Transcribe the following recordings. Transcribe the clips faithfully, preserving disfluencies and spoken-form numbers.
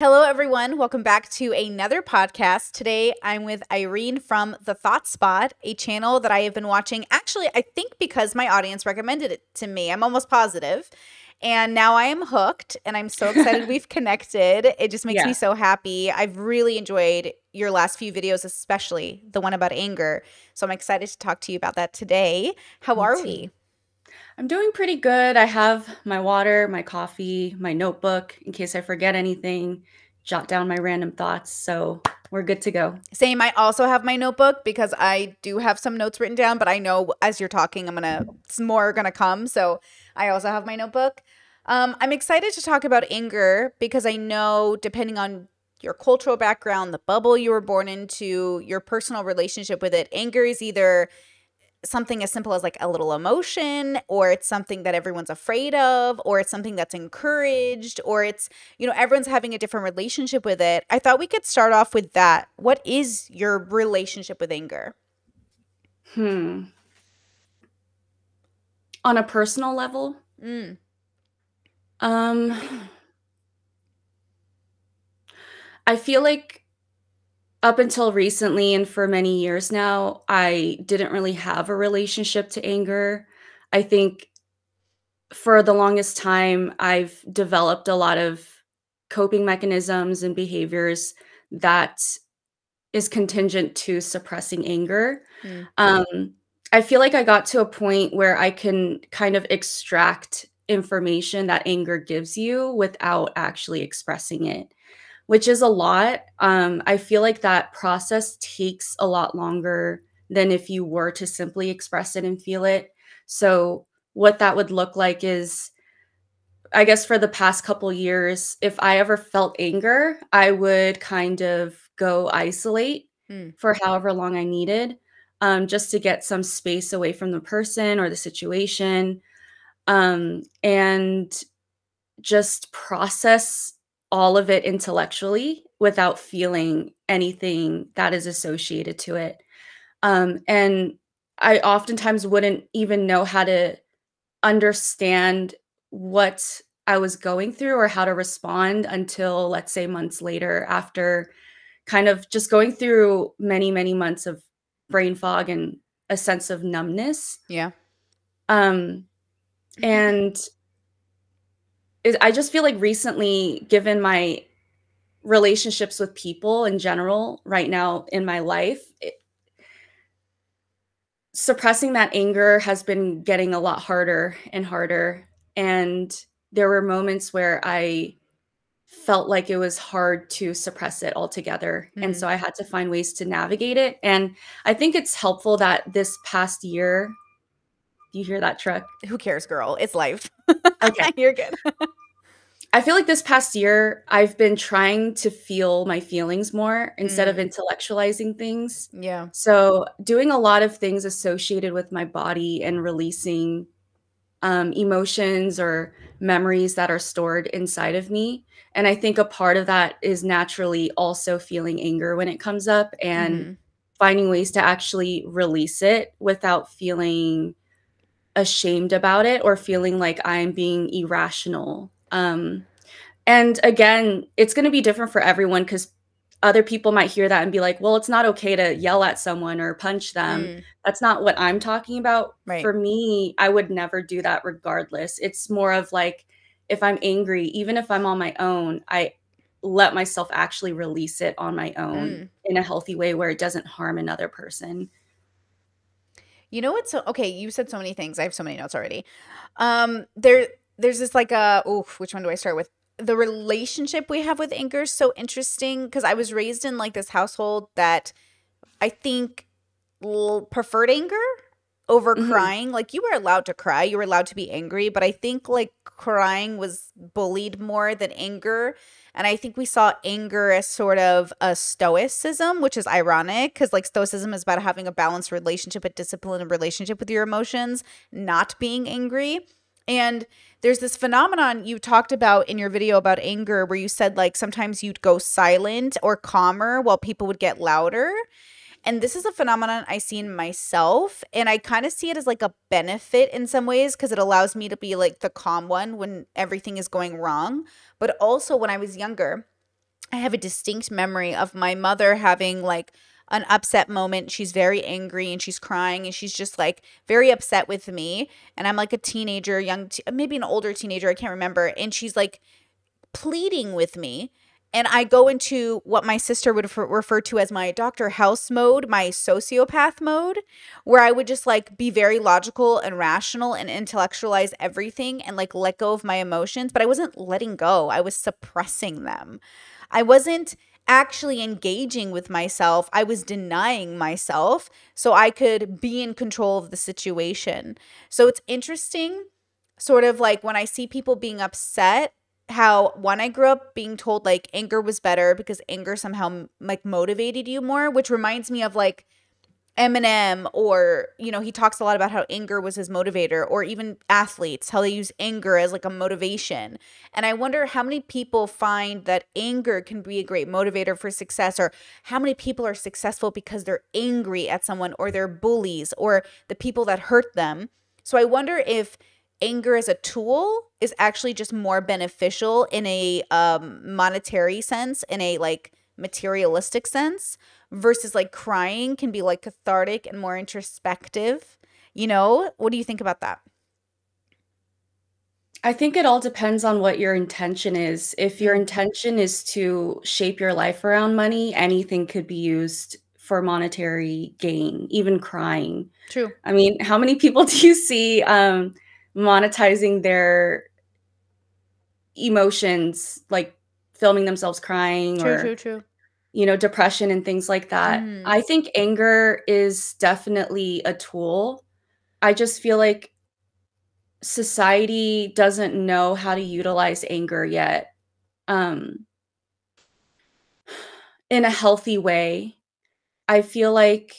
Hello, everyone. Welcome back to another podcast. Today, I'm with Irene from The Thought Spot, a channel that I have been watching, actually, I think because my audience recommended it to me. I'm almost positive. And now I am hooked, and I'm so excited we've connected. It just makes yeah. me so happy. I've really enjoyed your last few videos, especially the one about anger. So I'm excited to talk to you about that today. How me are too. we? I'm doing pretty good. I have my water, my coffee, my notebook in case I forget anything, jot down my random thoughts. So we're good to go. Same. I also have my notebook because I do have some notes written down, but I know as you're talking, I'm going to, some more are going to come. So I also have my notebook. Um, I'm excited to talk about anger because I know depending on your cultural background, the bubble you were born into, your personal relationship with it, anger is either something as simple as like a little emotion, or it's something that everyone's afraid of, or it's something that's encouraged, or it's, you know, everyone's having a different relationship with it. I thought we could start off with that. What is your relationship with anger? Hmm. On a personal level? Mm. Um, I feel like up until recently and for many years now, I didn't really have a relationship to anger. I think for the longest time, I've developed a lot of coping mechanisms and behaviors that is contingent to suppressing anger. Mm-hmm. Um, I feel like I got to a point where I can kind of extract information that anger gives you without actually expressing it, which is a lot. Um, I feel like that process takes a lot longer than if you were to simply express it and feel it. So what that would look like is, I guess for the past couple years, if I ever felt anger, I would kind of go isolate mm. for however long I needed, um, just to get some space away from the person or the situation, um, and just process all of it intellectually without feeling anything that is associated to it. Um, and I oftentimes wouldn't even know how to understand what I was going through or how to respond until, let's say, months later, after kind of just going through many, many months of brain fog and a sense of numbness. Yeah. Um, and I just feel like recently, given my relationships with people in general right now in my life, it, suppressing that anger has been getting a lot harder and harder. And there were moments where I felt like it was hard to suppress it altogether. Mm-hmm. And so I had to find ways to navigate it. And I think it's helpful that this past year, you hear that truck? Who cares, girl? It's life. Okay. You're good. I feel like this past year, I've been trying to feel my feelings more instead mm. of intellectualizing things. Yeah. So doing a lot of things associated with my body and releasing um, emotions or memories that are stored inside of me. And I think a part of that is naturally also feeling anger when it comes up and mm. finding ways to actually release it without feeling ashamed about it or feeling like I'm being irrational. Um, and again, it's going to be different for everyone because other people might hear that and be like, well, it's not okay to yell at someone or punch them. Mm. That's not what I'm talking about. Right. For me, I would never do that regardless. It's more of like, if I'm angry, even if I'm on my own, I let myself actually release it on my own mm. in a healthy way where it doesn't harm another person. You know what's so, okay, you said so many things. I have so many notes already. Um, there, there's this like a, oh, which one do I start with? The relationship we have with anger is so interesting because I was raised in like this household that I think preferred anger over mm-hmm. crying. Like you were allowed to cry. You were allowed to be angry. But I think like crying was bullied more than anger. And I think we saw anger as sort of a stoicism, which is ironic because like stoicism is about having a balanced relationship, a disciplined relationship with your emotions, not being angry. And there's this phenomenon you talked about in your video about anger where you said like sometimes you'd go silent or calmer while people would get louder. And this is a phenomenon I see in myself, and I kind of see it as like a benefit in some ways because it allows me to be like the calm one when everything is going wrong. But also when I was younger, I have a distinct memory of my mother having like an upset moment. She's very angry and she's crying and she's just like very upset with me. And I'm like a teenager, young, te maybe an older teenager. I can't remember. And she's like pleading with me. And I go into what my sister would refer to as my Doctor House mode, my sociopath mode, where I would just like be very logical and rational and intellectualize everything and like let go of my emotions. But I wasn't letting go. I was suppressing them. I wasn't actually engaging with myself. I was denying myself so I could be in control of the situation. So it's interesting, sort of like when I see people being upset, how one, I grew up being told like anger was better because anger somehow like motivated you more, which reminds me of like Eminem, or, you know, he talks a lot about how anger was his motivator, or even athletes, how they use anger as like a motivation. And I wonder how many people find that anger can be a great motivator for success, or how many people are successful because they're angry at someone, or they're bullies, or the people that hurt them. So I wonder if anger as a tool is actually just more beneficial in a um, monetary sense, in a like materialistic sense, versus like crying can be like cathartic and more introspective. You know, what do you think about that? I think it all depends on what your intention is. If your intention is to shape your life around money, anything could be used for monetary gain, even crying. True. I mean, how many people do you see um, monetizing their emotions, like filming themselves crying, true, or true, true. you know, depression and things like that. Mm. I think anger is definitely a tool. I just feel like society doesn't know how to utilize anger yet um, in a healthy way. I feel like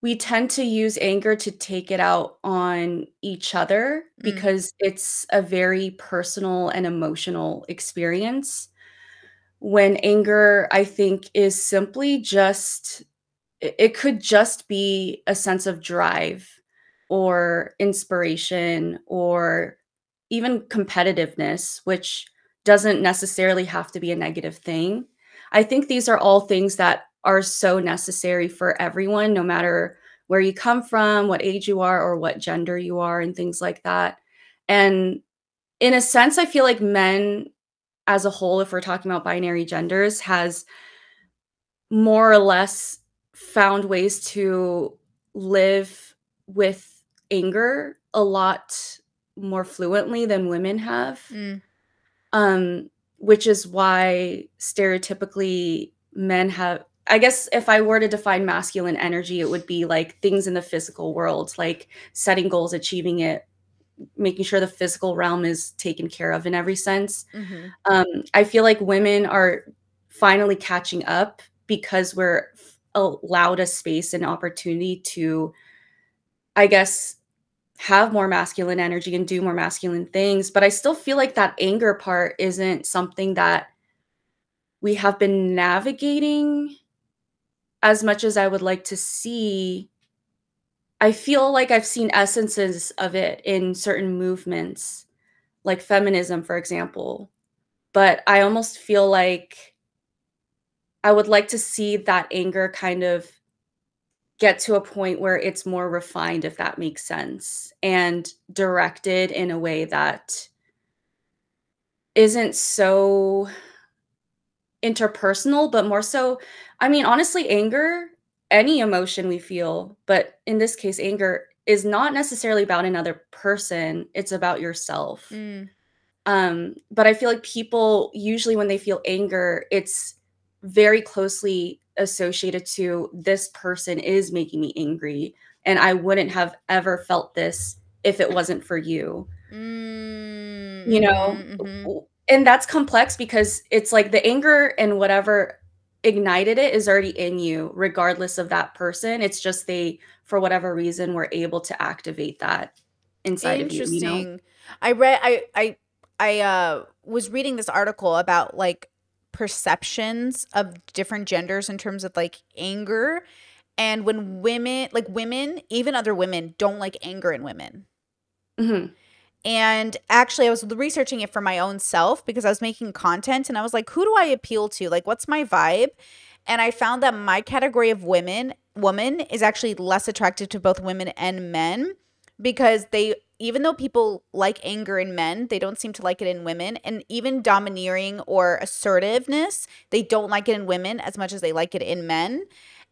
we tend to use anger to take it out on each other because mm. it's a very personal and emotional experience. When anger, I think, is simply just, it could just be a sense of drive or inspiration or even competitiveness, which doesn't necessarily have to be a negative thing. I think these are all things that are so necessary for everyone, no matter where you come from, what age you are, or what gender you are, and things like that. And in a sense, I feel like men as a whole, if we're talking about binary genders, has more or less found ways to live with anger a lot more fluently than women have, mm. um, which is why stereotypically men have, I guess if I were to define masculine energy, it would be like things in the physical world, like setting goals, achieving it, making sure the physical realm is taken care of in every sense. Mm-hmm. Um, I feel like women are finally catching up because we're allowed a space and opportunity to, I guess, have more masculine energy and do more masculine things. But I still feel like that anger part isn't something that we have been navigating as much as I would like to see. I feel like I've seen essences of it in certain movements, like feminism, for example. But I almost feel like I would like to see that anger kind of get to a point where it's more refined, if that makes sense, and directed in a way that isn't so interpersonal, but more so, I mean, honestly, anger, any emotion we feel, but in this case, anger is not necessarily about another person. It's about yourself. Mm. Um, but I feel like people usually when they feel anger, it's very closely associated to this person is making me angry. And I wouldn't have ever felt this if it wasn't for you, mm-hmm. you know, mm-hmm. And that's complex because it's like the anger and whatever ignited it is already in you, regardless of that person. It's just they, for whatever reason, were able to activate that inside of you. Interesting. You know? I read, I, I, I uh, was reading this article about like perceptions of different genders in terms of like anger, and when women, like women, even other women, don't like anger in women. Mm-hmm. And actually, I was researching it for my own self because I was making content and I was like, who do I appeal to? Like, what's my vibe? And I found that my category of women, woman is actually less attractive to both women and men because they, even though people like anger in men, they don't seem to like it in women. And even domineering or assertiveness, they don't like it in women as much as they like it in men.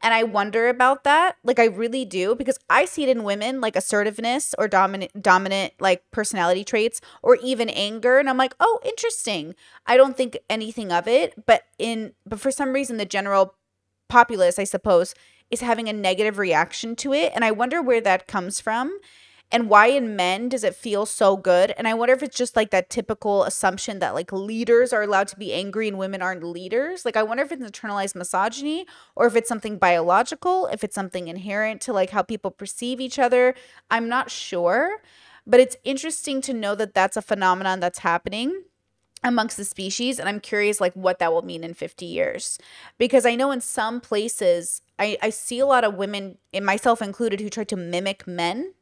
And I wonder about that. Like, I really do, because I see it in women, like assertiveness or dominant, dominant like personality traits or even anger. And I'm like, oh, interesting. I don't think anything of it. But in but for some reason, the general populace, I suppose, is having a negative reaction to it. And I wonder where that comes from. And why in men does it feel so good? And I wonder if it's just like that typical assumption that like leaders are allowed to be angry and women aren't leaders. Like, I wonder if it's internalized misogyny or if it's something biological, if it's something inherent to like how people perceive each other. I'm not sure, but it's interesting to know that that's a phenomenon that's happening amongst the species. And I'm curious like what that will mean in fifty years, because I know in some places I, I see a lot of women, and myself included, who try to mimic men.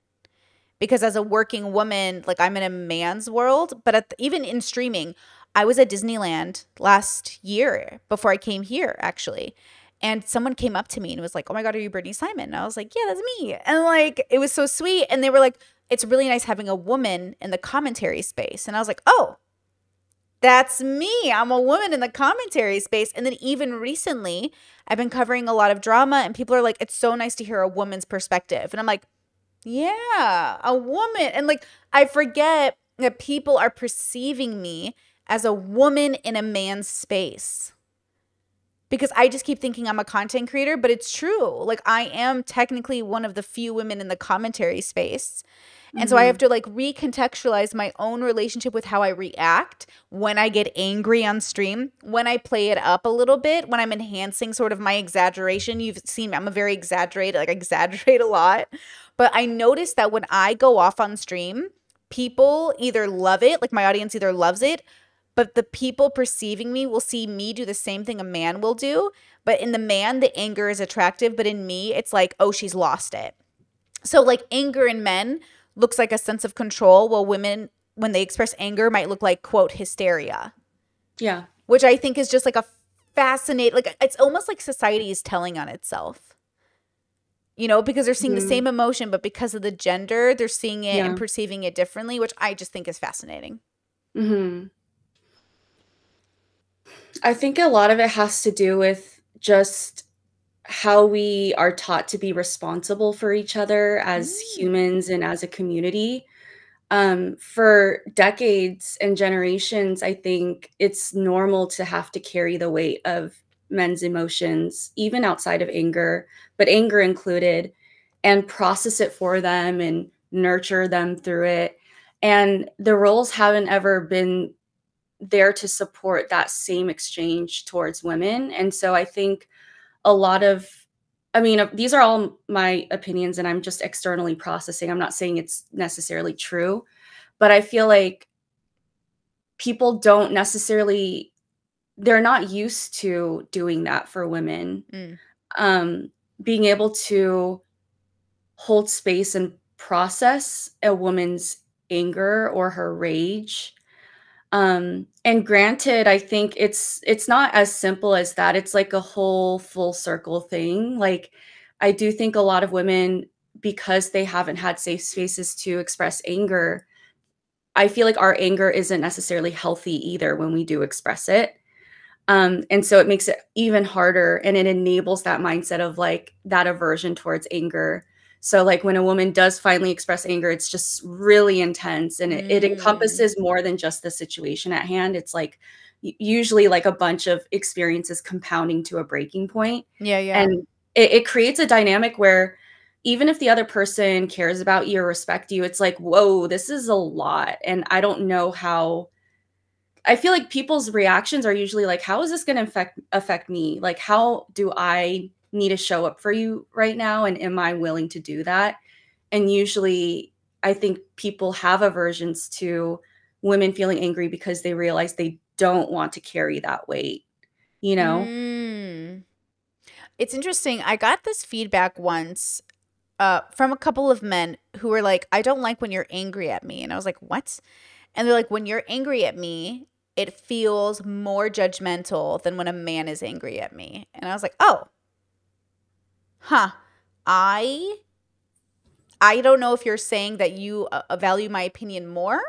Because as a working woman, like I'm in a man's world, but at the, even in streaming, I was at Disneyland last year before I came here, actually. And someone came up to me and was like, oh my God, are you Brittany Simon? And I was like, yeah, that's me. And like, it was so sweet. And they were like, it's really nice having a woman in the commentary space. And I was like, oh, that's me. I'm a woman in the commentary space. And then even recently, I've been covering a lot of drama and people are like, it's so nice to hear a woman's perspective. And I'm like, yeah, a woman. And like, I forget that people are perceiving me as a woman in a man's space because I just keep thinking I'm a content creator, but it's true. Like, I am technically one of the few women in the commentary space. And mm-hmm. so I have to like recontextualize my own relationship with how I react when I get angry on stream, when I play it up a little bit, when I'm enhancing sort of my exaggeration. You've seen me, I'm a very exaggerated, like I exaggerate a lot. But I noticed that when I go off on stream, people either love it, like my audience either loves it, but the people perceiving me will see me do the same thing a man will do. But in the man, the anger is attractive. But in me, it's like, oh, she's lost it. So like anger in men looks like a sense of control, while women, when they express anger, might look like, quote, hysteria. Yeah. Which I think is just like a fascinating, like it's almost like society is telling on itself. You know, because they're seeing mm. the same emotion, but because of the gender, they're seeing it yeah. and perceiving it differently, which I just think is fascinating. Mm-hmm. I think a lot of it has to do with just how we are taught to be responsible for each other as mm. humans and as a community. Um, for decades and generations, I think it's normal to have to carry the weight of men's emotions, even outside of anger, but anger included, and process it for them and nurture them through it. And the roles haven't ever been there to support that same exchange towards women. And so I think a lot of, I mean, these are all my opinions and I'm just externally processing. I'm not saying it's necessarily true, but I feel like people don't necessarily, they're not used to doing that for women. Mm. Um, being able to hold space and process a woman's anger or her rage. Um, and granted, I think it's, it's not as simple as that. It's like a whole full circle thing. Like, I do think a lot of women, because they haven't had safe spaces to express anger, I feel like our anger isn't necessarily healthy either when we do express it. Um, and so it makes it even harder, and it enables that mindset of like that aversion towards anger. So like when a woman does finally express anger, it's just really intense, and it, mm. it encompasses more than just the situation at hand. It's like usually like a bunch of experiences compounding to a breaking point. Yeah, yeah. And it, it creates a dynamic where even if the other person cares about you or respect you, it's like, whoa, this is a lot. And I don't know how. I feel like people's reactions are usually like, how is this going to affect affect me? Like, how do I need to show up for you right now? And am I willing to do that? And usually I think people have aversions to women feeling angry because they realize they don't want to carry that weight, you know? Mm. It's interesting. I got this feedback once uh, from a couple of men who were like, I don't like when you're angry at me. And I was like, what? And they're like, when you're angry at me, it feels more judgmental than when a man is angry at me. And I was like, oh, huh. I, I don't know if you're saying that you uh, value my opinion more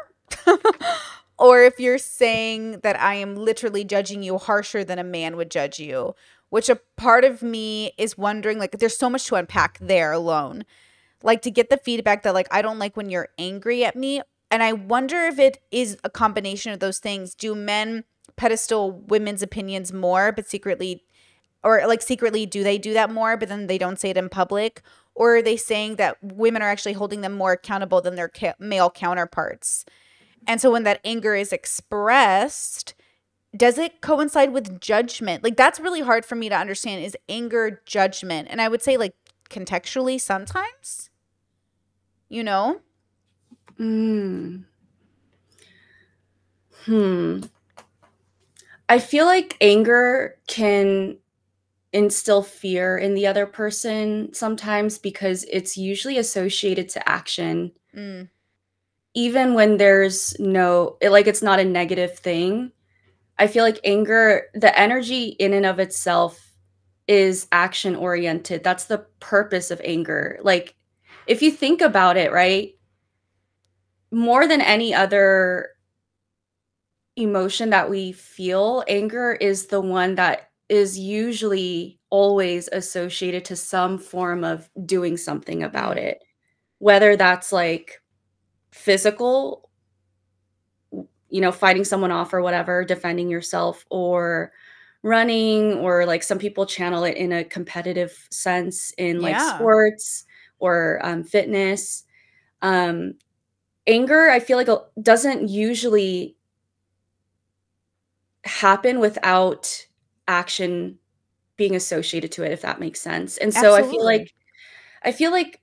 or if you're saying that I am literally judging you harsher than a man would judge you, which a part of me is wondering, like, there's so much to unpack there alone. Like, to get the feedback that, like, I don't like when you're angry at me. And I wonder if it is a combination of those things. Do men pedestal women's opinions more, but secretly, or like secretly do they do that more, but then they don't say it in public? Or are they saying that women are actually holding them more accountable than their ca- male counterparts? And so when that anger is expressed, does it coincide with judgment? Like, that's really hard for me to understand. Is anger judgment? And I would say, like, contextually sometimes, you know? Mm. Hmm. I feel like anger can instill fear in the other person sometimes because it's usually associated to action. Mm. Even when there's no, it, like, it's not a negative thing. I feel like anger, the energy in and of itself is action oriented. That's the purpose of anger. Like, if you think about it, right? More than any other emotion that we feel, anger is the one that is usually always associated to some form of doing something about it. Whether that's like physical, you know, fighting someone off or whatever, defending yourself, or running, or like some people channel it in a competitive sense in like yeah. sports or um, fitness. Um, Anger, I feel like, doesn't usually happen without action being associated to it, if that makes sense. And so Absolutely. I feel like, I feel like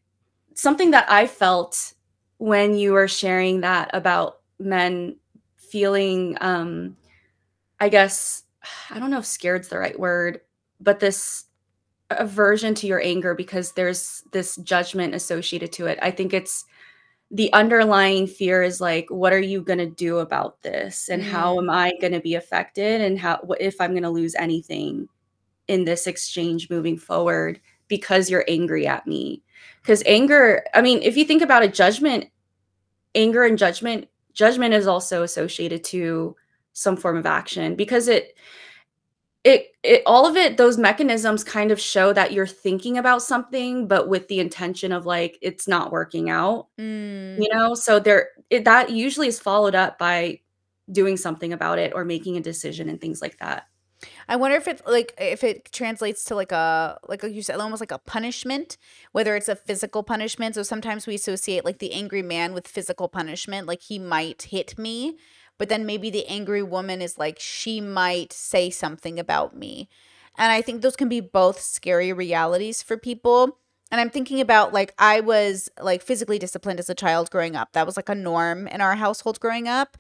something that I felt when you were sharing that about men feeling, um, I guess, I don't know if scared's the right word, but this aversion to your anger because there's this judgment associated to it. I think it's, the underlying fear is like, what are you going to do about this? And how am I going to be affected? And how, if I'm going to lose anything in this exchange moving forward because you're angry at me? Because anger, I mean, if you think about a judgment, anger and judgment, judgment is also associated to some form of action because it, it, it, all of it, those mechanisms kind of show that you're thinking about something, but with the intention of like, it's not working out, mm. you know? So there, it, that usually is followed up by doing something about it or making a decision and things like that. I wonder if it like, if it translates to like a, like you said, almost like a punishment, whether it's a physical punishment. So sometimes we associate like the angry man with physical punishment, like he might hit me. But then maybe the angry woman is like, she might say something about me. And I think those can be both scary realities for people. And I'm thinking about like, I was like physically disciplined as a child growing up. That was like a norm in our household growing up.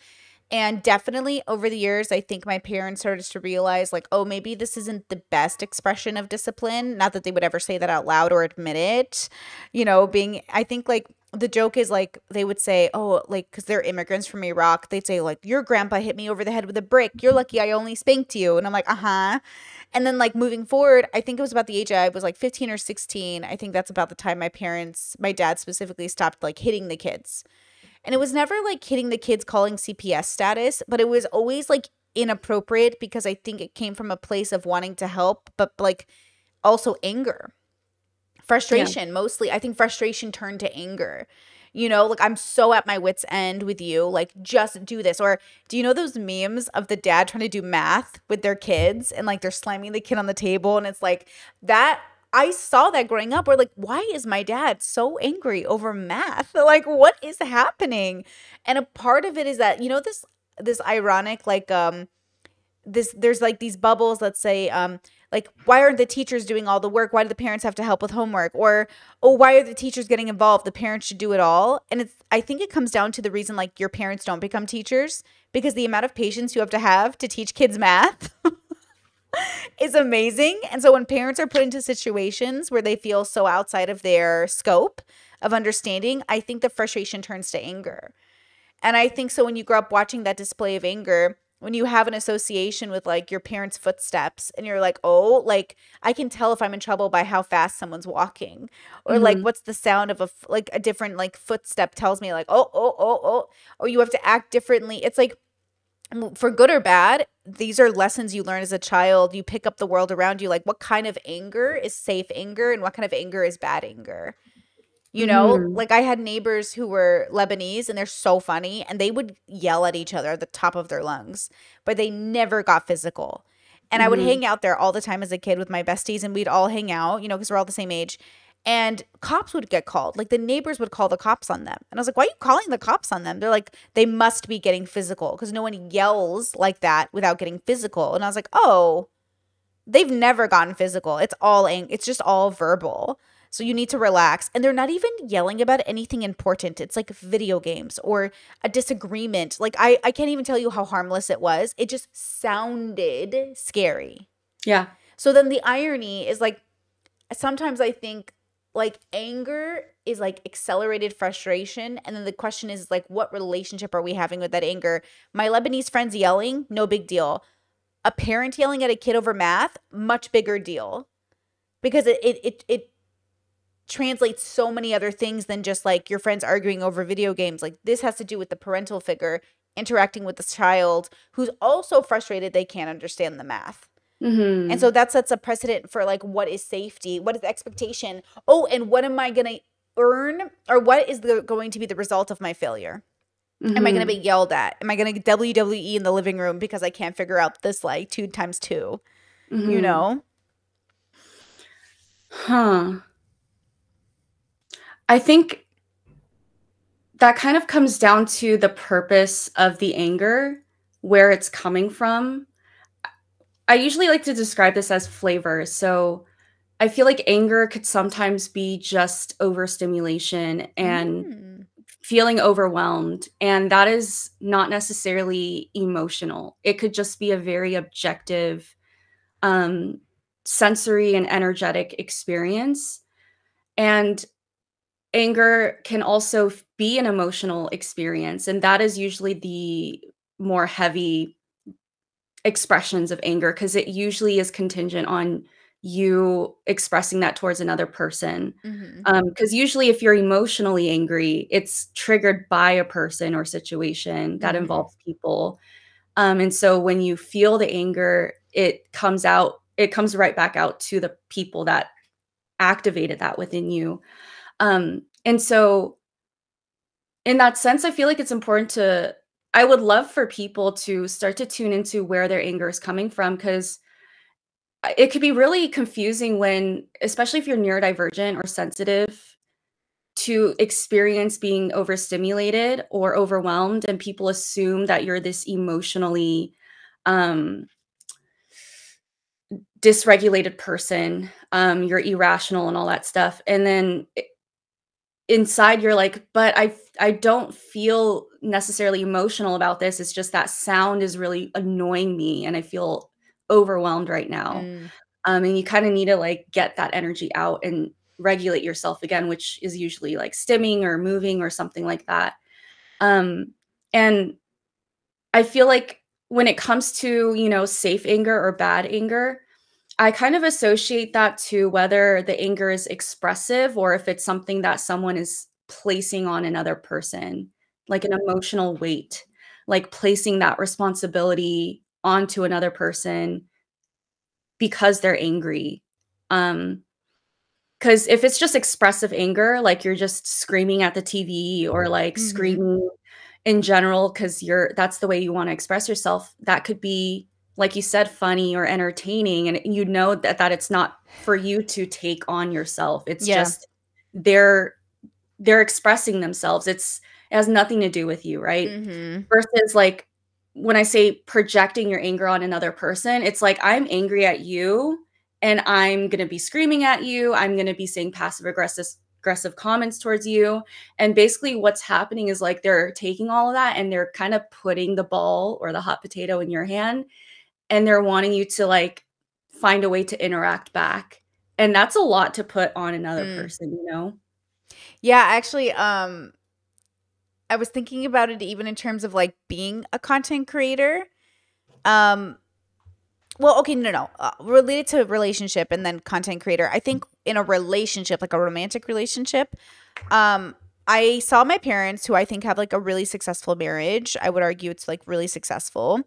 And definitely over the years, I think my parents started to realize like, oh, maybe this isn't the best expression of discipline. Not that they would ever say that out loud or admit it, you know, being, I think like, the joke is like they would say, oh, like because they're immigrants from Iraq, they'd say like, your grandpa hit me over the head with a brick. You're lucky I only spanked you. And I'm like, uh-huh. And then like moving forward, I think it was about the age I was like fifteen or sixteen. I think that's about the time my parents, my dad specifically stopped like hitting the kids. And it was never like hitting the kids calling C P S status, but it was always like inappropriate because I think it came from a place of wanting to help, but like also anger. Frustration, yeah. Mostly. I think frustration turned to anger. You know, like, I'm so at my wit's end with you. Like, just do this. Or do you know those memes of the dad trying to do math with their kids and, like, they're slamming the kid on the table? And it's like that – I saw that growing up. We're like, why is my dad so angry over math? Like, what is happening? And a part of it is that, you know, this this ironic, like, um, this there's, like, these bubbles that say – um. Like, why aren't the teachers doing all the work? Why do the parents have to help with homework? Or, oh, why are the teachers getting involved? The parents should do it all. And it's, I think it comes down to the reason, like, your parents don't become teachers because the amount of patience you have to have to teach kids math is is amazing. And so when parents are put into situations where they feel so outside of their scope of understanding, I think the frustration turns to anger. And I think so when you grow up watching that display of anger, when you have an association with like your parents' footsteps and you're like, oh, like I can tell if I'm in trouble by how fast someone's walking, or mm-hmm. like what's the sound of a like a different like footstep tells me like, oh, oh, oh, oh, or you have to act differently. It's like, for good or bad, these are lessons you learn as a child. You pick up the world around you. Like, what kind of anger is safe anger and what kind of anger is bad anger? You know, mm. like I had neighbors who were Lebanese and they're so funny and they would yell at each other at the top of their lungs, but they never got physical. And mm. I would hang out there all the time as a kid with my besties and we'd all hang out, you know, because we're all the same age. And cops would get called. Like the neighbors would call the cops on them. And I was like, why are you calling the cops on them? They're like, they must be getting physical because no one yells like that without getting physical. And I was like, oh, they've never gotten physical. It's all, it's just all verbal. So you need to relax. And they're not even yelling about anything important. It's like video games or a disagreement. Like I, I can't even tell you how harmless it was. It just sounded scary. Yeah. So then the irony is like, sometimes I think like anger is like accelerated frustration. And then the question is like, what relationship are we having with that anger? My Lebanese friends yelling, no big deal. A parent yelling at a kid over math, much bigger deal. Because it it it, it translates so many other things than just like your friends arguing over video games. Like this has to do with the parental figure interacting with the child who's also frustrated they can't understand the math. Mm-hmm. And so that sets a precedent for like, what is safety? What is expectation? Oh, and what am I going to earn? Or what is the, going to be the result of my failure? Mm-hmm. Am I going to be yelled at? Am I going to W W E in the living room because I can't figure out this like two times two, mm-hmm. you know? Huh. I think that kind of comes down to the purpose of the anger, where it's coming from. I usually like to describe this as flavor. So I feel like anger could sometimes be just overstimulation and mm. feeling overwhelmed. And that is not necessarily emotional. It could just be a very objective, um, sensory and energetic experience. And anger can also be an emotional experience. And that is usually the more heavy expressions of anger, because it usually is contingent on you expressing that towards another person. Mm-hmm. Um, because usually if you're emotionally angry, it's triggered by a person or situation that mm-hmm. involves people. Um, and so when you feel the anger, it comes out, it comes right back out to the people that activated that within you. Um, and so in that sense, I feel like it's important to I would love for people to start to tune into where their anger is coming from, because it could be really confusing when, especially if you're neurodivergent or sensitive, to experience being overstimulated or overwhelmed, and people assume that you're this emotionally um, dysregulated person, um, you're irrational and all that stuff. And then it, inside you're like, but I I don't feel necessarily emotional about this. It's just that sound is really annoying me and I feel overwhelmed right now. Mm. Um, and you kind of need to like get that energy out and regulate yourself again, which is usually like stimming or moving or something like that. Um, and I feel like when it comes to, you know, safe anger or bad anger, I kind of associate that to whether the anger is expressive or if it's something that someone is placing on another person, like an emotional weight, like placing that responsibility onto another person because they're angry. Um, because if it's just expressive anger, like you're just screaming at the T V or like mm-hmm. screaming in general, because you're that's the way you want to express yourself, that could be, like you said, funny or entertaining. And you know that, that it's not for you to take on yourself. It's yeah. just they're they're expressing themselves. It's, it has nothing to do with you, right? Mm-hmm. Versus like when I say projecting your anger on another person, it's like I'm angry at you and I'm going to be screaming at you. I'm going to be saying passive aggressive aggressive comments towards you. And basically what's happening is like they're taking all of that and they're kind of putting the ball or the hot potato in your hand. And they're wanting you to like find a way to interact back. And that's a lot to put on another mm. person, you know? Yeah, actually, um, I was thinking about it even in terms of like being a content creator. Um, well, okay, no, no, uh, related to relationship and then content creator. I think in a relationship, like a romantic relationship, um, I saw my parents, who I think have like a really successful marriage. I would argue it's like really successful.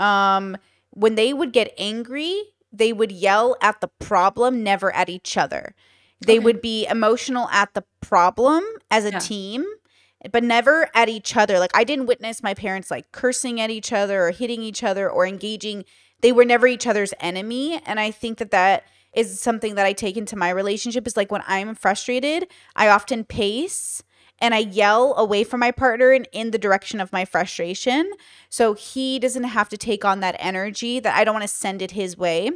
Um, when they would get angry, they would yell at the problem, never at each other. They okay. would be emotional at the problem as a yeah. team, but never at each other. Like, I didn't witness my parents like cursing at each other or hitting each other or engaging. They were never each other's enemy. And I think that that is something that I take into my relationship, is like when I'm frustrated, I often pace and I yell away from my partner and in the direction of my frustration. So he doesn't have to take on that energy that I don't want to send it his way.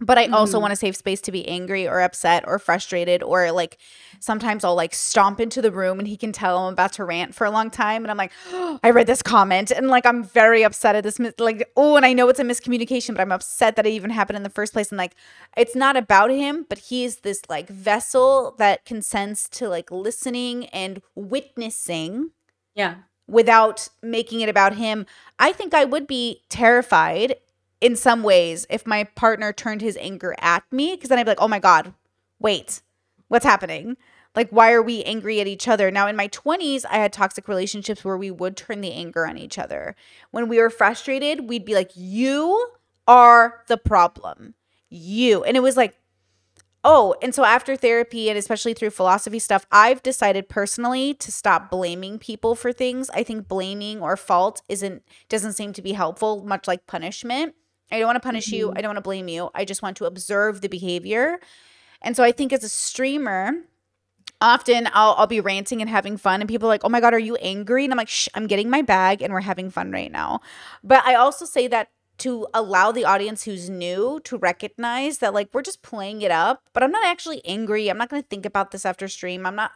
But I also mm. want to save space to be angry or upset or frustrated, or like sometimes I'll like stomp into the room and he can tell I'm about to rant for a long time. And I'm like, oh, I read this comment and like I'm very upset at this. Like, oh, and I know it's a miscommunication, but I'm upset that it even happened in the first place. And like, it's not about him, but he is this like vessel that consents to like listening and witnessing. Yeah. Without making it about him. I think I would be terrified in some ways if my partner turned his anger at me, because then I'd be like, oh my God, wait, what's happening? Like, why are we angry at each other? Now in my twenties, I had toxic relationships where we would turn the anger on each other. When we were frustrated, we'd be like, you are the problem, you. And it was like, oh, and so after therapy and especially through philosophy stuff, I've decided personally to stop blaming people for things. I think blaming or fault isn't doesn't seem to be helpful, much like punishment. I don't want to punish you. I don't want to blame you. I just want to observe the behavior. And so I think as a streamer, often I'll, I'll be ranting and having fun, and people are like, oh my God, are you angry? And I'm like, shh, I'm getting my bag and we're having fun right now. But I also say that to allow the audience who's new to recognize that like we're just playing it up, but I'm not actually angry. I'm not going to think about this after stream. I'm not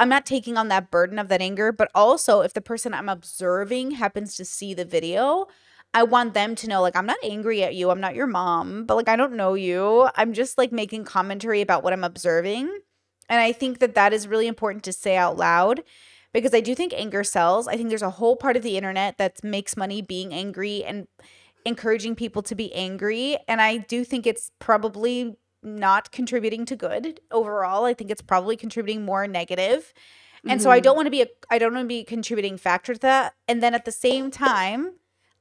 I'm not taking on that burden of that anger. But also if the person I'm observing happens to see the video, I want them to know, like, I'm not angry at you. I'm not your mom, but like, I don't know you. I'm just like making commentary about what I'm observing. And I think that that is really important to say out loud, because I do think anger sells. I think there's a whole part of the internet that makes money being angry and encouraging people to be angry. And I do think it's probably not contributing to good overall. I think it's probably contributing more negative. And mm-hmm. so I don't want to be a, I don't want to be a contributing factor to that. And then at the same time,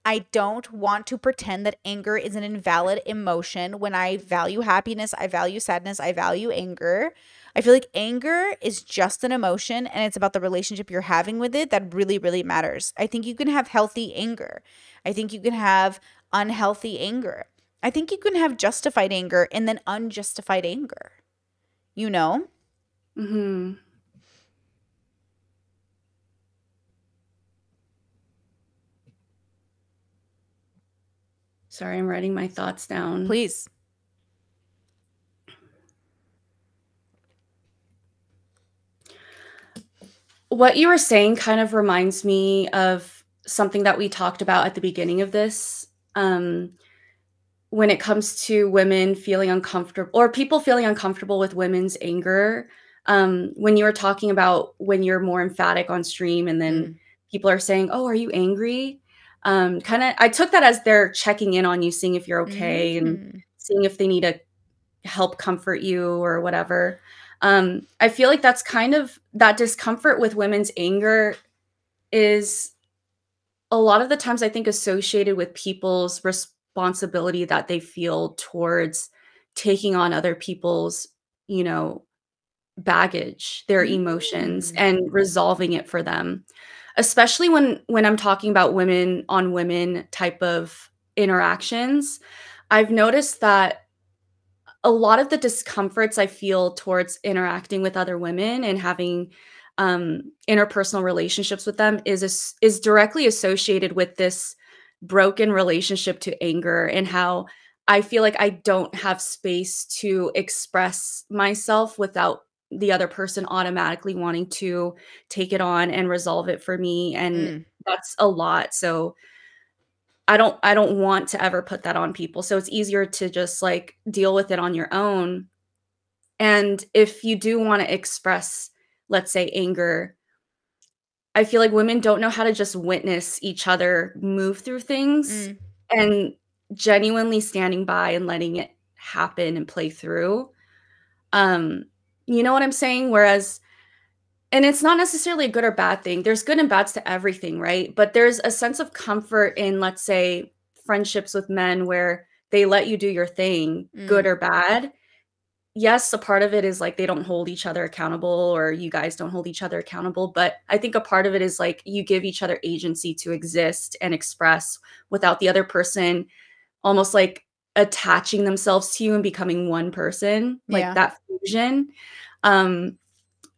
I don't want to pretend that anger is an invalid emotion when I value happiness, I value sadness, I value anger. I feel like anger is just an emotion, and it's about the relationship you're having with it that really, really matters. I think you can have healthy anger. I think you can have unhealthy anger. I think you can have justified anger and then unjustified anger, you know? Mm-hmm. Sorry, I'm writing my thoughts down. Please. What you were saying kind of reminds me of something that we talked about at the beginning of this. Um, when it comes to women feeling uncomfortable, or people feeling uncomfortable with women's anger, um, when you were talking about when you're more emphatic on stream and then mm. people are saying, oh, are you angry? Um, kind of, I took that as they're checking in on you, seeing if you're okay mm-hmm. and seeing if they need to help comfort you or whatever. Um, I feel like that's kind of that discomfort with women's anger is a lot of the times I think associated with people's responsibility that they feel towards taking on other people's, you know, baggage, their mm-hmm. emotions and resolving it for them. Especially when, when I'm talking about women on women type of interactions, I've noticed that a lot of the discomforts I feel towards interacting with other women and having um, interpersonal relationships with them is, is directly associated with this broken relationship to anger, and how I feel like I don't have space to express myself without the other person automatically wanting to take it on and resolve it for me. And mm. that's a lot. So I don't, I don't want to ever put that on people. So it's easier to just like deal with it on your own. And if you do want to express, let's say, anger, I feel like women don't know how to just witness each other move through things mm. and genuinely standing by and letting it happen and play through. Um, you know what I'm saying? Whereas, and it's not necessarily a good or bad thing. There's good and bads to everything, right? But there's a sense of comfort in, let's say, friendships with men where they let you do your thing, mm. good or bad. Yes, a part of it is like they don't hold each other accountable, or you guys don't hold each other accountable. But I think a part of it is like you give each other agency to exist and express without the other person almost like attaching themselves to you and becoming one person, like yeah. that fusion. Um,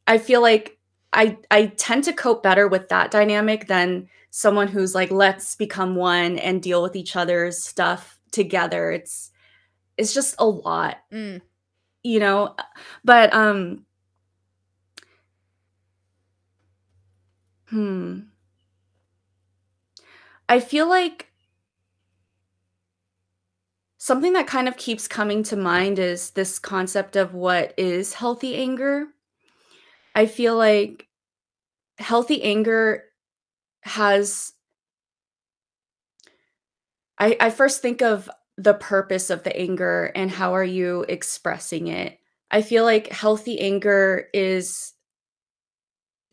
I feel like I, I tend to cope better with that dynamic than someone who's like, let's become one and deal with each other's stuff together. It's, it's just a lot. Mm. You know, but, um, hmm, I feel like something that kind of keeps coming to mind is this concept of what is healthy anger. I feel like healthy anger has, I, I first think of the purpose of the anger and how are you expressing it. I feel like healthy anger is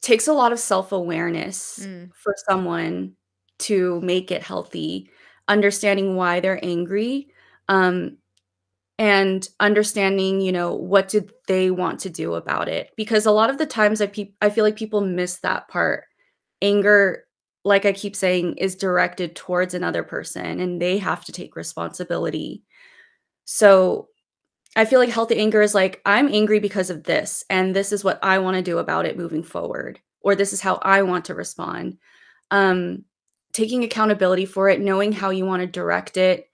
takes a lot of self-awareness mm. for someone to make it healthy, understanding why they're angry, um, and understanding, you know, what do they want to do about it? Because a lot of the times I, pe I feel like people miss that part. Anger, like I keep saying, is directed towards another person and they have to take responsibility. So I feel like healthy anger is like, I'm angry because of this, and this is what I want to do about it moving forward, or this is how I want to respond. Um, taking accountability for it, knowing how you want to direct it.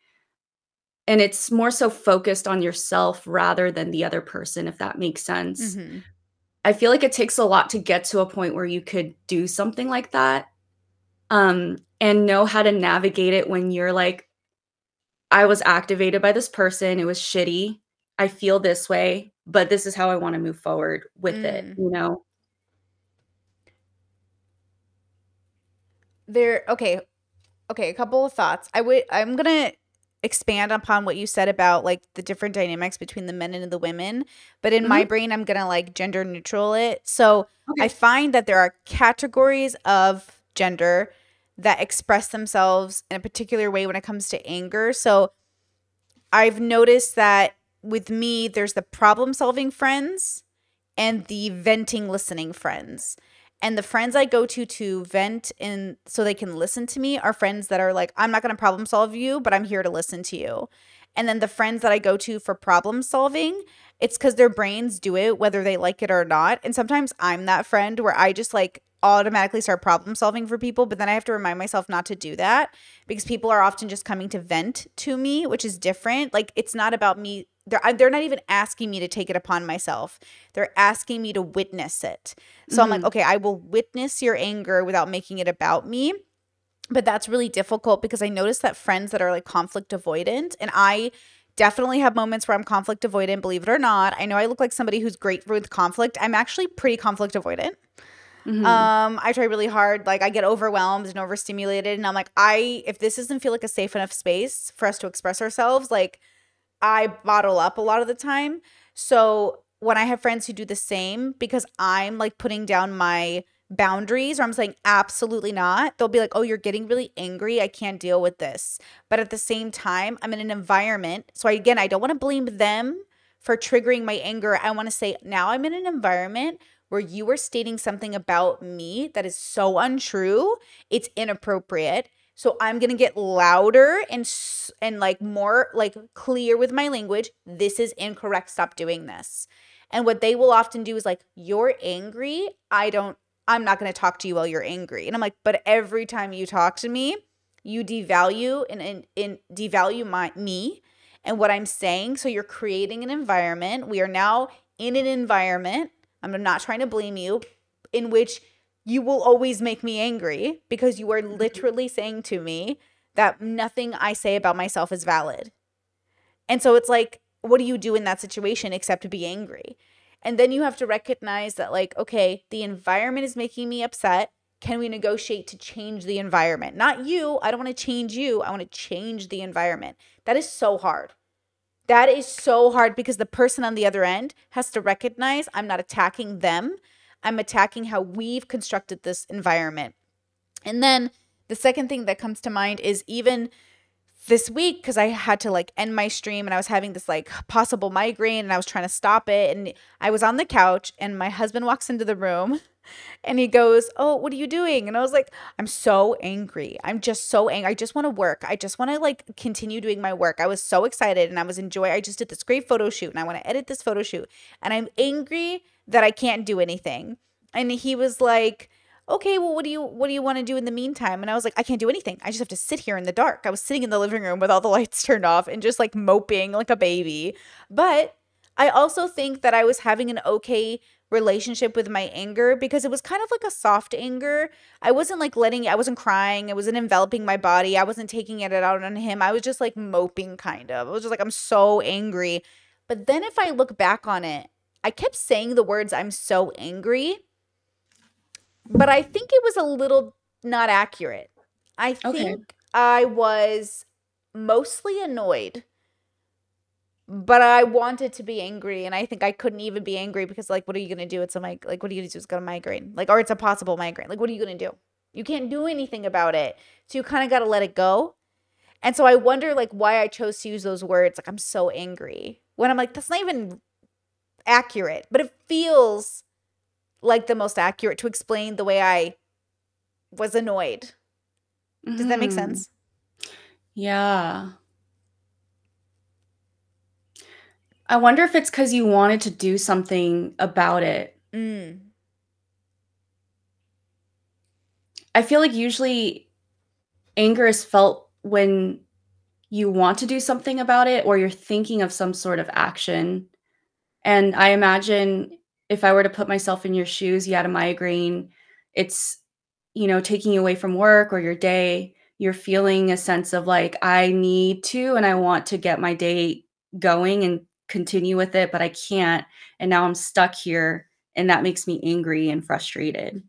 And it's more so focused on yourself rather than the other person, if that makes sense. Mm-hmm. I feel like it takes a lot to get to a point where you could do something like that. Um, and know how to navigate it when you're like, I was activated by this person. It was shitty. I feel this way, but this is how I want to move forward with mm. it, you know? There, okay. Okay, a couple of thoughts. I would, I'm going to expand upon what you said about like the different dynamics between the men and the women, but in mm-hmm. my brain, I'm going to like gender neutral it. So okay. I find that there are categories of gender that express themselves in a particular way when it comes to anger. So I've noticed that with me, there's the problem solving friends and the venting listening friends. And the friends I go to to vent and so they can listen to me are friends that are like, I'm not going to problem solve you, but I'm here to listen to you. And then the friends that I go to for problem solving, it's because their brains do it whether they like it or not. And sometimes I'm that friend where I just like automatically start problem solving for people, but then I have to remind myself not to do that because people are often just coming to vent to me, which is different. Like it's not about me. They're, they're not even asking me to take it upon myself. They're asking me to witness it. So mm-hmm. I'm like, okay, I will witness your anger without making it about me. But that's really difficult because I noticed that friends that are like conflict avoidant, and I definitely have moments where I'm conflict avoidant, believe it or not. I know I look like somebody who's great with conflict. I'm actually pretty conflict avoidant. Mm-hmm. Um, I try really hard. Like I get overwhelmed and overstimulated, and I'm like, I if this doesn't feel like a safe enough space for us to express ourselves, like I bottle up a lot of the time. So when I have friends who do the same, because I'm like putting down my boundaries, or I'm saying absolutely not, they'll be like, oh, you're getting really angry, I can't deal with this. But at the same time, I'm in an environment, so I, again, I don't want to blame them for triggering my anger. I want to say, now I'm in an environment where you were stating something about me that is so untrue, it's inappropriate. So I'm going to get louder and and like more like clear with my language. This is incorrect. Stop doing this. And what they will often do is like, you're angry. I don't, I'm not going to talk to you while you're angry. And I'm like, but every time you talk to me, you devalue and, and, and devalue my me and what I'm saying. So you're creating an environment. We are now in an environment, I'm not trying to blame you, in which you will always make me angry because you are literally saying to me that nothing I say about myself is valid. And so it's like, what do you do in that situation except to be angry? And then you have to recognize that, like, okay, the environment is making me upset. Can we negotiate to change the environment? Not you. I don't want to change you. I want to change the environment. That is so hard. That is so hard because the person on the other end has to recognize I'm not attacking them. I'm attacking how we've constructed this environment. And then the second thing that comes to mind is even this week, because I had to like end my stream and I was having this like possible migraine and I was trying to stop it. And I was on the couch and my husband walks into the room and he goes, "Oh, what are you doing?" And I was like, I'm so angry. I'm just so angry. I just want to work. I just want to like continue doing my work. I was so excited and I was enjoying. I just did this great photo shoot and I want to edit this photo shoot. And I'm angry that I can't do anything. And he was like, okay, well, what do you what do you want to do in the meantime? And I was like, I can't do anything. I just have to sit here in the dark. I was sitting in the living room with all the lights turned off and just like moping like a baby. But I also think that I was having an okay relationship with my anger because it was kind of like a soft anger. I wasn't like letting, I wasn't crying. It wasn't enveloping my body. I wasn't taking it out on him. I was just like moping kind of. I was just like, I'm so angry. But then if I look back on it, I kept saying the words, I'm so angry. But I think it was a little not accurate. I think okay. I was mostly annoyed, but I wanted to be angry. And I think I couldn't even be angry because like, what are you going to do? It's a mig- like, what are you going to do? It's got a migraine. Like, or it's a possible migraine. Like, what are you going to do? You can't do anything about it. So you kind of got to let it go. And so I wonder like why I chose to use those words. Like, I'm so angry, when I'm like, that's not even accurate, but it feels like the most accurate to explain the way I was annoyed. Does mm. that make sense? Yeah. I wonder if it's because you wanted to do something about it. Mm. I feel like usually anger is felt when you want to do something about it or you're thinking of some sort of action. And I imagine if I were to put myself in your shoes, you had a migraine, it's, you know, taking you away from work or your day, you're feeling a sense of like, I need to, and I want to get my day going and continue with it, but I can't. And now I'm stuck here. And that makes me angry and frustrated.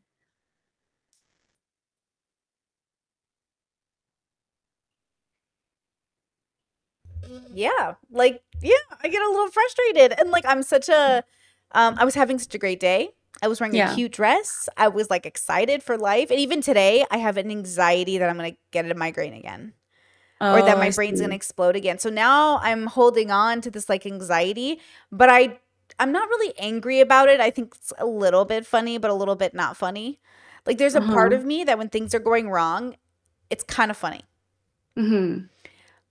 Yeah. Like, yeah, I get a little frustrated and like, I'm such a, Um, I was having such a great day. I was wearing yeah. a cute dress. I was like excited for life. And even today, I have an anxiety that I'm going to get a migraine again oh, or that my I brain's going to explode again. So now I'm holding on to this like anxiety, but I, I'm not really angry about it. I think it's a little bit funny, but a little bit not funny. Like there's a uh-huh. part of me that when things are going wrong, it's kind of funny. Mm-hmm.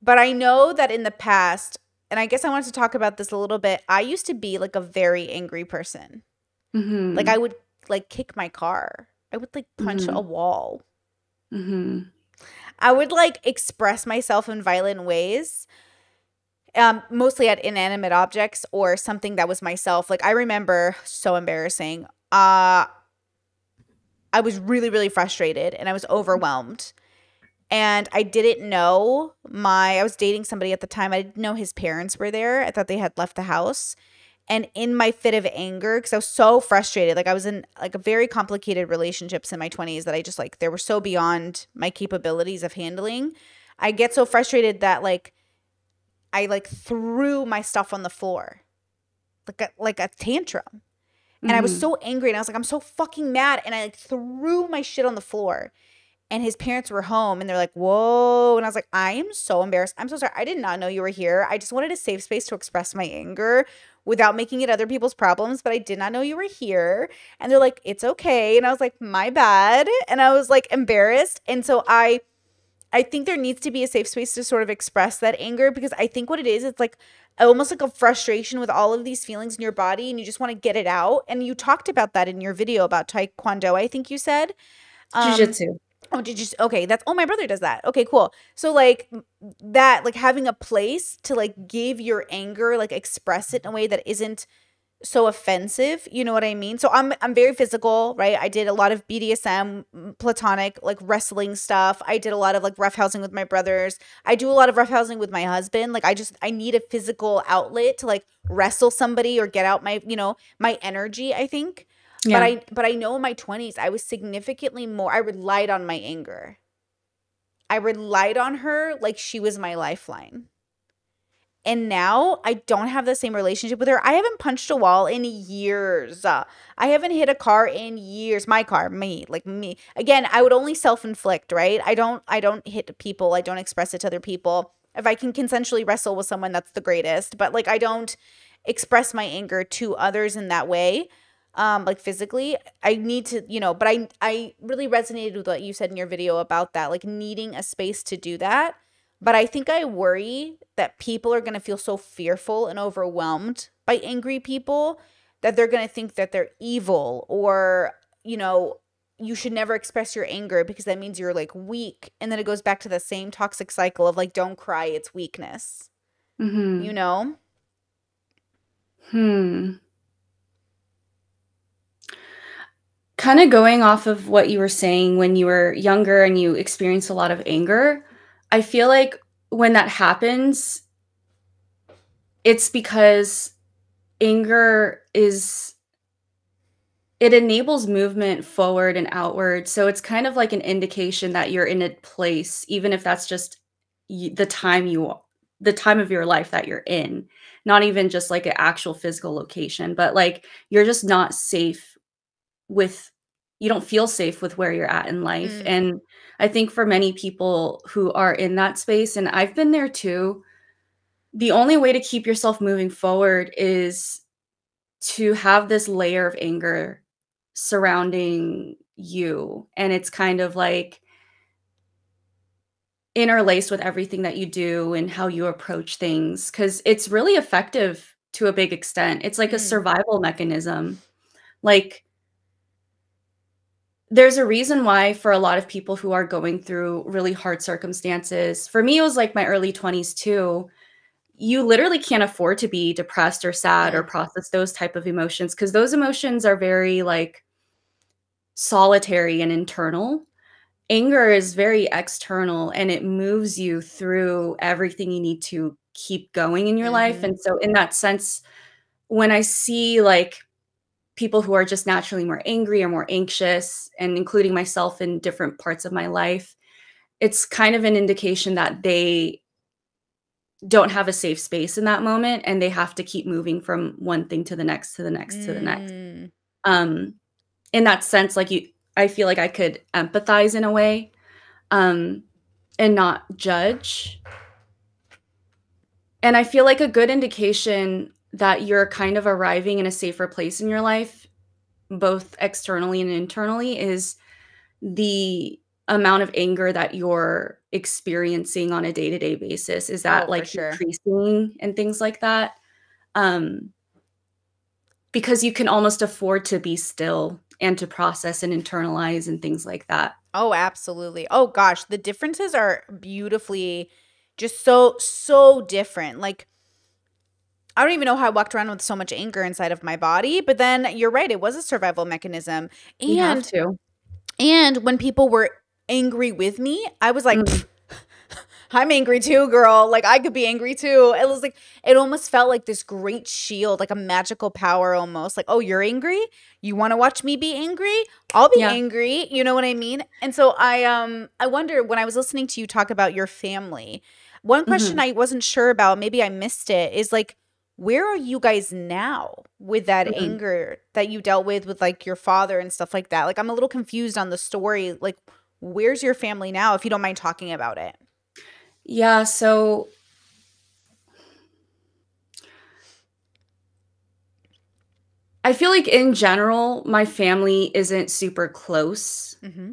But I know that in the past, and I guess I wanted to talk about this a little bit. I used to be like a very angry person. Mm-hmm. Like I would like kick my car. I would like punch mm-hmm. a wall. Mm-hmm. I would like express myself in violent ways, um, mostly at inanimate objects or something that was myself. Like I remember, so embarrassing. Uh, I was really, really frustrated and I was overwhelmed. And I didn't know my – I was dating somebody at the time. I didn't know his parents were there. I thought they had left the house. And in my fit of anger, because I was so frustrated. Like I was in like a very complicated relationships in my twenties that I just like – they were so beyond my capabilities of handling. I get so frustrated that like I like threw my stuff on the floor like a, like a tantrum. And mm-hmm. I was so angry and I was like, I'm so fucking mad. And I like threw my shit on the floor. And his parents were home and they're like, whoa. And I was like, I am so embarrassed. I'm so sorry. I did not know you were here. I just wanted a safe space to express my anger without making it other people's problems. But I did not know you were here. And they're like, it's okay. And I was like, my bad. And I was like embarrassed. And so I, I think there needs to be a safe space to sort of express that anger because I think what it is, it's like almost like a frustration with all of these feelings in your body and you just want to get it out. And you talked about that in your video about Taekwondo, I think you said. Um, Jiu-Jitsu. Oh, did you – okay, that's – oh, my brother does that. Okay, cool. So, like, that – like, having a place to, like, give your anger, like, express it in a way that isn't so offensive, you know what I mean? So I'm I'm very physical, right? I did a lot of B D S M, platonic, like wrestling stuff. I did a lot of like roughhousing with my brothers. I do a lot of roughhousing with my husband. Like I just I need a physical outlet to like wrestle somebody or get out my, you know, my energy, I think. Yeah. But I but I know in my twenties I was significantly more I relied on my anger. I relied on her like she was my lifeline. And now I don't have the same relationship with her. I haven't punched a wall in years. Uh, I haven't hit a car in years. My car, me, like me. Again, I would only self-inflict, right? I don't I don't hit people. I don't express it to other people. If I can consensually wrestle with someone, that's the greatest. But like I don't express my anger to others in that way, um, like physically. I need to, you know, but I, I really resonated with what you said in your video about that, like needing a space to do that. But I think I worry that people are going to feel so fearful and overwhelmed by angry people that they're going to think that they're evil or, you know, you should never express your anger because that means you're like weak. And then it goes back to the same toxic cycle of like, don't cry, it's weakness, mm-hmm. you know? Hmm. Kind of going off of what you were saying when you were younger and you experienced a lot of anger, I feel like when that happens, it's because anger is, it enables movement forward and outward. So it's kind of like an indication that you're in a place, even if that's just the time you, the time of your life that you're in, not even just like an actual physical location, but like, you're just not safe with, you don't feel safe with where you're at in life. Mm. And I think for many people who are in that space, and I've been there too, the only way to keep yourself moving forward is to have this layer of anger surrounding you. And it's kind of like interlaced with everything that you do and how you approach things, because it's really effective to a big extent. It's like mm. a survival mechanism. Like, there's a reason why for a lot of people who are going through really hard circumstances, for me, it was like my early twenties too. You literally can't afford to be depressed or sad or process those type of emotions, because those emotions are very like solitary and internal. Anger is very external and it moves you through everything you need to keep going in your mm-hmm. life. And so in that sense, when I see like people who are just naturally more angry or more anxious, and including myself in different parts of my life, it's kind of an indication that they don't have a safe space in that moment and they have to keep moving from one thing to the next, to the next, mm. to the next. Um, in that sense, like you, I feel like I could empathize in a way um, and not judge. And I feel like a good indication that you're kind of arriving in a safer place in your life, both externally and internally, is the amount of anger that you're experiencing on a day-to-day basis. Is that oh, like sure. increasing and things like that? Um, because you can almost afford to be still and to process and internalize and things like that. Oh, absolutely. Oh gosh, the differences are beautifully just so, so different. Like, I don't even know how I walked around with so much anger inside of my body. But then you're right. It was a survival mechanism. And, you have to. And when people were angry with me, I was like, mm. I'm angry too, girl. Like I could be angry too. It was like, it almost felt like this great shield, like a magical power almost. Like, oh, you're angry? You want to watch me be angry? I'll be yeah. angry. You know what I mean? And so I, um, I wonder when I was listening to you talk about your family, one question mm-hmm. I wasn't sure about, maybe I missed it, is like, where are you guys now with that mm-hmm. anger that you dealt with with like your father and stuff like that? Like I'm a little confused on the story. Like where's your family now, if you don't mind talking about it? Yeah, so I feel like in general, my family isn't super close. Mm-hmm.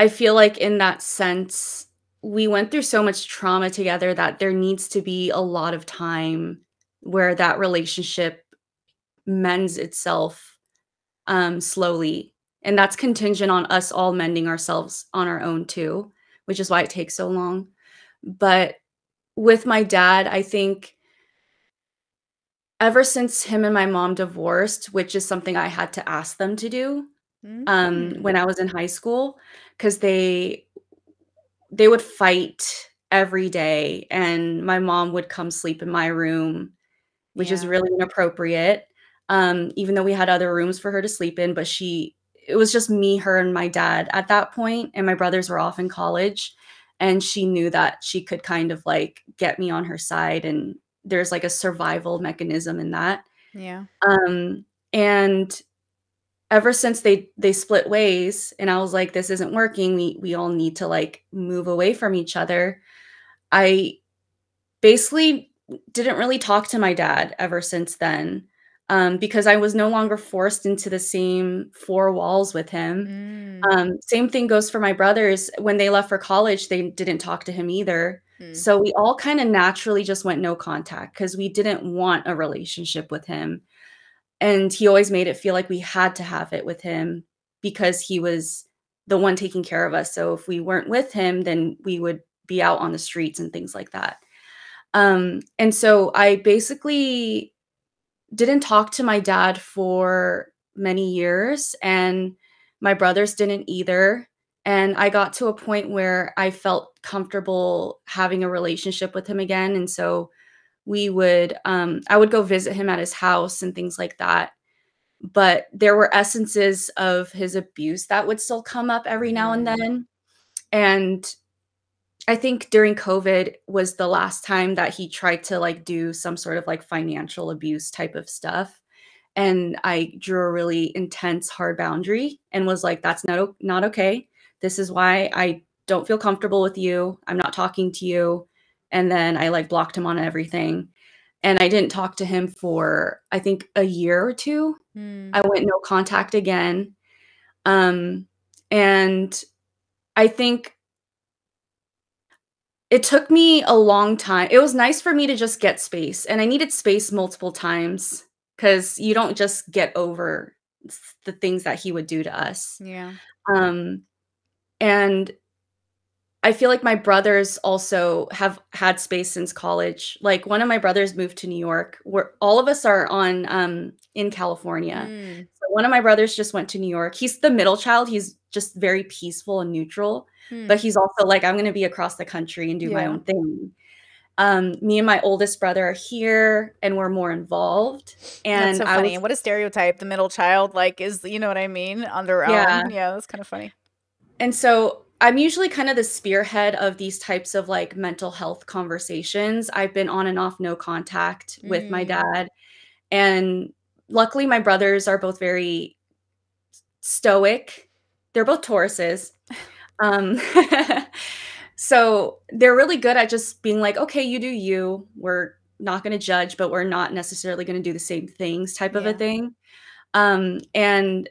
I feel like in that sense, we went through so much trauma together that there needs to be a lot of time where that relationship mends itself um, slowly. And that's contingent on us all mending ourselves on our own too, which is why it takes so long. But with my dad, I think ever since him and my mom divorced, which is something I had to ask them to do mm-hmm. um, when I was in high school, because they they would fight every day, and my mom would come sleep in my room, which yeah. is really inappropriate. Um, even though we had other rooms for her to sleep in, but she it was just me, her, and my dad at that point, and my brothers were off in college, and she knew that she could kind of like get me on her side, and there's like a survival mechanism in that. Yeah. Um, and ever since they they split ways, and I was like, this isn't working. We we all need to like move away from each other. I basically didn't really talk to my dad ever since then. Um, because I was no longer forced into the same four walls with him. Mm. Um, same thing goes for my brothers. When they left for college, they didn't talk to him either. Mm. So we all kind of naturally just went no contact because we didn't want a relationship with him. And he always made it feel like we had to have it with him because he was the one taking care of us. So if we weren't with him, then we would be out on the streets and things like that. Um, and so I basically... didn't talk to my dad for many years, and my brothers didn't either. And I got to a point where I felt comfortable having a relationship with him again. And so we would, um, I would go visit him at his house and things like that. But there were essences of his abuse that would still come up every now and then. And I think during COVID was the last time that he tried to like do some sort of like financial abuse type of stuff. And I drew a really intense, hard boundary and was like, that's not, not okay. This is why I don't feel comfortable with you. I'm not talking to you. And then I like blocked him on everything. And I didn't talk to him for, I think, a year or two. Mm. I went no contact again. Um, and I think it took me a long time. It was nice for me to just get space, and I needed space multiple times because you don't just get over the things that he would do to us. Yeah. Um, and I feel like my brothers also have had space since college. Like one of my brothers moved to New York, where all of us are on um, in California. Mm. So one of my brothers just went to New York. He's the middle child. He's just very peaceful and neutral. Hmm. But he's also like, I'm going to be across the country and do yeah. my own thing. Um, me and my oldest brother are here, and we're more involved. And that's so funny. I was, what a stereotype. The middle child, like, is, you know what I mean? On their yeah. own. Yeah, that's kind of funny. And so I'm usually kind of the spearhead of these types of like mental health conversations. I've been on and off no contact mm. with my dad. And luckily, my brothers are both very stoic. They're both Tauruses. Um, so they're really good at just being like, okay, you do you, we're not going to judge, but we're not necessarily going to do the same things type of yeah. a thing. Um, and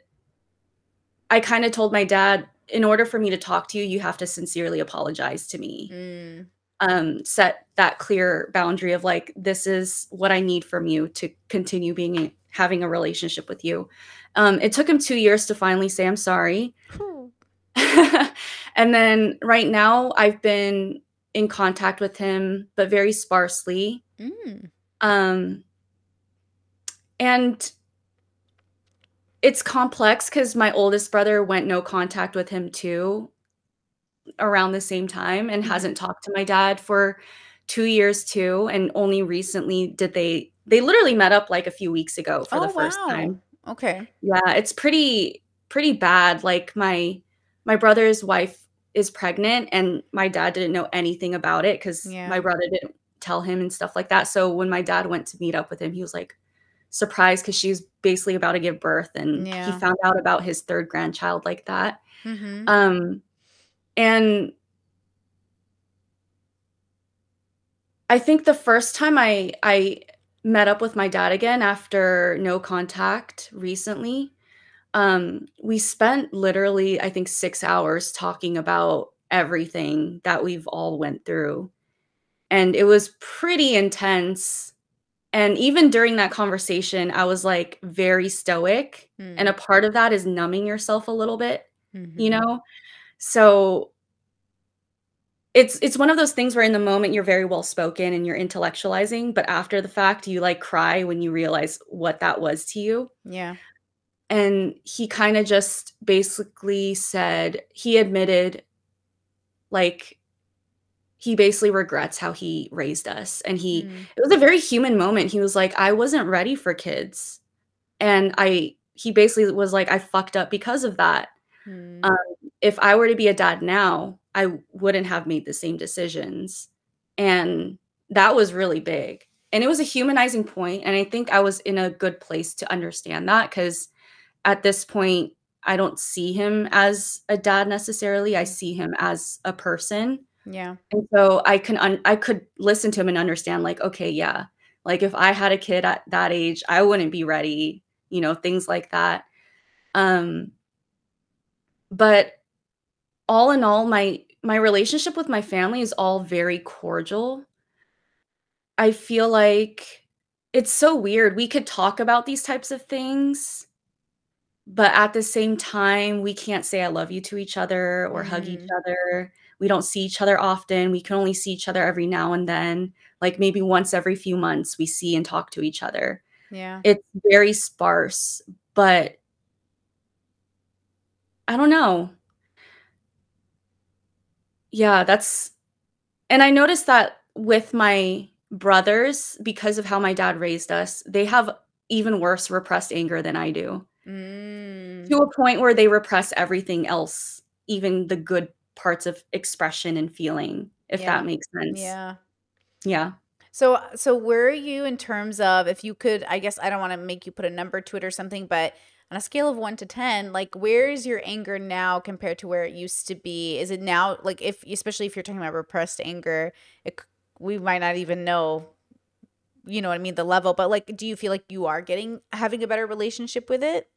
I kind of told my dad, in order for me to talk to you, you have to sincerely apologize to me, mm. um, set that clear boundary of like, this is what I need from you to continue being, having a relationship with you. Um, it took him two years to finally say, I'm sorry. And then right now I've been in contact with him, but very sparsely. Mm. Um, and it's complex because my oldest brother went no contact with him too around the same time and mm. hasn't talked to my dad for two years too. And only recently did they, they literally met up like a few weeks ago for oh, the first wow. time. Okay. Yeah. It's pretty, pretty bad. Like my, My brother's wife is pregnant, and my dad didn't know anything about it because yeah. my brother didn't tell him and stuff like that. So when my dad went to meet up with him, he was like surprised because she was basically about to give birth, and yeah. he found out about his third grandchild like that. Mm-hmm. Um, and I think the first time I, I met up with my dad again after no contact recently, Um, we spent literally, I think, six hours talking about everything that we've all went through. And it was pretty intense. And even during that conversation, I was like very stoic. Mm. And a part of that is numbing yourself a little bit, mm-hmm. you know? So it's it's one of those things where in the moment you're very well spoken and you're intellectualizing, but after the fact you like cry when you realize what that was to you. Yeah. And he kind of just basically said, he admitted, like, he basically regrets how he raised us. And he, mm. it was a very human moment. He was like, I wasn't ready for kids. And I, he basically was like, I fucked up because of that. Mm. Um, if I were to be a dad now, I wouldn't have made the same decisions. And that was really big. And it was a humanizing point. And I think I was in a good place to understand that, because at this point, I don't see him as a dad necessarily. I see him as a person. Yeah. And so I can un I could listen to him and understand, like, okay, yeah, like if I had a kid at that age, I wouldn't be ready, you know, things like that. Um, but all in all, my my relationship with my family is all very cordial. I feel like it's so weird. We could talk about these types of things, but at the same time, we can't say I love you to each other or mm-hmm. hug each other. We don't see each other often. We can only see each other every now and then. Like maybe once every few months we see and talk to each other. Yeah. It's very sparse, but I don't know. Yeah, that's, and I noticed that with my brothers, because of how my dad raised us, they have even worse repressed anger than I do. Mm. To a point where they repress everything else, even the good parts of expression and feeling, if yeah. that makes sense. Yeah. Yeah. So, so where are you in terms of, if you could, I guess I don't want to make you put a number to it or something, but on a scale of one to ten, like where is your anger now compared to where it used to be? Is it now, like if, especially if you're talking about repressed anger, it, we might not even know, you know what I mean, the level, but like, do you feel like you are getting, having a better relationship with it?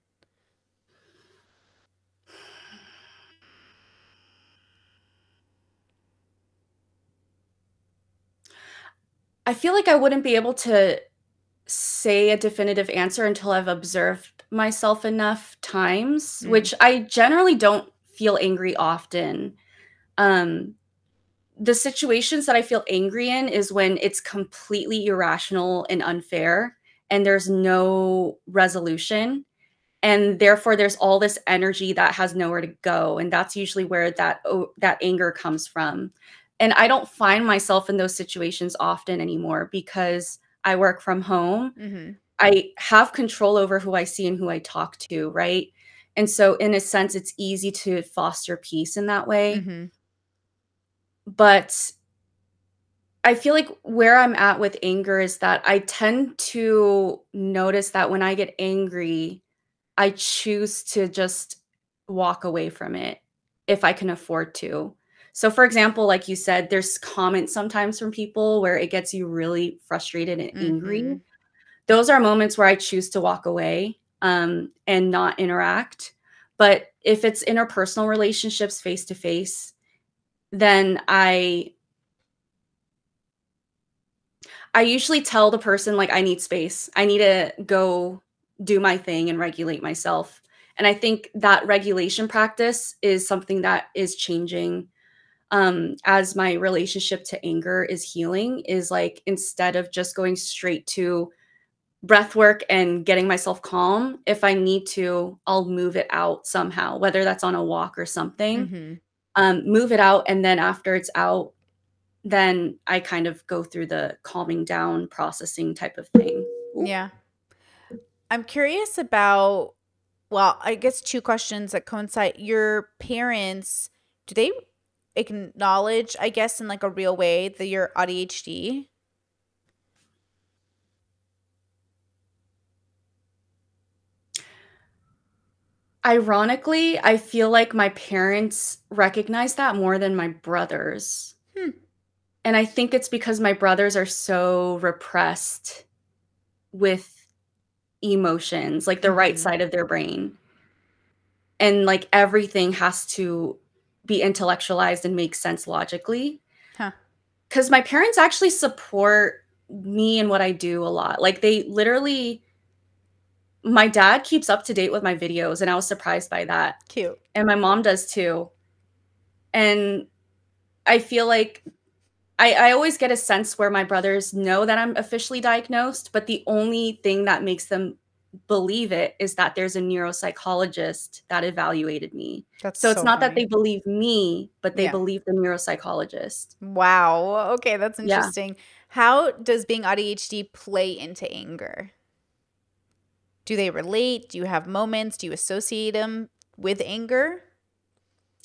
I feel like I wouldn't be able to say a definitive answer until I've observed myself enough times, mm. which I generally don't feel angry often. Um, the situations that I feel angry in is when it's completely irrational and unfair and there's no resolution. And therefore there's all this energy that has nowhere to go. And that's usually where that, oh, that anger comes from. And I don't find myself in those situations often anymore because I work from home. Mm-hmm. I have control over who I see and who I talk to, right? And so in a sense, it's easy to foster peace in that way. Mm-hmm. But I feel like where I'm at with anger is that I tend to notice that when I get angry, I choose to just walk away from it if I can afford to. So for example, like you said, there's comments sometimes from people where it gets you really frustrated and mm-hmm. angry. Those are moments where I choose to walk away um, and not interact. But if it's interpersonal relationships face-to-face, then I, I usually tell the person, like, I need space. I need to go do my thing and regulate myself. And I think that regulation practice is something that is changing Um, as my relationship to anger is healing, is like, instead of just going straight to breath work and getting myself calm, if I need to, I'll move it out somehow, whether that's on a walk or something, mm-hmm. um, move it out. And then after it's out, then I kind of go through the calming down processing type of thing. Ooh. Yeah. I'm curious about, well, I guess two questions that coincide. Your parents, do they acknowledge, I guess, in like a real way that you're A D H D? Ironically, I feel like my parents recognize that more than my brothers. Hmm. And I think it's because my brothers are so repressed with emotions, like the right side of their brain. And like everything has to be intellectualized and make sense logically. Huh. Because my parents actually support me and what I do a lot. Like they literally, my dad keeps up to date with my videos and I was surprised by that. Cute. And my mom does too. And I feel like I, I always get a sense where my brothers know that I'm officially diagnosed, but the only thing that makes them believe it is that there's a neuropsychologist that evaluated me. That's so, so it's not funny. That they believe me, but they yeah. believe the neuropsychologist. Wow. Okay, that's interesting. Yeah. How does being A D H D play into anger? Do they relate? Do you have moments? Do you associate them with anger?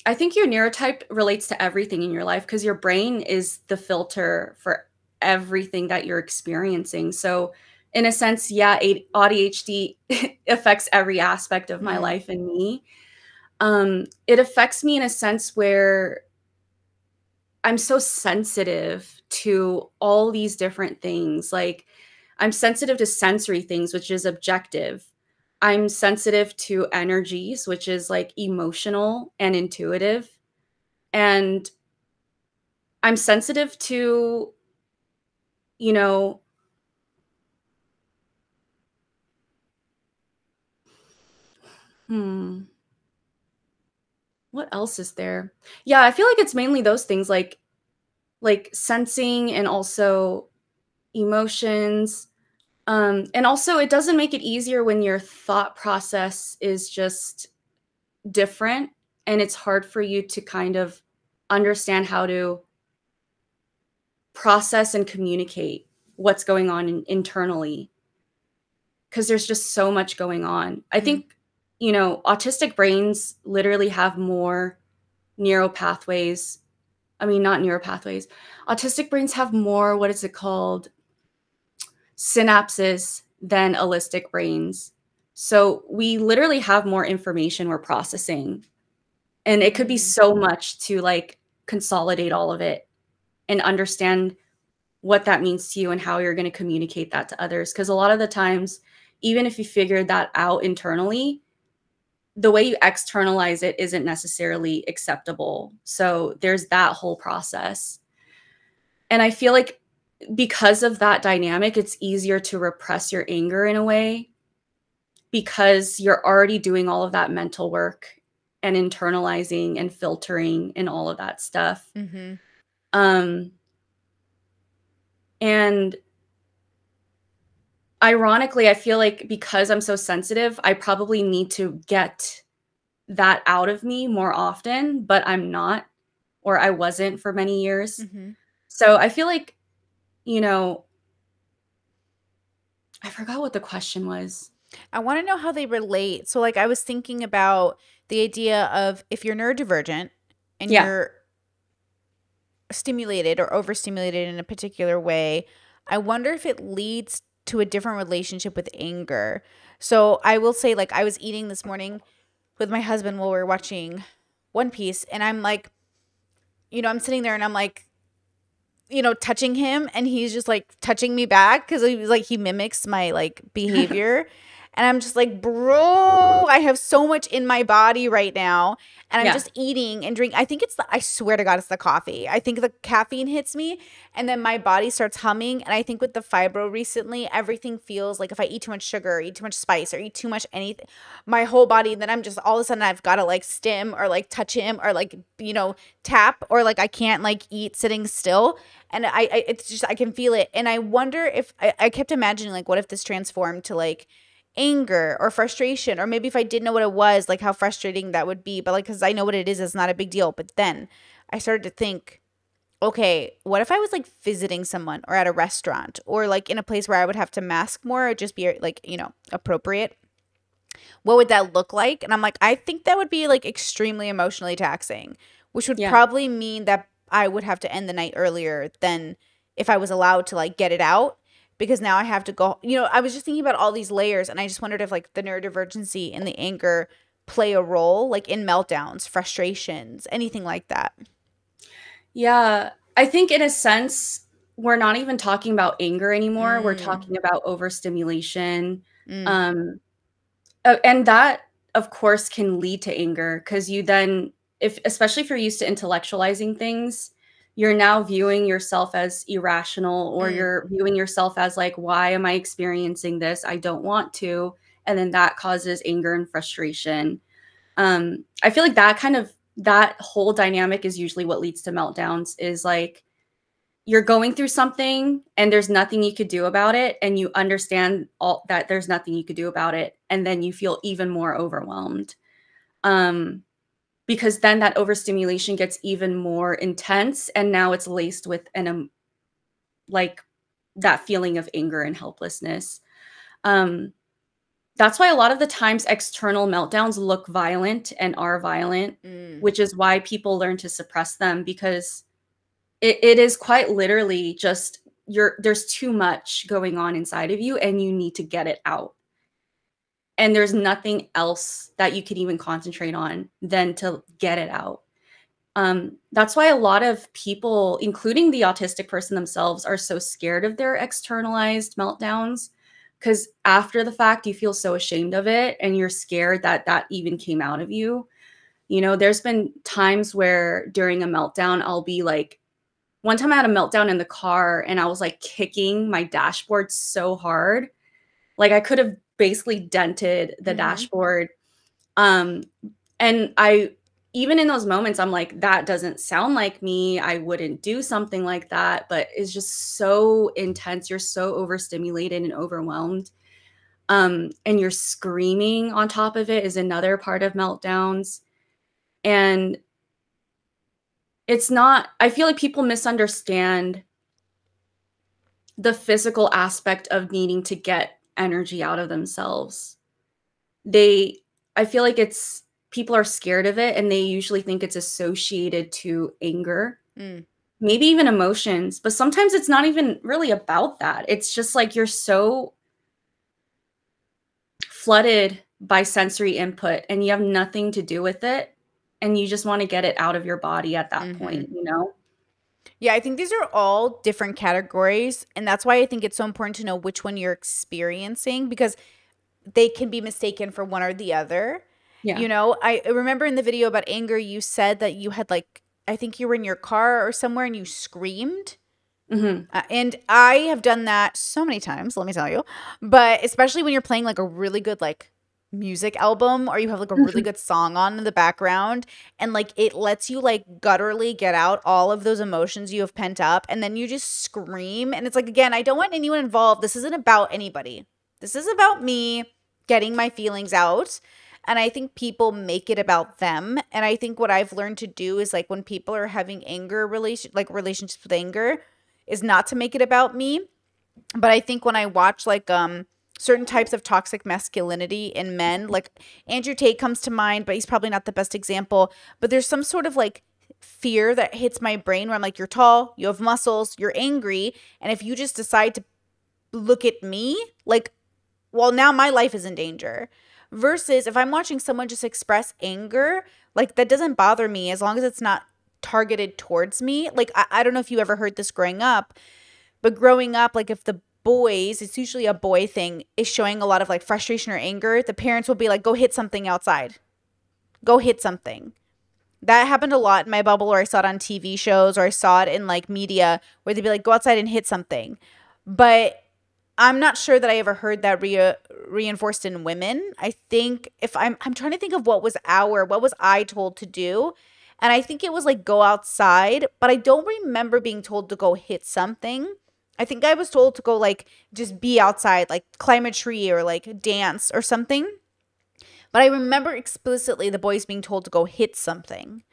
I think your neurotype relates to everything in your life because your brain is the filter for everything that you're experiencing. So in a sense, yeah, A D H D affects every aspect of my mm-hmm. life and me. Um, it affects me in a sense where I'm so sensitive to all these different things. Like I'm sensitive to sensory things, which is objective. I'm sensitive to energies, which is like emotional and intuitive. And I'm sensitive to, you know, hmm. what else is there? Yeah, I feel like it's mainly those things like like sensing and also emotions. Um, and also it doesn't make it easier when your thought process is just different and it's hard for you to kind of understand how to process and communicate what's going on in internally because there's just so much going on. I think, you know, autistic brains literally have more neural pathways. I mean, not neural pathways. Autistic brains have more, what is it called? Synapses than holistic brains. So we literally have more information we're processing. And it could be so much to like consolidate all of it and understand what that means to you and how you're going to communicate that to others. Because a lot of the times, even if you figured that out internally, the way you externalize it isn't necessarily acceptable. So there's that whole process. And I feel like because of that dynamic, it's easier to repress your anger in a way because you're already doing all of that mental work and internalizing and filtering and all of that stuff. Mm-hmm. Um, and ironically, I feel like because I'm so sensitive, I probably need to get that out of me more often, but I'm not, or I wasn't for many years. Mm-hmm. So I feel like, you know, I forgot what the question was. I want to know how they relate. So like I was thinking about the idea of if you're neurodivergent and yeah. you're stimulated or overstimulated in a particular way, I wonder if it leads to a different relationship with anger. So I will say, like, I was eating this morning with my husband while we were watching One Piece, and I'm like, you know, I'm sitting there and I'm like, you know, touching him, and he's just like touching me back because he was like, he mimics my like behavior. And I'm just like, bro, I have so much in my body right now. And I'm yeah. just eating and drink. I think it's the, I swear to God, it's the coffee. I think the caffeine hits me and then my body starts humming. And I think with the fibro recently, everything feels like if I eat too much sugar or eat too much spice or eat too much anything, my whole body, then I'm just all of a sudden I've got to like stim or like touch him or like, you know, tap or like I can't like eat sitting still. And I, I it's just, I can feel it. And I wonder if, I, I kept imagining like, what if this transformed to like anger or frustration, or maybe if I didn't know what it was, like how frustrating that would be. But like, because I know what it is, it's not a big deal. But then I started to think, okay, what if I was like visiting someone or at a restaurant or like in a place where I would have to mask more or just be like, you know, appropriate? What would that look like? And I'm like, I think that would be like extremely emotionally taxing, which would yeah. probably mean that I would have to end the night earlier than if I was allowed to like get it out. Because now I have to go, you know, I was just thinking about all these layers and I just wondered if like the neurodivergency and the anger play a role like in meltdowns, frustrations, anything like that. Yeah, I think in a sense, we're not even talking about anger anymore. Mm. We're talking about overstimulation. Mm. Um, and that, of course, can lead to anger because you then, if especially if you're used to intellectualizing things, you're now viewing yourself as irrational or mm. you're viewing yourself as like, why am I experiencing this? I don't want to. And then that causes anger and frustration. Um, I feel like that kind of that whole dynamic is usually what leads to meltdowns, is like you're going through something and there's nothing you could do about it. And you understand all that there's nothing you could do about it. And then you feel even more overwhelmed, um, because then that overstimulation gets even more intense. And now it's laced with an, um, like that feeling of anger and helplessness. Um, That's why a lot of the times external meltdowns look violent and are violent, mm. which is why people learn to suppress them, because it, it is quite literally just you're, there's too much going on inside of you and you need to get it out. And there's nothing else that you could even concentrate on than to get it out. Um, that's why a lot of people, including the autistic person themselves, are so scared of their externalized meltdowns. Because after the fact, you feel so ashamed of it and you're scared that that even came out of you. You know, there's been times where during a meltdown, I'll be like, one time I had a meltdown in the car and I was like kicking my dashboard so hard. Like I could have basically dented the mm-hmm. dashboard. Um, and I, even in those moments, I'm like, that doesn't sound like me. I wouldn't do something like that, but it's just so intense. You're so overstimulated and overwhelmed. Um, and you're screaming on top of it is another part of meltdowns. And it's not, I feel like people misunderstand the physical aspect of needing to get energy out of themselves. They, I feel like it's, people are scared of it and they usually think it's associated to anger, mm. maybe even emotions, but sometimes it's not even really about that. It's just like you're so flooded by sensory input and you have nothing to do with it. And you just want to get it out of your body at that mm-hmm. point, you know? Yeah, I think these are all different categories. And that's why I think it's so important to know which one you're experiencing, because they can be mistaken for one or the other. Yeah. You know, I remember in the video about anger, you said that you had like, I think you were in your car or somewhere and you screamed. Mm-hmm. uh, and I have done that so many times, let me tell you. But especially when you're playing like a really good like music album or you have like a mm-hmm. really good song on in the background and like it lets you like gutturally get out all of those emotions you have pent up and then you just scream. And it's like, again, I don't want anyone involved. This isn't about anybody. This is about me getting my feelings out. And I think people make it about them. And I think what I've learned to do is like when people are having anger, relation like relationships with anger, is not to make it about me. But I think when I watch like um certain types of toxic masculinity in men, like Andrew Tate comes to mind, but he's probably not the best example. But there's some sort of like fear that hits my brain where I'm like, you're tall, you have muscles, you're angry. And if you just decide to look at me, like, well, now my life is in danger. Versus if I'm watching someone just express anger, like that doesn't bother me as long as it's not targeted towards me. Like, I, I don't know if you ever heard this growing up, but growing up, like if the boys, it's usually a boy thing, is showing a lot of like frustration or anger, the parents will be like, go hit something outside. Go hit something. That happened a lot in my bubble, or I saw it on T V shows, or I saw it in like media where they'd be like, go outside and hit something. But I'm not sure that I ever heard that re reinforced in women. I think if I'm, I'm trying to think of what was our, what was I told to do? And I think it was like go outside, but I don't remember being told to go hit something. I think I was told to go like, just be outside, like climb a tree or like dance or something. But I remember explicitly the boys being told to go hit something.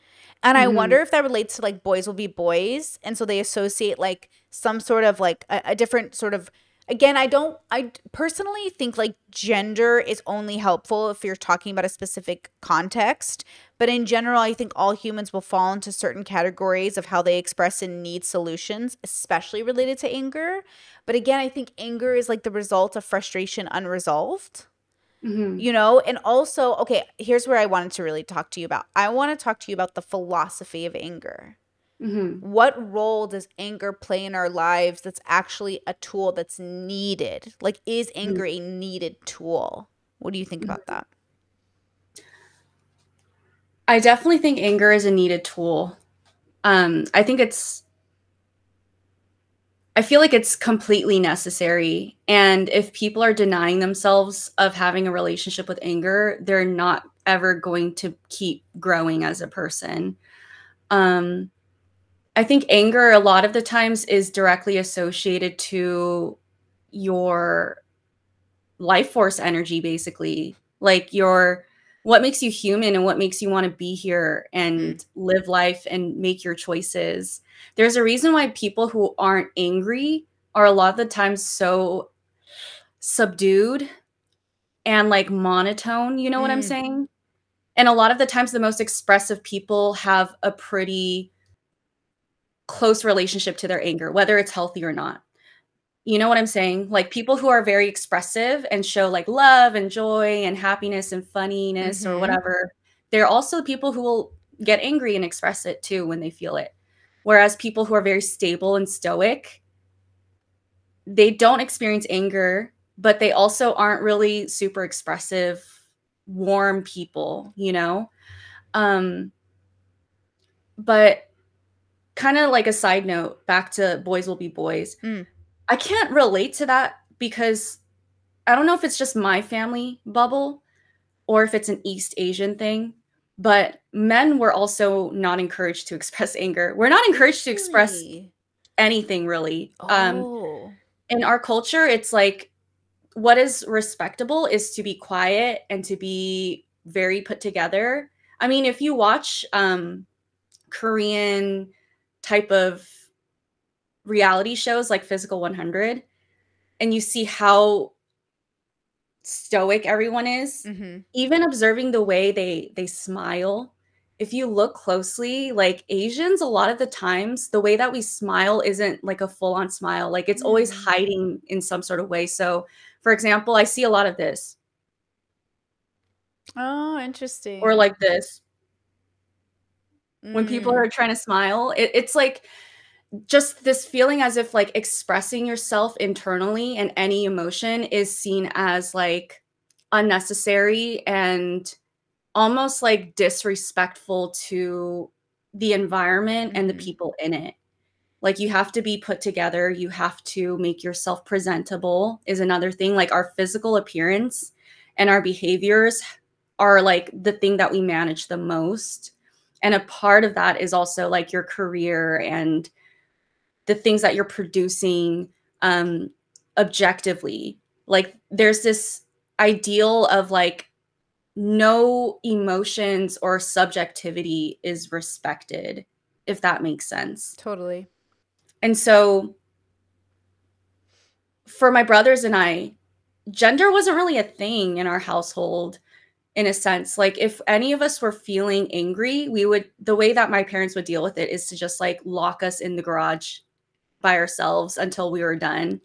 And I mm-hmm. wonder if that relates to like boys will be boys. And so they associate like some sort of like a, a different sort of, again, I don't – I personally think like gender is only helpful if you're talking about a specific context. But in general, I think all humans will fall into certain categories of how they express and need solutions, especially related to anger. But again, I think anger is like the result of frustration unresolved, mm-hmm. you know? And also – okay, here's where I wanted to really talk to you about. I want to talk to you about the philosophy of anger. Mm-hmm. What role does anger play in our lives that's actually a tool that's needed? Like, is anger mm-hmm. a needed tool? What do you think mm-hmm. about that? I definitely think anger is a needed tool. Um, I think it's, I feel like it's completely necessary. And if people are denying themselves of having a relationship with anger, they're not ever going to keep growing as a person. Um, I think anger a lot of the times is directly associated to your life force energy, basically, like your, what makes you human and what makes you want to be here and mm. live life and make your choices. There's a reason why people who aren't angry are a lot of the times so subdued and like monotone, you know mm. what I'm saying? And a lot of the times the most expressive people have a pretty close relationship to their anger, whether it's healthy or not. You know what I'm saying? Like people who are very expressive and show like love and joy and happiness and funniness mm-hmm. or whatever, they're also people who will get angry and express it too when they feel it. Whereas people who are very stable and stoic, they don't experience anger, but they also aren't really super expressive, warm people, you know? Um, but kind of like a side note, back to Boys Will Be Boys. Mm. I can't relate to that because I don't know if it's just my family bubble or if it's an East Asian thing, but men were also not encouraged to express anger. We're not encouraged to express really? anything really. Oh. Um, in our culture, it's like what is respectable is to be quiet and to be very put together. I mean, if you watch um, Korean type of reality shows like Physical one hundred and you see how stoic everyone is, mm-hmm. even observing the way they they smile, if you look closely, like Asians a lot of the times the way that we smile isn't like a full-on smile, like it's mm-hmm. always hiding in some sort of way. So for example, I see a lot of this. Oh, interesting. Or like this mm. when people are trying to smile, it, it's like just this feeling as if like expressing yourself internally and any emotion is seen as like unnecessary and almost like disrespectful to the environment mm-hmm. and the people in it. Like you have to be put together. You have to make yourself presentable is another thing. Like our physical appearance and our behaviors are like the thing that we manage the most. And a part of that is also like your career and the things that you're producing um, objectively. Like there's this ideal of like no emotions or subjectivity is respected, if that makes sense. Totally. And so for my brothers and I, gender wasn't really a thing in our household in a sense. Like if any of us were feeling angry, we would, the way that my parents would deal with it is to just like lock us in the garage by ourselves until we were done.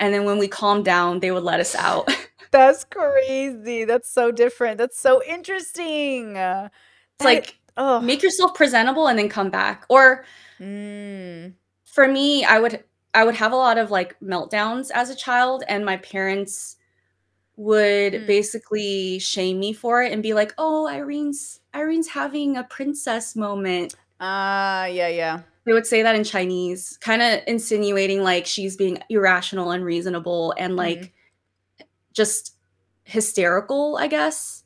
And then when we calmed down, they would let us out. That's crazy. That's so different. That's so interesting. It's like, oh, make yourself presentable and then come back. Or mm. for me, I would, I would have a lot of like meltdowns as a child, and my parents would mm. basically shame me for it and be like, oh, Irene's, Irene's having a princess moment. Ah, uh, yeah, yeah. They would say that in Chinese, kind of insinuating like she's being irrational, unreasonable, and like mm-hmm. just hysterical, I guess.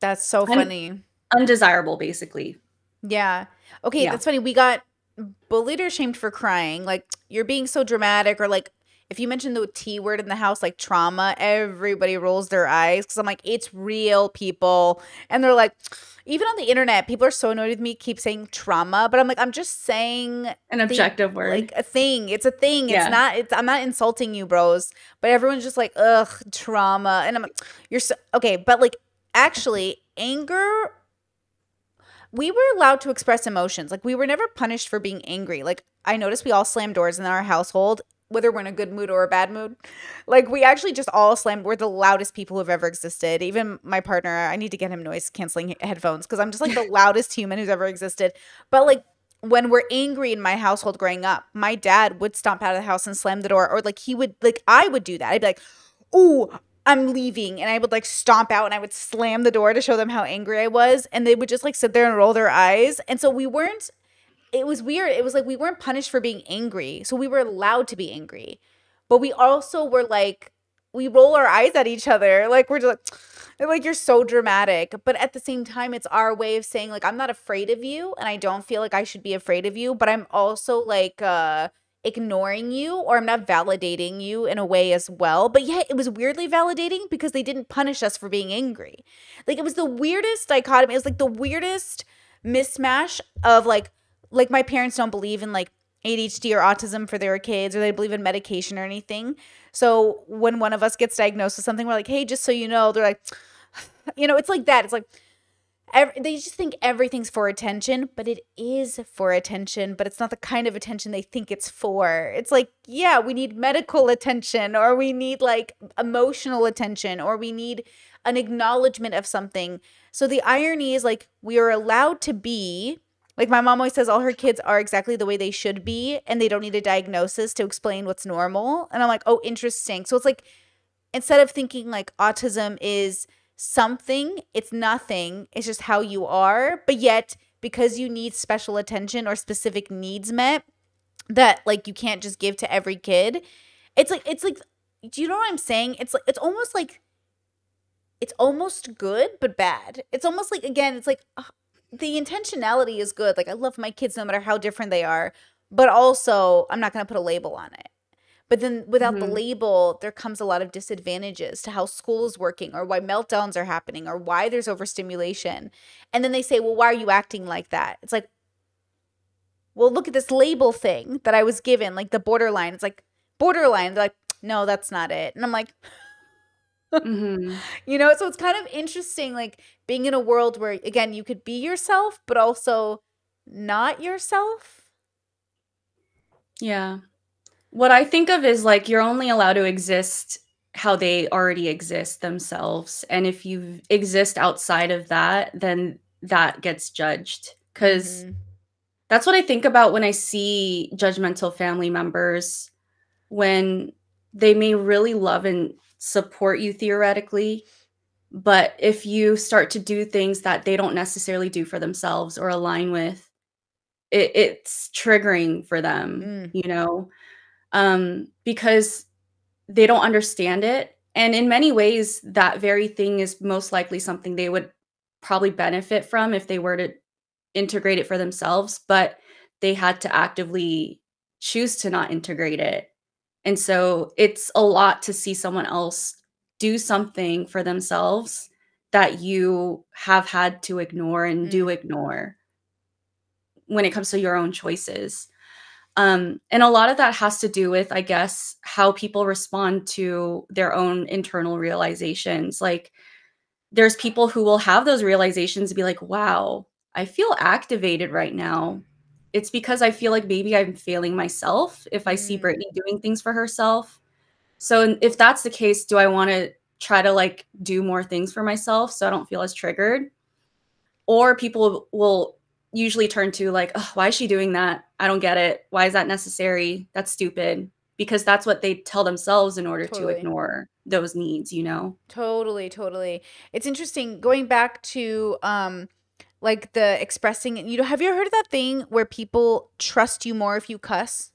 That's so kind funny. Undesirable, basically. Yeah. Okay, yeah. That's funny. We got bullied or shamed for crying. Like, you're being so dramatic, or like, if you mention the T word in the house, like trauma, everybody rolls their eyes because I'm like, it's real, people. And they're like, even on the internet, people are so annoyed with me, keep saying trauma. But I'm like, I'm just saying an objective word. Like a thing. It's a thing. Yeah. It's not, it's, I'm not insulting you, bros. But everyone's just like, ugh, trauma. And I'm like, you're so, okay. But like, actually, anger, we were allowed to express emotions. Like, we were never punished for being angry. Like, I noticed we all slammed doors in our household, whether we're in a good mood or a bad mood. Like, we actually just all slammed. We're the loudest people who've ever existed. Even my partner, I need to get him noise canceling headphones because I'm just like the loudest human who's ever existed. But like, when we're angry in my household growing up, my dad would stomp out of the house and slam the door. Or like, he would, like, I would do that. I'd be like, ooh, I'm leaving. And I would like stomp out and I would slam the door to show them how angry I was. And they would just like sit there and roll their eyes. And so we weren't, it was weird. It was like we weren't punished for being angry. So we were allowed to be angry. But we also were like, we roll our eyes at each other. Like, we're just like, They're like, you're so dramatic. But at the same time, it's our way of saying, like, I'm not afraid of you, and I don't feel like I should be afraid of you, but I'm also, like, uh, ignoring you, or I'm not validating you in a way as well. But yet it was weirdly validating because they didn't punish us for being angry. Like, it was the weirdest dichotomy. It was, like, the weirdest mismatch of, like, like my parents don't believe in, like, A D H D or autism for their kids, or they believe in medication or anything. So when one of us gets diagnosed with something, we're like, hey, just so you know, they're like, you know, it's like that. It's like, every, they just think everything's for attention, but it is for attention, but it's not the kind of attention they think it's for. It's like, yeah, we need medical attention, or we need like emotional attention, or we need an acknowledgement of something. So the irony is, like, we are allowed to be, like, my mom always says all her kids are exactly the way they should be, and they don't need a diagnosis to explain what's normal. And I'm like, oh, interesting. So it's like, instead of thinking like autism is something, it's nothing. It's just how you are. But yet, because you need special attention or specific needs met that, like, you can't just give to every kid. It's like, it's like, do you know what I'm saying? It's like, it's almost like, it's almost good, but bad. It's almost like, again, it's like, uh, the intentionality is good. Like, I love my kids no matter how different they are, but also I'm not going to put a label on it. But then without mm-hmm. the label, there comes a lot of disadvantages to how school is working, or why meltdowns are happening, or why there's overstimulation. And then they say, well, why are you acting like that? It's like, well, look at this label thing that I was given, like the borderline. It's like, borderline. They're like, no, that's not it. And I'm like, mm-hmm. you know, so it's kind of interesting, like, being in a world where, again, you could be yourself, but also not yourself. Yeah. What I think of is, like, you're only allowed to exist how they already exist themselves. And if you exist outside of that, then that gets judged. Because mm-hmm. that's what I think about when I see judgmental family members, when they may really love and support you theoretically, but if you start to do things that they don't necessarily do for themselves or align with, it, it's triggering for them, mm. you know, um, because they don't understand it. And in many ways, that very thing is most likely something they would probably benefit from if they were to integrate it for themselves, but they had to actively choose to not integrate it. And so it's a lot to see someone else do something for themselves that you have had to ignore and mm-hmm. do ignore when it comes to your own choices. Um, and a lot of that has to do with, I guess, how people respond to their own internal realizations. Like, there's people who will have those realizations and be like, wow, I feel activated right now. It's because I feel like maybe I'm failing myself if I see Brittany doing things for herself. So if that's the case, do I want to try to, like, do more things for myself so I don't feel as triggered? Or people will usually turn to, like, oh, why is she doing that? I don't get it. Why is that necessary? That's stupid. Because that's what they tell themselves in order totally. to ignore those needs, you know? Totally, totally. It's interesting going back to um, – like the expressing, you know, have you ever heard of that thing where people trust you more if you cuss?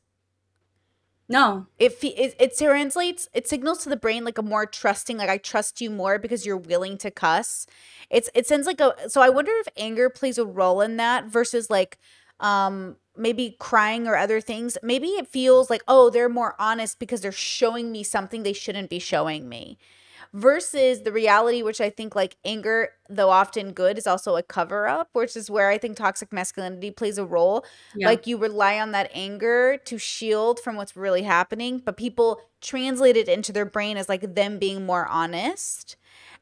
No. It, it, it translates, it signals to the brain like a more trusting, like I trust you more because you're willing to cuss. It's, it sends like a, so I wonder if anger plays a role in that versus like um, maybe crying or other things. Maybe it feels like, oh, they're more honest because they're showing me something they shouldn't be showing me. Versus the reality, which I think like anger, though often good, is also a cover up, which is where I think toxic masculinity plays a role. Yeah. Like you rely on that anger to shield from what's really happening, but people translate it into their brain as like them being more honest.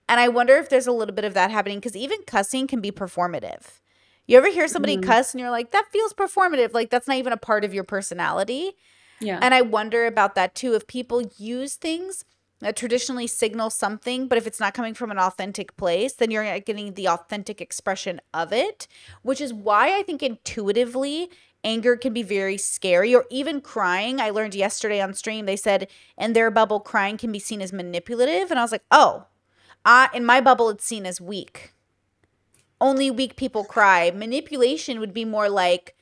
And I wonder if there's a little bit of that happening, because even cussing can be performative. You ever hear somebody mm-hmm. cuss and you're like, that feels performative. Like that's not even a part of your personality. Yeah. And I wonder about that too, if people use things that traditionally signals something, but if it's not coming from an authentic place, then you're not getting the authentic expression of it, which is why I think intuitively anger can be very scary, or even crying. I learned yesterday on stream, they said, in their bubble, crying can be seen as manipulative. And I was like, oh, uh, in my bubble, it's seen as weak. Only weak people cry. Manipulation would be more like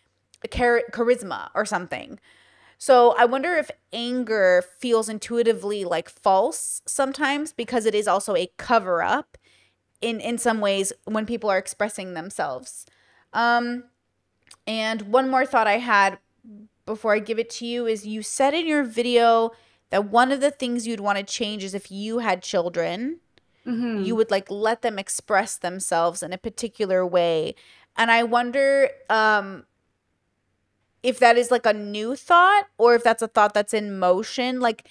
a char- charisma or something. So I wonder if anger feels intuitively like false sometimes because it is also a cover up, in, in some ways when people are expressing themselves. Um, and one more thought I had before I give it to you is you said in your video that one of the things you'd want to change is if you had children, mm-hmm. you would like let them express themselves in a particular way. And I wonder um, if that is like a new thought or if that's a thought that's in motion. Like,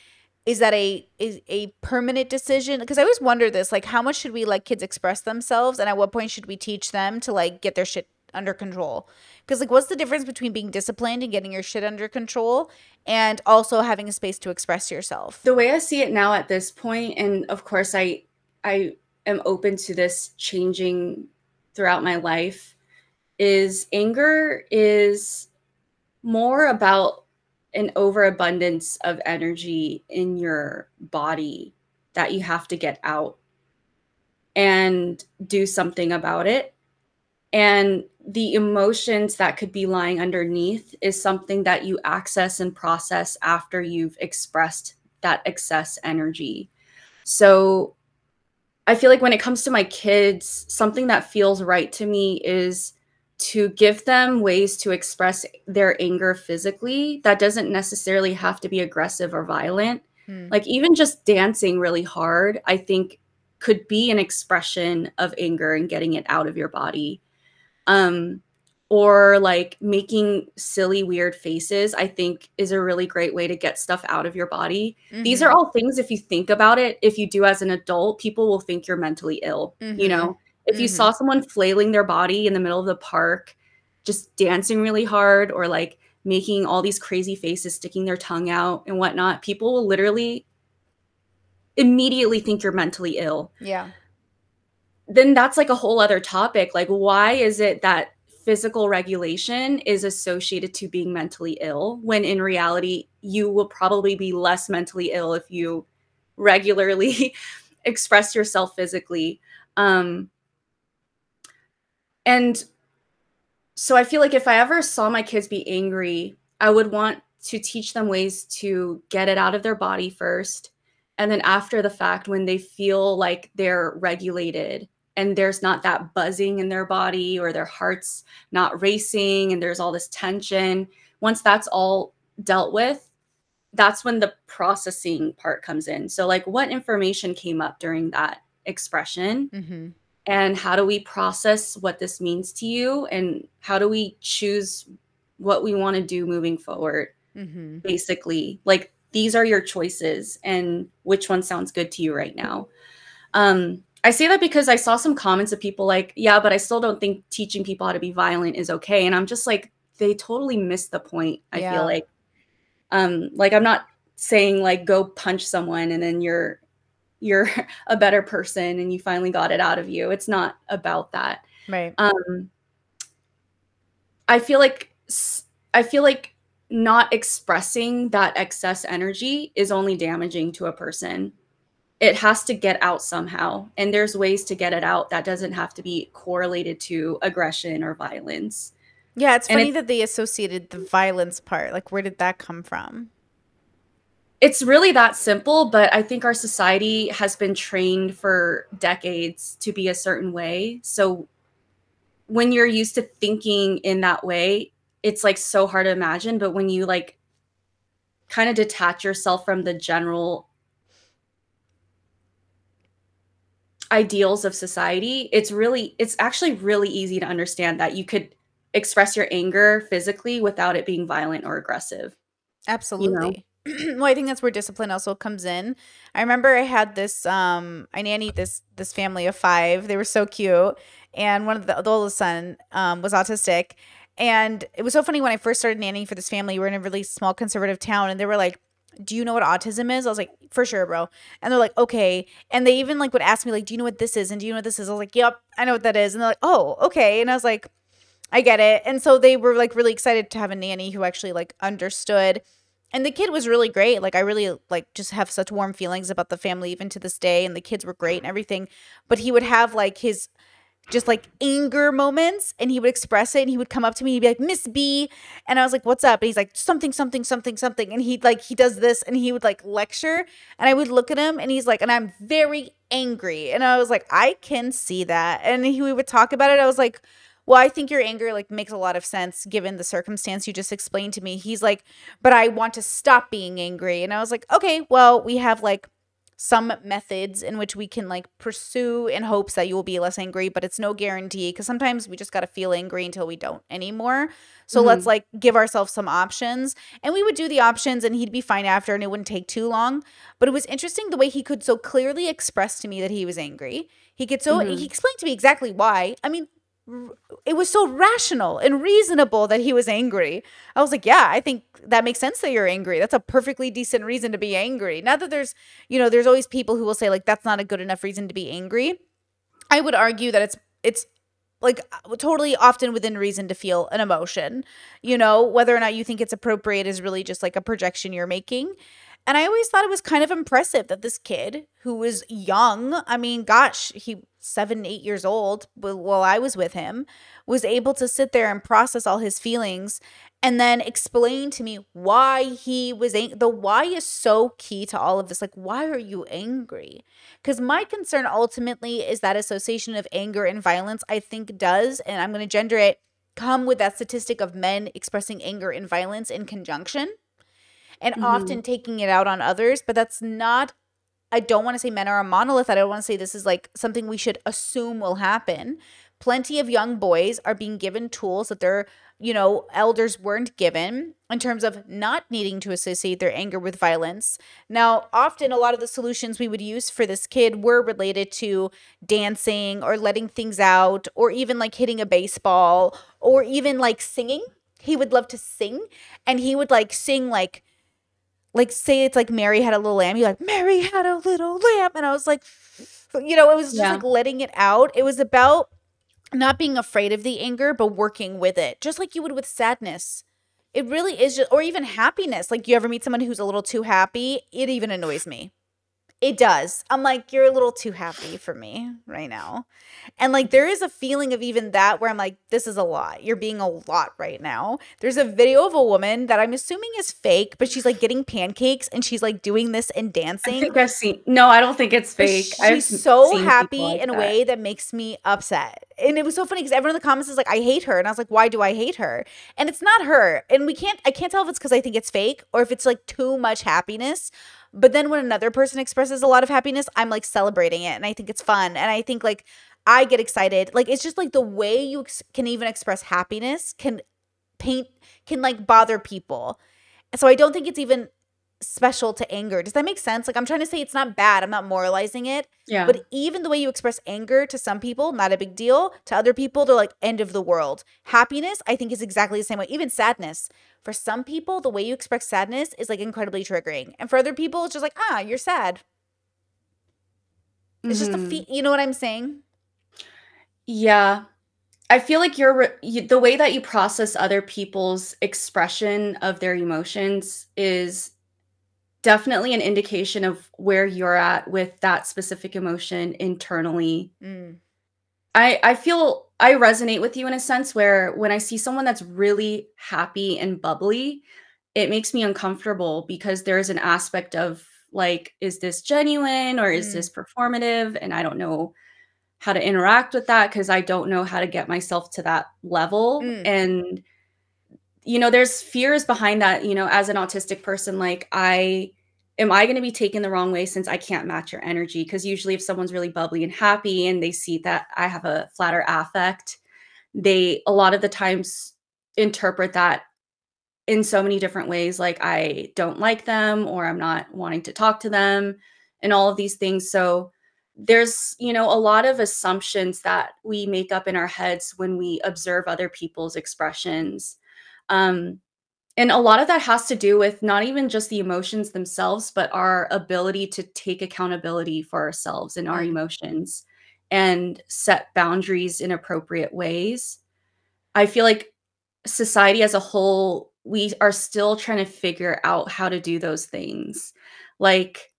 is that a is a permanent decision? Because I always wonder this, like how much should we let kids express themselves and at what point should we teach them to like get their shit under control? Because like what's the difference between being disciplined and getting your shit under control and also having a space to express yourself? The way I see it now at this point, and of course I I am open to this changing throughout my life, is anger is more about an overabundance of energy in your body that you have to get out and do something about it. And the emotions that could be lying underneath is something that you access and process after you've expressed that excess energy. So I feel like when it comes to my kids, something that feels right to me is to give them ways to express their anger physically. That doesn't necessarily have to be aggressive or violent. Hmm. Like even just dancing really hard, I think could be an expression of anger and getting it out of your body. Um, or like making silly, weird faces, I think is a really great way to get stuff out of your body. Mm-hmm. These are all things, if you think about it, if you do as an adult, people will think you're mentally ill. Mm-hmm. You know, if mm-hmm. you saw someone flailing their body in the middle of the park, just dancing really hard or like making all these crazy faces, sticking their tongue out and whatnot, people will literally immediately think you're mentally ill. Yeah. Then that's like a whole other topic. Like, why is it that physical regulation is associated to being mentally ill when in reality, you will probably be less mentally ill if you regularly express yourself physically. Um, and so I feel like if I ever saw my kids be angry, I would want to teach them ways to get it out of their body first. And then after the fact, when they feel like they're regulated and there's not that buzzing in their body or their heart's not racing and there's all this tension, once that's all dealt with, that's when the processing part comes in. So like what information came up during that expression? Mm-hmm. And how do we process what this means to you? And how do we choose what we want to do moving forward? Mm-hmm. Basically, like these are your choices and which one sounds good to you right now. Um, I say that because I saw some comments of people like, yeah, but I still don't think teaching people how to be violent is okay. And I'm just like, they totally missed the point. I yeah. feel like, um, like I'm not saying like, go punch someone and then you're, you're a better person and you finally got it out of you. It's not about that. Right. Um, I feel like, I feel like, not expressing that excess energy is only damaging to a person. It has to get out somehow. And there's ways to get it out that doesn't have to be correlated to aggression or violence. Yeah, it's funny it's, that they associated the violence part. Like, where did that come from? It's really that simple, but I think our society has been trained for decades to be a certain way. So when you're used to thinking in that way, it's like so hard to imagine, but when you like kind of detach yourself from the general ideals of society, it's really, it's actually really easy to understand that you could express your anger physically without it being violent or aggressive. Absolutely. You know? Well, I think that's where discipline also comes in. I remember I had this, um, I nannied this, this family of five. They were so cute. And one of the, the oldest son um, was autistic. And it was so funny when I first started nannying for this family, we were in a really small conservative town and they were like, do you know what autism is? I was like, for sure, bro. And they're like, okay. And they even like would ask me like, do you know what this is? And do you know what this is? I was like, yep, I know what that is. And they're like, oh, okay. And I was like, I get it. And so they were like really excited to have a nanny who actually like understood. And the kid was really great. Like I really like just have such warm feelings about the family even to this day. And the kids were great and everything. But he would have like his just like anger moments, and he would express it, and he would come up to me and he'd be like, Miss B. And I was like, what's up? And he's like, something, something, something, something. And he'd like, he does this and he would like lecture, and I would look at him and he's like, and I'm very angry. And I was like, I can see that. And he, we would talk about it. I was like, well, I think your anger like makes a lot of sense given the circumstance you just explained to me. He's like, but I want to stop being angry. And I was like, okay, well, we have like some methods in which we can like pursue in hopes that you will be less angry, but it's no guarantee, because sometimes we just got to feel angry until we don't anymore. So mm-hmm. let's like give ourselves some options. And we would do the options and he'd be fine after, and it wouldn't take too long. But it was interesting the way he could so clearly express to me that he was angry. He could so mm-hmm. he explained to me exactly why. I mean, it was so rational and reasonable that he was angry. I was like, yeah, I think that makes sense that you're angry. That's a perfectly decent reason to be angry. Not that there's, you know, there's always people who will say like, that's not a good enough reason to be angry. I would argue that it's, it's like totally often within reason to feel an emotion, you know, whether or not you think it's appropriate is really just like a projection you're making. And I always thought it was kind of impressive that this kid who was young, I mean, gosh, he seven, eight years old while I was with him, was able to sit there and process all his feelings and then explain to me why he was angry. The why is so key to all of this. Like, why are you angry? Because my concern ultimately is that association of anger and violence, I think does, and I'm going to gender it, come with that statistic of men expressing anger and violence in conjunction. And mm-hmm. often taking it out on others. But that's not, I don't want to say men are a monolith. I don't want to say this is like something we should assume will happen. Plenty of young boys are being given tools that their, you know, elders weren't given in terms of not needing to associate their anger with violence. Now, often a lot of the solutions we would use for this kid were related to dancing or letting things out or even like hitting a baseball or even like singing. He would love to sing, and he would like sing like, Like, say it's like Mary had a little lamb. You're like, Mary had a little lamb. And I was like, you know, it was just yeah. like letting it out. It was about not being afraid of the anger, but working with it. Just like you would with sadness. It really is just, or even happiness. Like, you ever meet someone who's a little too happy? It even annoys me. It does. I'm like, you're a little too happy for me right now. And like, there is a feeling of even that where I'm like, this is a lot. You're being a lot right now. There's a video of a woman that I'm assuming is fake, but she's like getting pancakes and she's like doing this and dancing. I think I've seen, no, I don't think it's fake. She's I've so happy like in a that. way that makes me upset. And it was so funny because everyone in the comments is like, I hate her. And I was like, why do I hate her? And it's not her. And we can't, I can't tell if it's because I think it's fake or if it's like too much happiness. But then when another person expresses a lot of happiness, I'm like celebrating it, and I think it's fun, and I think like I get excited. Like, it's just like the way you ex can even express happiness can paint can like bother people. So I don't think it's even special to anger. Does that make sense? Like, I'm trying to say it's not bad. I'm not moralizing it. Yeah. But even the way you express anger to some people, not a big deal. To other people, they're like end of the world. Happiness, I think, is exactly the same way. Even sadness. For some people, the way you express sadness is like incredibly triggering. And for other people, it's just like, ah, you're sad. It's mm-hmm. just a, fe you know what I'm saying? Yeah. I feel like you're, you, the way that you process other people's expression of their emotions is definitely an indication of where you're at with that specific emotion internally. Mm. I, I feel I resonate with you in a sense where when I see someone that's really happy and bubbly, it makes me uncomfortable because there is an aspect of like, is this genuine or is mm. this performative? And I don't know how to interact with that because I don't know how to get myself to that level. Mm. And, you know, there's fears behind that, you know, as an autistic person, like I, am I going to be taken the wrong way since I can't match your energy? Because usually if someone's really bubbly and happy and they see that I have a flatter affect, they a lot of the times interpret that in so many different ways. Like I don't like them or I'm not wanting to talk to them and all of these things. So there's, you know, a lot of assumptions that we make up in our heads when we observe other people's expressions. Um, And a lot of that has to do with not even just the emotions themselves, but our ability to take accountability for ourselves and our emotions and set boundaries in appropriate ways. I feel like society as a whole, we are still trying to figure out how to do those things. Like,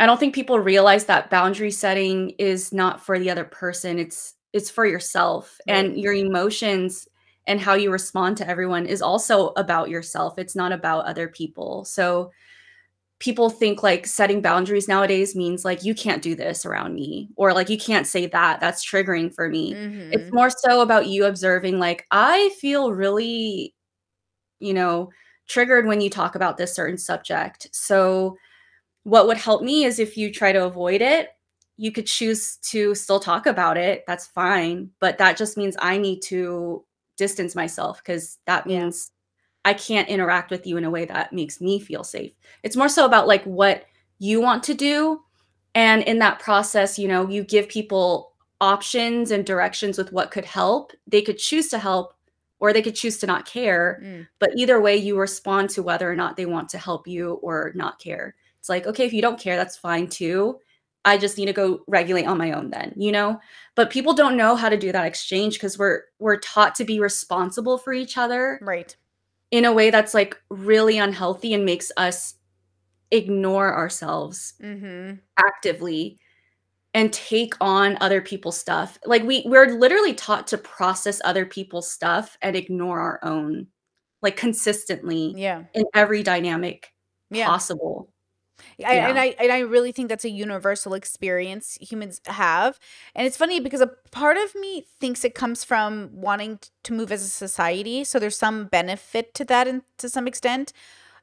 I don't think people realize that boundary setting is not for the other person. It's it's for yourself. Right. And your emotions and how you respond to everyone is also about yourself. It's not about other people. So people think like setting boundaries nowadays means like, you can't do this around me, or like, you can't say that, that's triggering for me. Mm-hmm. It's more so about you observing, like, I feel really, you know, triggered when you talk about this certain subject. So what would help me is if you try to avoid it, you could choose to still talk about it. That's fine. But that just means I need to distance myself, because that means I can't interact with you in a way that makes me feel safe. It's more so about like what you want to do. And in that process, you know, you give people options and directions with what could help. They could choose to help, or they could choose to not care. Mm. But either way, you respond to whether or not they want to help you or not care. It's like, okay, if you don't care, that's fine too. I just need to go regulate on my own then, you know? But people don't know how to do that exchange, because we're we're taught to be responsible for each other. Right. In a way that's like really unhealthy and makes us ignore ourselves mm-hmm. actively and take on other people's stuff. Like we, we're literally taught to process other people's stuff and ignore our own, like consistently yeah. in every dynamic yeah. possible. I, yeah. And I and I really think that's a universal experience humans have. And it's funny because a part of me thinks it comes from wanting to move as a society. So there's some benefit to that in, to some extent.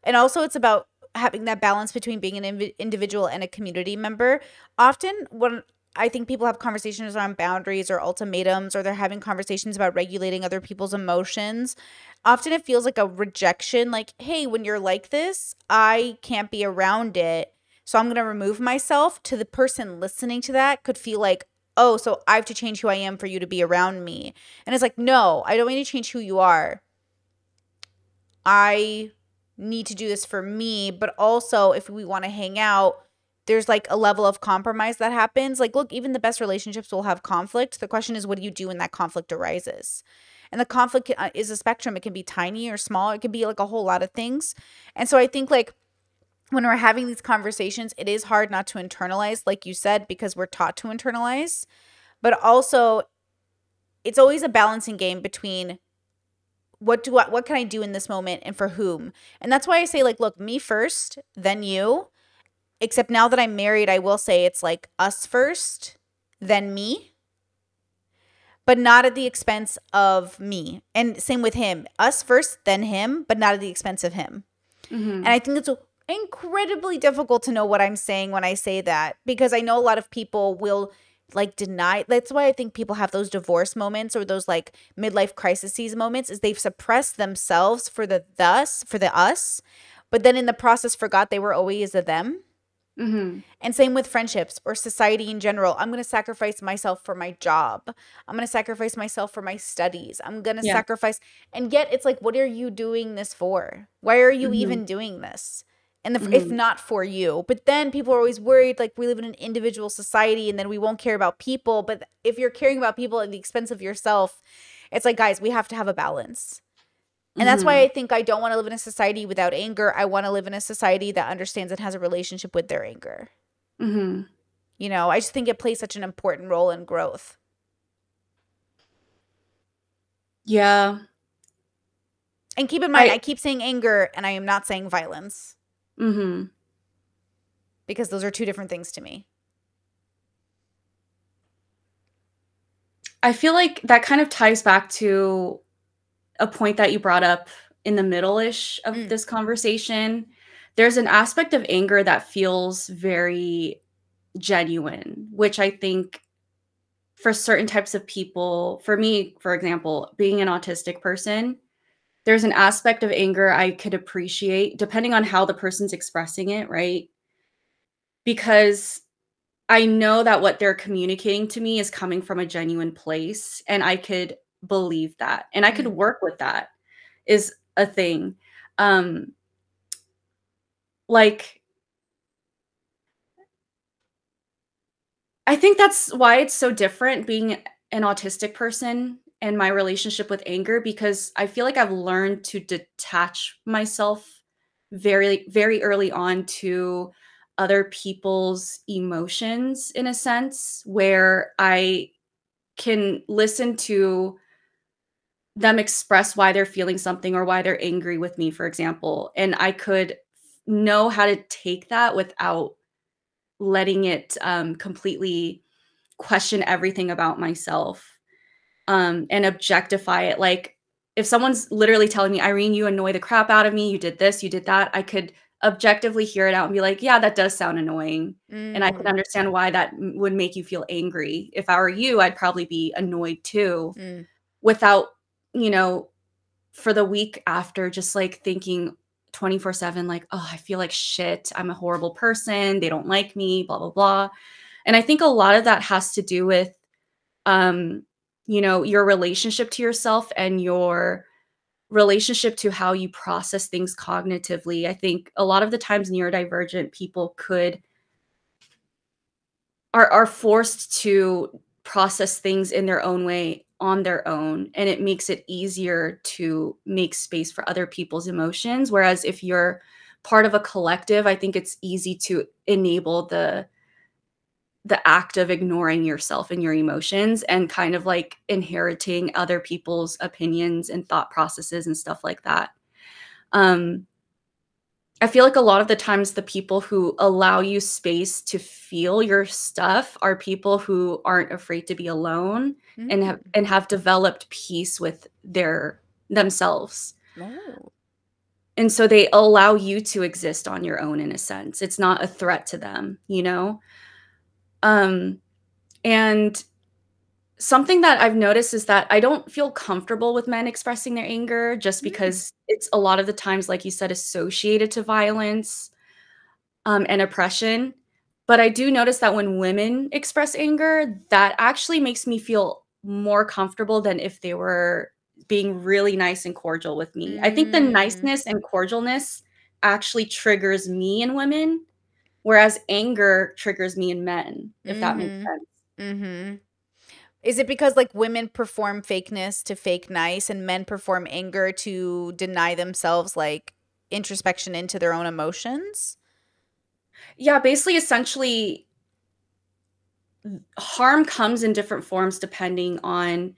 And also it's about having that balance between being an inv individual and a community member. Often when I think people have conversations around boundaries or ultimatums, or they're having conversations about regulating other people's emotions, often it feels like a rejection, like, hey, when you're like this, I can't be around it, so I'm going to remove myself. To the person listening to that could feel like, oh, so I have to change who I am for you to be around me. And it's like, no, I don't need to change who you are. I need to do this for me, but also if we want to hang out, there's like a level of compromise that happens. Like, look, even the best relationships will have conflict. The question is, what do you do when that conflict arises? And the conflict is a spectrum. It can be tiny or small. It can be like a whole lot of things. And so I think like when we're having these conversations, it is hard not to internalize, like you said, because we're taught to internalize. But also it's always a balancing game between what do I, what can I do in this moment and for whom? And that's why I say like, look, me first, then you. Except now that I'm married, I will say it's like us first, then me, but not at the expense of me. And same with him, us first, then him, but not at the expense of him. Mm-hmm. And I think it's incredibly difficult to know what I'm saying when I say that, because I know a lot of people will like deny. That's why I think people have those divorce moments or those like midlife crises moments, is they've suppressed themselves for the thus, for the us, but then in the process forgot they were always a them. Mm-hmm. And same with friendships or society in general. I'm going to sacrifice myself for my job. I'm going to sacrifice myself for my studies. I'm going to yeah. sacrifice. And yet it's like, what are you doing this for? Why are you mm-hmm. even doing this? And the, mm-hmm. if not for you. But then people are always worried, like we live in an individual society and then we won't care about people. But if you're caring about people at the expense of yourself, it's like, guys, we have to have a balance. And that's why I think I don't want to live in a society without anger. I want to live in a society that understands and has a relationship with their anger. Mm-hmm. You know, I just think it plays such an important role in growth. Yeah. And keep in mind, I, I keep saying anger and I am not saying violence. Mm-hmm. Because those are two different things to me. I feel like that kind of ties back to a point that you brought up in the middle-ish of mm. this conversation. There's an aspect of anger that feels very genuine, which I think for certain types of people, for me, for example, being an autistic person, there's an aspect of anger I could appreciate depending on how the person's expressing it, right? Because I know that what they're communicating to me is coming from a genuine place, and I could believe that. And I could work with that is a thing. Um, like, I think that's why it's so different being an autistic person and my relationship with anger, because I feel like I've learned to detach myself very, very early on to other people's emotions in a sense where I can listen to them express why they're feeling something or why they're angry with me, for example. And I could know how to take that without letting it um, completely question everything about myself um, and objectify it. Like if someone's literally telling me, Irene, you annoy the crap out of me. You did this, you did that. I could objectively hear it out and be like, yeah, that does sound annoying. Mm. And I can understand why that would make you feel angry. If I were you, I'd probably be annoyed too. Mm. Without, you know, for the week after just like thinking twenty-four seven, like, oh, I feel like shit. I'm a horrible person. They don't like me, blah, blah, blah. And I think a lot of that has to do with, um, you know, your relationship to yourself and your relationship to how you process things cognitively. I think a lot of the times neurodivergent people could are, are forced to process things in their own way on their own. And it makes it easier to make space for other people's emotions. Whereas if you're part of a collective, I think it's easy to enable the the act of ignoring yourself and your emotions and kind of like inheriting other people's opinions and thought processes and stuff like that. Um, I feel like a lot of the times the people who allow you space to feel your stuff are people who aren't afraid to be alone. Mm-hmm. and have, and have developed peace with their themselves. Oh. And so they allow you to exist on your own in a sense. It's not a threat to them, you know? Um, and something that I've noticed is that I don't feel comfortable with men expressing their anger just because it's a lot of the times, like you said, associated to violence, um, and oppression. But I do notice that when women express anger, that actually makes me feel more comfortable than if they were being really nice and cordial with me. Mm. I think the niceness and cordialness actually triggers me in women, whereas anger triggers me in men, if mm-hmm. that makes sense. Mm-hmm. Is it because like women perform fakeness to fake nice and men perform anger to deny themselves like introspection into their own emotions? Yeah, basically, essentially, harm comes in different forms depending on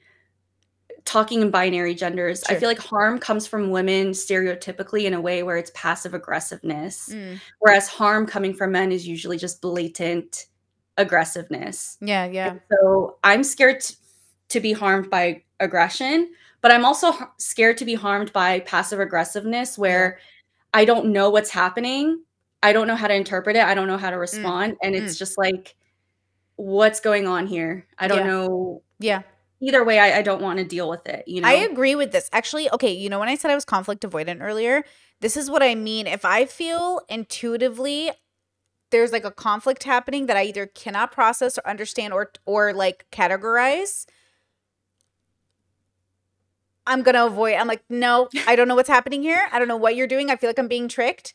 talking in binary genders. Sure. I feel like harm comes from women stereotypically in a way where it's passive aggressiveness, mm. whereas harm coming from men is usually just blatant aggressiveness. Yeah, yeah. And so I'm scared to be harmed by aggression, but I'm also scared to be harmed by passive aggressiveness where yeah. I don't know what's happening. I don't know how to interpret it. I don't know how to respond. Mm. And it's mm. just like, what's going on here? I don't yeah. know. Yeah. Either way, I, I don't want to deal with it. You know, I agree with this. Actually, okay, you know, when I said I was conflict avoidant earlier, this is what I mean. If I feel intuitively there's like a conflict happening that I either cannot process or understand or or like categorize, I'm going to avoid. I'm like, no, I don't know what's happening here. I don't know what you're doing. I feel like I'm being tricked.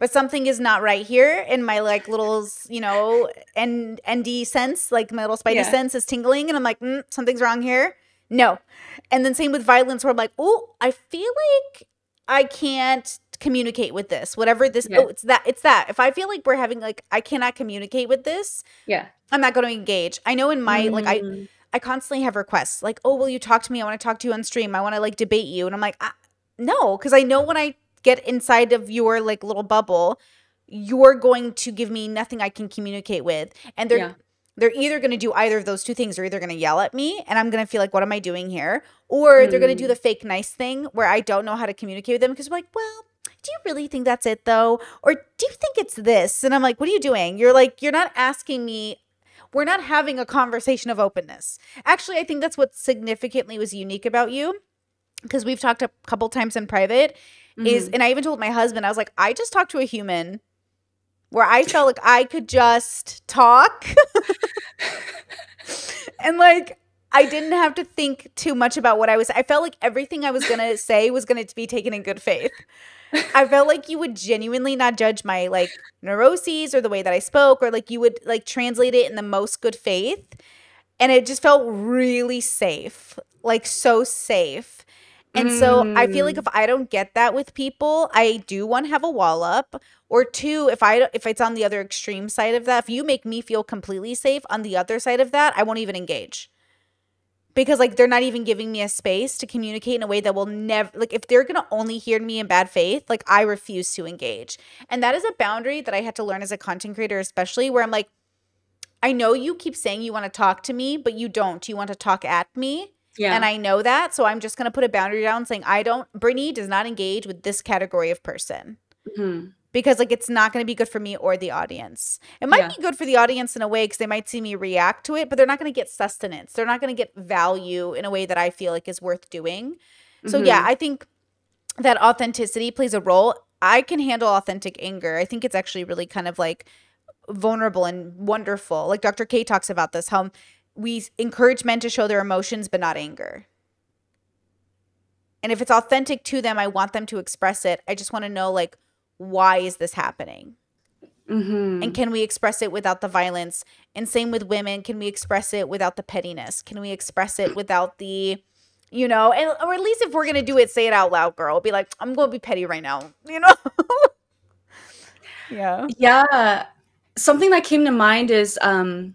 But something is not right here in my like little, you know, and N D sense, like my little spidey yeah. sense is tingling. And I'm like, mm, something's wrong here. No. And then same with violence where I'm like, oh, I feel like I can't communicate with this, whatever this, yeah. oh, it's that, it's that. If I feel like we're having like, I cannot communicate with this. Yeah. I'm not going to engage. I know in my, mm. like I, I constantly have requests like, oh, will you talk to me? I want to talk to you on stream. I want to like debate you. And I'm like, I, no, because I know when I get inside of your like little bubble, you're going to give me nothing I can communicate with. And they're yeah. they're either going to do either of those two things. They're either going to yell at me and I'm going to feel like, what am I doing here? Or mm. they're going to do the fake nice thing where I don't know how to communicate with them because I'm like, well, do you really think that's it though? Or do you think it's this? And I'm like, what are you doing? You're like, you're not asking me. We're not having a conversation of openness. Actually, I think that's what significantly was unique about you, because we've talked a couple times in private. Is and I even told my husband, I was like, I just talked to a human where I felt like I could just talk and like I didn't have to think too much about what I was. I felt like everything I was going to say was going to be taken in good faith. I felt like you would genuinely not judge my like neuroses or the way that I spoke, or like you would like translate it in the most good faith. And it just felt really safe, like so safe. And so I feel like if I don't get that with people, I do one, have a wall up, or two, if I if it's on the other extreme side of that, if you make me feel completely safe on the other side of that, I won't even engage. because like they're not even giving me a space to communicate in a way that will never, like if they're gonna only hear me in bad faith, like I refuse to engage. And that is a boundary that I had to learn as a content creator, especially, where I'm like, I know you keep saying you want to talk to me, but you don't. You want to talk at me. Yeah. And I know that. So I'm just going to put a boundary down saying I don't – Brittany does not engage with this category of person. Mm-hmm. Because like it's not going to be good for me or the audience. It might yeah. be good for the audience in a way because they might see me react to it, but they're not going to get sustenance. They're not going to get value in a way that I feel like is worth doing. So mm-hmm. yeah, I think that authenticity plays a role. I can handle authentic anger. I think it's actually really kind of like – vulnerable and wonderful. Like Doctor K talks about this, how we encourage men to show their emotions but not anger. And if it's authentic to them, I want them to express it. I just want to know, like, why is this happening? Mm-hmm. And can we express it without the violence? And same with women. Can we express it without the pettiness? Can we express it without the, you know, and, or at least if we're going to do it, say it out loud, girl. Be like, I'm going to be petty right now, you know? Yeah. Yeah. Something that came to mind is um,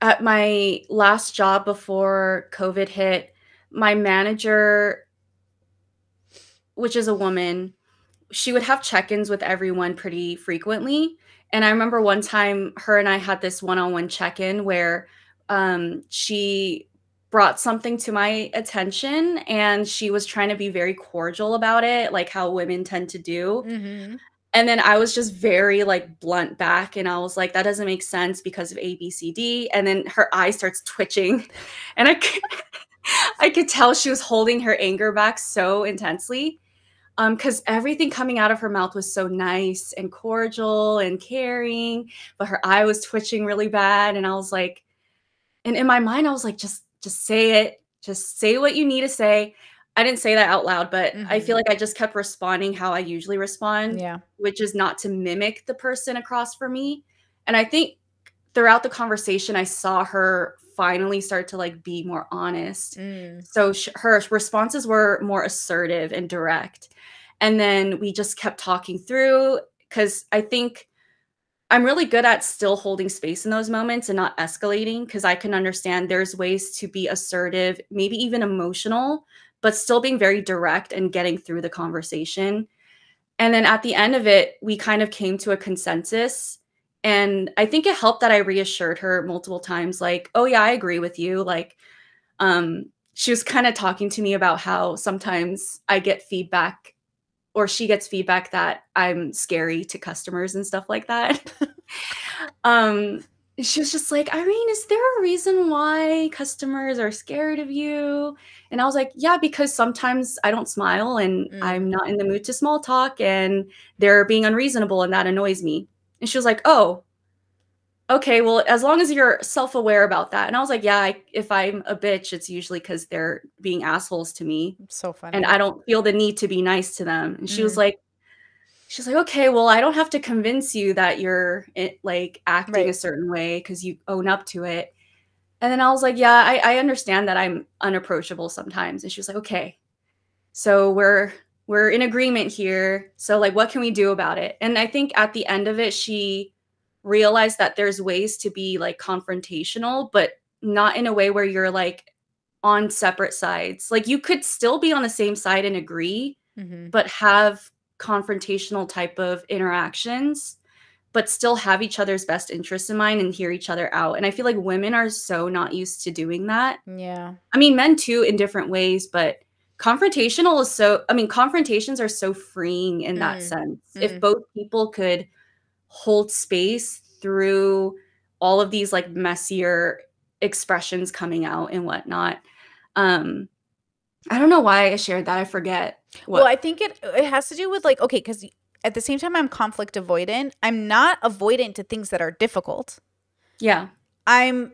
at my last job before COVID hit, my manager, which is a woman, she would have check-ins with everyone pretty frequently. And I remember one time her and I had this one-on-one check-in where um, she brought something to my attention and she was trying to be very cordial about it, like how women tend to do. Mm-hmm. And then I was just very like blunt back. And I was like, that doesn't make sense because of A, B, C, D. And then her eye starts twitching. And I could, I could tell she was holding her anger back so intensely um, because everything coming out of her mouth was so nice and cordial and caring. But her eye was twitching really bad. And I was like, and in my mind, I was like, just, just say it. Just say what you need to say. I didn't say that out loud, but mm-hmm. I feel like I just kept responding how I usually respond, yeah. which is not to mimic the person across from me. And I think throughout the conversation, I saw her finally start to like be more honest. Mm. So sh- her responses were more assertive and direct. And then we just kept talking through because I think I'm really good at still holding space in those moments and not escalating because I can understand there's ways to be assertive, maybe even emotional, but still being very direct and getting through the conversation. And then at the end of it, we kind of came to a consensus. And I think it helped that I reassured her multiple times, like, oh yeah, I agree with you. Like, um, she was kind of talking to me about how sometimes I get feedback or she gets feedback that I'm scary to customers and stuff like that. um, She was just like, Irene, is there a reason why customers are scared of you? And I was like, yeah, because sometimes I don't smile and mm. I'm not in the mood to small talk and they're being unreasonable and that annoys me. And she was like, oh, okay, well, as long as you're self-aware about that. And I was like, yeah, I, if I'm a bitch, it's usually because they're being assholes to me. So funny. And I don't feel the need to be nice to them. And mm. she was like, She's like, okay, well, I don't have to convince you that you're like acting right. a certain way because you own up to it. And then I was like, yeah, I, I understand that I'm unapproachable sometimes. And she was like, okay, so we're we're in agreement here. So like, what can we do about it? And I think at the end of it, she realized that there's ways to be like confrontational, but not in a way where you're like on separate sides. Like you could still be on the same side and agree, mm-hmm. but have confrontational type of interactions, but still have each other's best interests in mind and hear each other out. And I feel like women are so not used to doing that. Yeah. I mean, men too in different ways, but confrontational is so, I mean, confrontations are so freeing in mm. that sense. Mm. If both people could hold space through all of these like messier expressions coming out and whatnot. Um, I don't know why I shared that. I forget. What? Well, I think it it has to do with like, okay, because at the same time I'm conflict avoidant. I'm not avoidant to things that are difficult. Yeah. I'm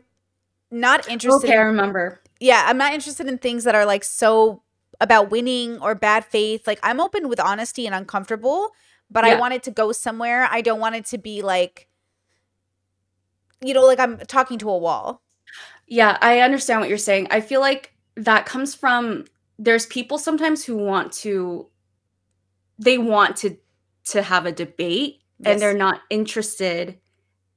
not interested. Okay, in, I remember. Yeah, I'm not interested in things that are like so about winning or bad faith. Like I'm open with honesty and uncomfortable, but yeah. I want it to go somewhere. I don't want it to be like, you know, like I'm talking to a wall. Yeah, I understand what you're saying. I feel like that comes from – there's people sometimes who want to, they want to, to have a debate yes. and they're not interested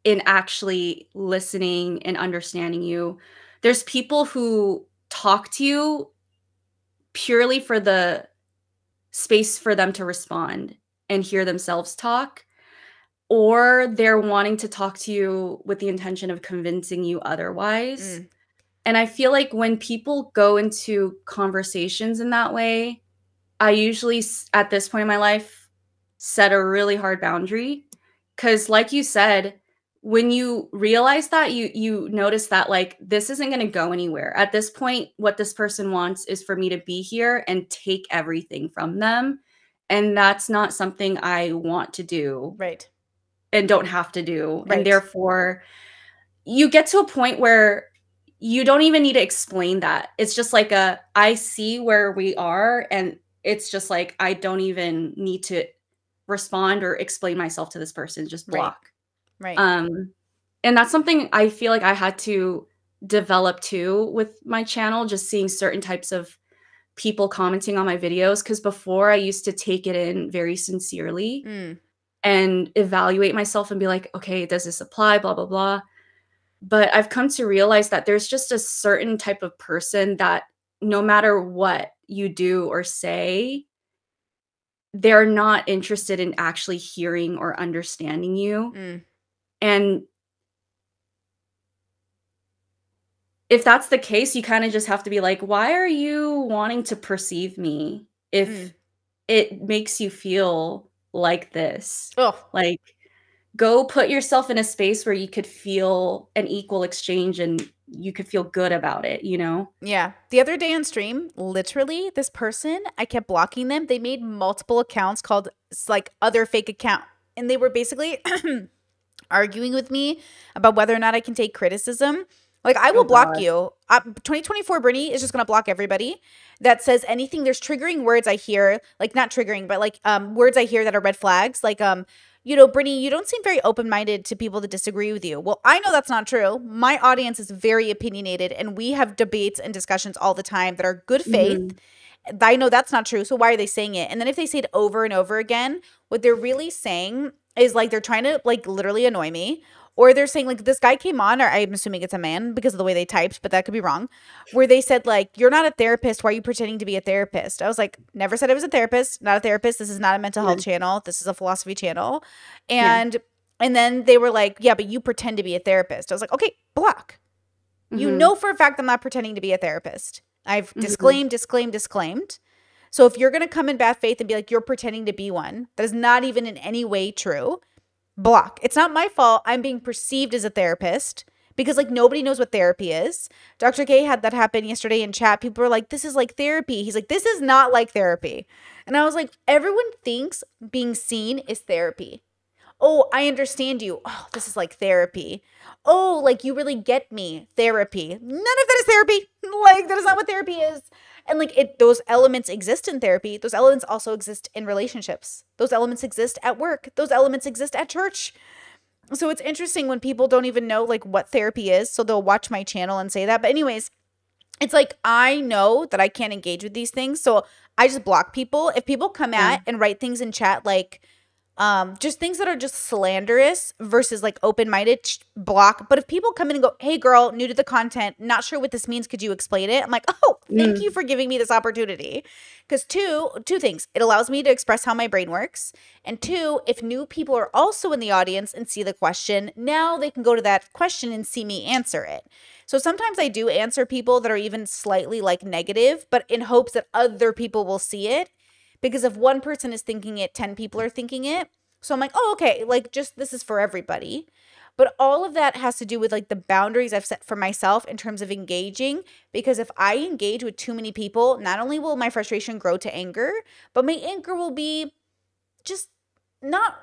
in actually listening and understanding you. There's people who talk to you purely for the space for them to respond and hear themselves talk, or they're wanting to talk to you with the intention of convincing you otherwise. Mm. And I feel like when people go into conversations in that way, I usually, at this point in my life, set a really hard boundary. Because like you said, when you realize that, you you notice that, like, this isn't going to go anywhere. At this point, what this person wants is for me to be here and take everything from them. And that's not something I want to do. Right. And don't have to do. Right. And therefore, you get to a point where you don't even need to explain that. It's just like a, I see where we are. And it's just like, I don't even need to respond or explain myself to this person. Just block. Right. Right. Um, and that's something I feel like I had to develop too with my channel, just seeing certain types of people commenting on my videos. Because before I used to take it in very sincerely mm. and evaluate myself and be like, okay, does this apply? Blah, blah, blah. But I've come to realize that there's just a certain type of person that no matter what you do or say, they're not interested in actually hearing or understanding you. Mm. And if that's the case, you kind of just have to be like, why are you wanting to perceive me if mm. it makes you feel like this? Oh. Like, go put yourself in a space where you could feel an equal exchange and you could feel good about it, you know? Yeah. The other day on stream, literally this person, I kept blocking them. They made multiple accounts called like other fake account. And they were basically arguing with me about whether or not I can take criticism. Like, I will oh, block God. you. Uh, twenty twenty-four Brittany is just going to block everybody that says anything. There's triggering words I hear, like not triggering, but like um, words I hear that are red flags. Like, um, you know, Brittany, you don't seem very open-minded to people that disagree with you. Well, I know that's not true. My audience is very opinionated, and we have debates and discussions all the time that are good faith. Mm-hmm. I know that's not true, so why are they saying it? And then if they say it over and over again, what they're really saying is, like, they're trying to, like, literally annoy me. Or they're saying, like, this guy came on, or I'm assuming it's a man because of the way they typed, but that could be wrong, where they said, like, you're not a therapist. Why are you pretending to be a therapist? I was like, never said I was a therapist, not a therapist. This is not a mental health yeah. channel. This is a philosophy channel. And, yeah. and then they were like, yeah, but you pretend to be a therapist. I was like, okay, block. Mm-hmm. You know for a fact I'm not pretending to be a therapist. I've mm-hmm. disclaimed, disclaimed, disclaimed. So if you're going to come in bad faith and be like, you're pretending to be one, that is not even in any way true. Block. It's not my fault I'm being perceived as a therapist because, like, nobody knows what therapy is. Doctor K had that happen yesterday in chat. People were like, this is like therapy. He's like, this is not like therapy. And I was like, everyone thinks being seen is therapy. Oh, I understand you. Oh, this is like therapy. Oh, like, you really get me. Therapy. None of that is therapy. Like, that is not what therapy is. And, like, it, those elements exist in therapy. Those elements also exist in relationships. Those elements exist at work. Those elements exist at church. So it's interesting when people don't even know, like, what therapy is. So they'll watch my channel and say that. But anyways, it's like, I know that I can't engage with these things. So I just block people. If people come at mm. and write things in chat, like, um, just things that are just slanderous versus, like, open-minded, block. But if people come in and go, hey, girl, new to the content, not sure what this means. Could you explain it? I'm like, oh, thank mm. you for giving me this opportunity. Because two, two things. It allows me to express how my brain works. And two, if new people are also in the audience and see the question, now they can go to that question and see me answer it. So sometimes I do answer people that are even slightly, like, negative, but in hopes that other people will see it. Because if one person is thinking it, ten people are thinking it. So I'm like, oh, okay, like, just this is for everybody. But all of that has to do with, like, the boundaries I've set for myself in terms of engaging. Because if I engage with too many people, not only will my frustration grow to anger, but my anger will be just not,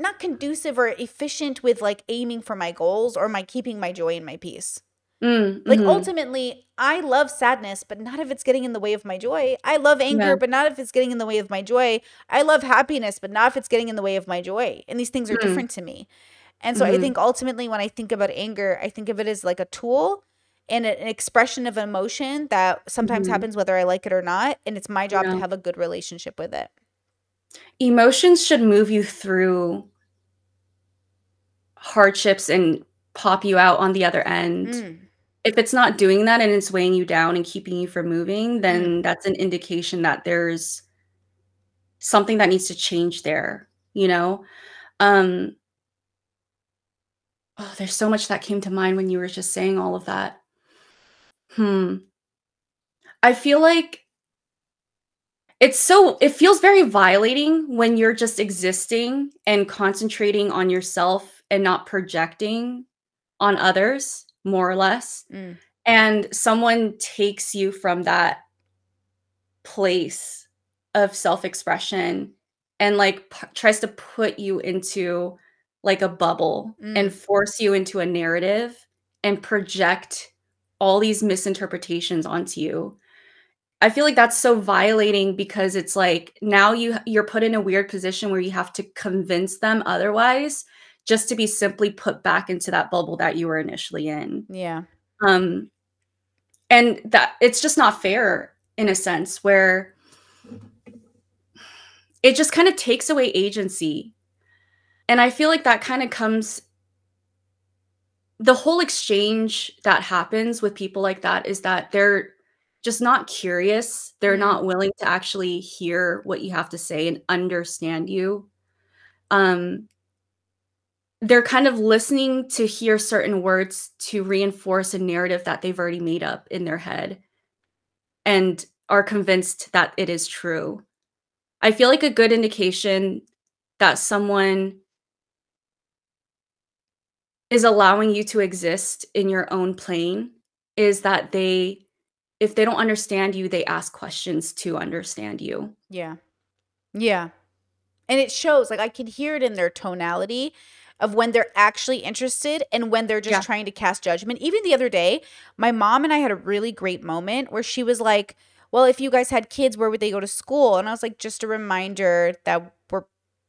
not conducive or efficient with, like, aiming for my goals or my keeping my joy and my peace. Mm, like mm-hmm. ultimately, I love sadness, but not if it's getting in the way of my joy. I love anger, yeah. but not if it's getting in the way of my joy. I love happiness, but not if it's getting in the way of my joy. And these things are mm. different to me. And so mm-hmm. I think ultimately when I think about anger, I think of it as, like, a tool and an expression of emotion that sometimes mm-hmm. happens whether I like it or not. And it's my job yeah. to have a good relationship with it. Emotions should move you through hardships and pop you out on the other end. Mm. if it's not doing that and it's weighing you down and keeping you from moving, then that's an indication that there's something that needs to change there, you know? Um, oh, there's so much that came to mind when you were just saying all of that. Hmm. I feel like it's so, it feels very violating when you're just existing and concentrating on yourself and not projecting on others, more or less. Mm. And someone takes you from that place of self-expression and like p- tries to put you into like a bubble mm. and force you into a narrative and project all these misinterpretations onto you. I feel like that's so violating because it's like now you, you're put in a weird position where you have to convince them otherwise just to be simply put back into that bubble that you were initially in. Yeah. Um, and that it's just not fair in a sense where it just kind of takes away agency. And I feel like that kind of comes, the whole exchange that happens with people like that is that they're just not curious. They're not willing to actually hear what you have to say and understand you. Um, they're kind of listening to hear certain words to reinforce a narrative that they've already made up in their head and are convinced that it is true. I feel like a good indication that someone is allowing you to exist in your own plane is that they, if they don't understand you, they ask questions to understand you. Yeah. Yeah. And it shows, like I can hear it in their tonality of when they're actually interested and when they're just yeah. trying to cast judgment. Even the other day, my mom and I had a really great moment where she was like, well, if you guys had kids, where would they go to school? And I was like, just a reminder that we're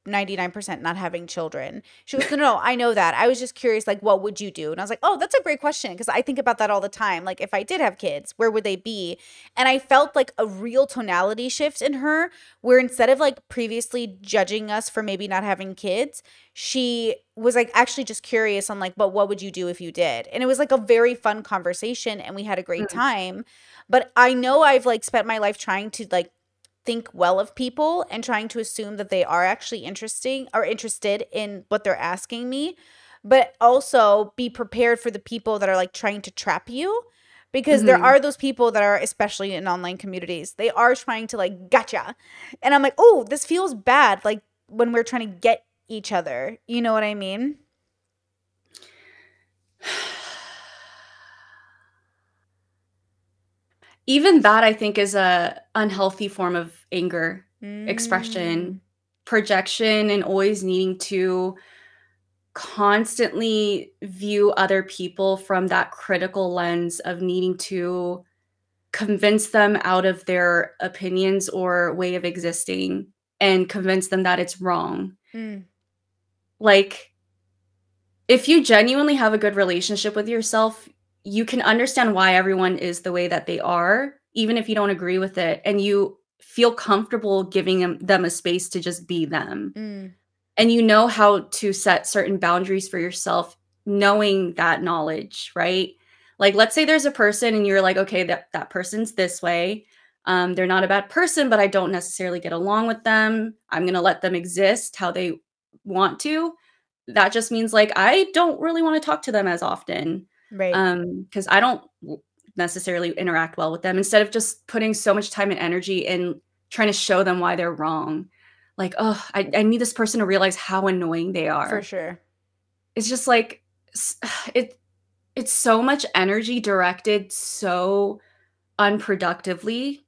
ninety-nine percent not having children. She was, no, no, I know that. I was just curious, like, what would you do? And I was like, oh, that's a great question because I think about that all the time. Like, if I did have kids, where would they be? And I felt like a real tonality shift in her where instead of like previously judging us for maybe not having kids, she was like actually just curious on like, but what would you do if you did? And it was like a very fun conversation and we had a great mm-hmm. time. But I know I've like spent my life trying to like think well of people and trying to assume that they are actually interesting or interested in what they're asking me, but also be prepared for the people that are like trying to trap you because mm-hmm. there are those people that are, especially in online communities, they are trying to like, gotcha. And I'm like, oh, this feels bad. Like when we're trying to get each other, you know what I mean? Even that, I think, is a unhealthy form of anger, mm. expression, projection, and always needing to constantly view other people from that critical lens of needing to convince them out of their opinions or way of existing and convince them that it's wrong. Mm. Like, if you genuinely have a good relationship with yourself, you can understand why everyone is the way that they are, even if you don't agree with it. And you feel comfortable giving them, them a space to just be them. Mm. And you know how to set certain boundaries for yourself, knowing that knowledge, right? Like, let's say there's a person and you're like, okay, that, that person's this way. Um, they're not a bad person, but I don't necessarily get along with them. I'm going to let them exist how they want to. That just means like, I don't really want to talk to them as often. Right. Um, because I don't necessarily interact well with them, instead of just putting so much time and energy in trying to show them why they're wrong. Like, oh, I, I need this person to realize how annoying they are. For sure. It's just like, it, it's so much energy directed so unproductively.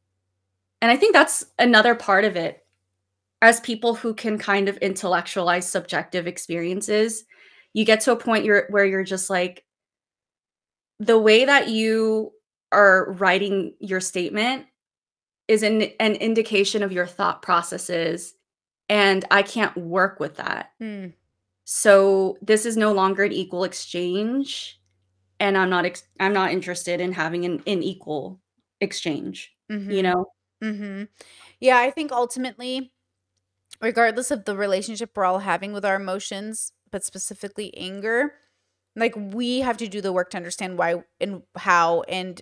And I think that's another part of it. As people who can kind of intellectualize subjective experiences, you get to a point you're, where you're just like, the way that you are writing your statement is an, an indication of your thought processes, and I can't work with that. Mm. So this is no longer an equal exchange, and I'm not ex I'm not interested in having an, an equal exchange. Mm-hmm. You know? Mm-hmm. Yeah, I think ultimately, regardless of the relationship we're all having with our emotions, but specifically anger, Like, we have to do the work to understand why and how and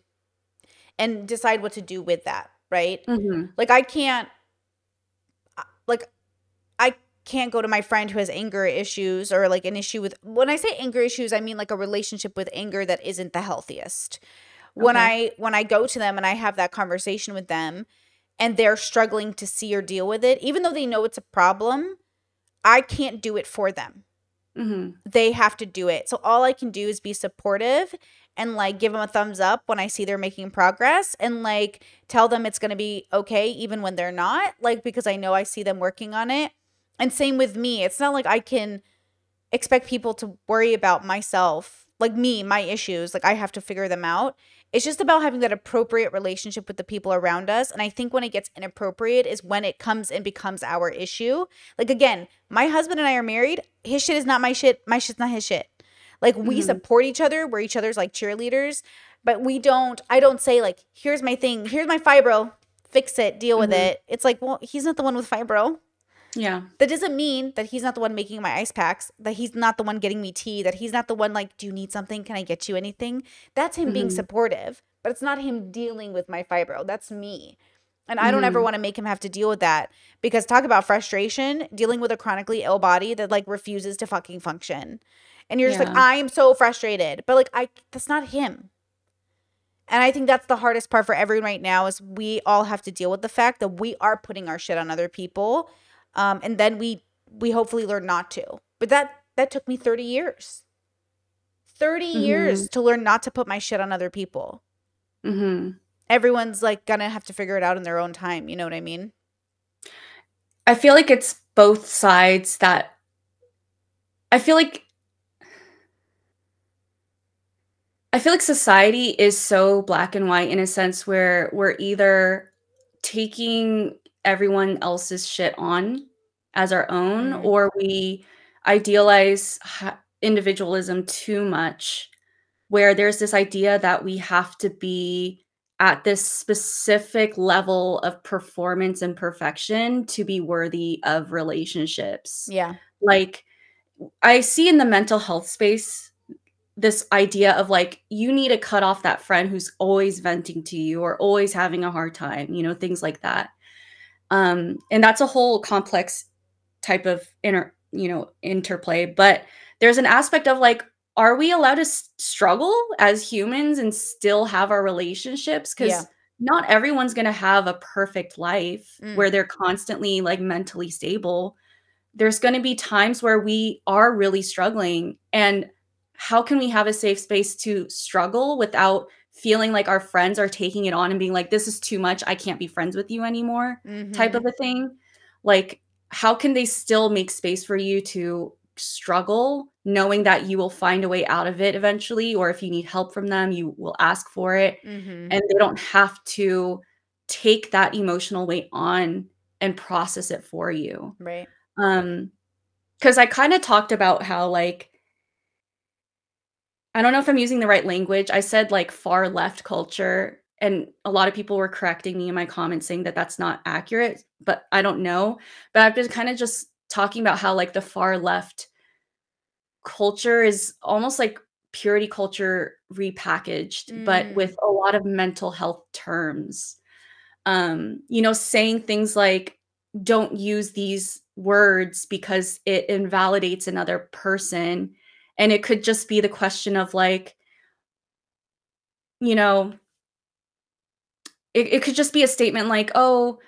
and decide what to do with that, right? Mm-hmm. Like, I can't like I can't go to my friend who has anger issues or like an issue with – when I say anger issues, I mean like a relationship with anger that isn't the healthiest. Okay. When I when I go to them and I have that conversation with them and they're struggling to see or deal with it, even though they know it's a problem, I can't do it for them. Mm-hmm. They have to do it. So all I can do is be supportive and like give them a thumbs up when I see they're making progress and like tell them it's going to be okay even when they're not, like, because I know I see them working on it. And same with me. It's not like I can expect people to worry about myself, like me, my issues. Like, I have to figure them out. It's just about having that appropriate relationship with the people around us. And I think when it gets inappropriate is when it comes and becomes our issue. Like, again, my husband and I are married. His shit is not my shit. My shit's not his shit. Like, we mm-hmm. support each other. We're each other's like cheerleaders. But we don't – I don't say like, here's my thing. Here's my fibro. Fix it. Deal mm-hmm. with it. It's like, well, he's not the one with fibro. Yeah. That doesn't mean that he's not the one making my ice packs, that he's not the one getting me tea, that he's not the one like, do you need something? Can I get you anything? That's him mm-hmm. being supportive, but it's not him dealing with my fibro. That's me. And mm-hmm. I don't ever want to make him have to deal with that, because talk about frustration, dealing with a chronically ill body that like refuses to fucking function. And you're yeah. just like, I'm so frustrated. But like, I that's not him. And I think that's the hardest part for everyone right now, is we all have to deal with the fact that we are putting our shit on other people. Um, and then we we hopefully learn not to. But that that took me thirty years. thirty mm-hmm. years to learn not to put my shit on other people. Mm-hmm. Everyone's like gonna have to figure it out in their own time. You know what I mean? I feel like it's both sides that – I feel like – I feel like society is so black and white in a sense where we're either taking – everyone else's shit on as our own, mm-hmm. or we idealize individualism too much, where there's this idea that we have to be at this specific level of performance and perfection to be worthy of relationships. Yeah. Like, I see in the mental health space this idea of like, you need to cut off that friend who's always venting to you or always having a hard time, you know, things like that. Um, and that's a whole complex type of inter, you know, interplay. But there's an aspect of like, are we allowed to s struggle as humans and still have our relationships? Because yeah. not everyone's going to have a perfect life mm. where they're constantly like mentally stable. There's going to be times where we are really struggling. And how can we have a safe space to struggle without feeling like our friends are taking it on and being like, this is too much, I can't be friends with you anymore, mm-hmm. type of a thing? Like, how can they still make space for you to struggle, knowing that you will find a way out of it eventually, or if you need help from them, you will ask for it. Mm-hmm. And they don't have to take that emotional weight on and process it for you. Right. Um, because I kind of talked about how, like, I don't know if I'm using the right language. I said like far left culture, and a lot of people were correcting me in my comments saying that that's not accurate, but I don't know. But I've been kind of just talking about how like the far left culture is almost like purity culture repackaged, mm. but with a lot of mental health terms, um, you know, saying things like, don't use these words because it invalidates another person. And it could just be the question of like, you know, it, it could just be a statement like, oh,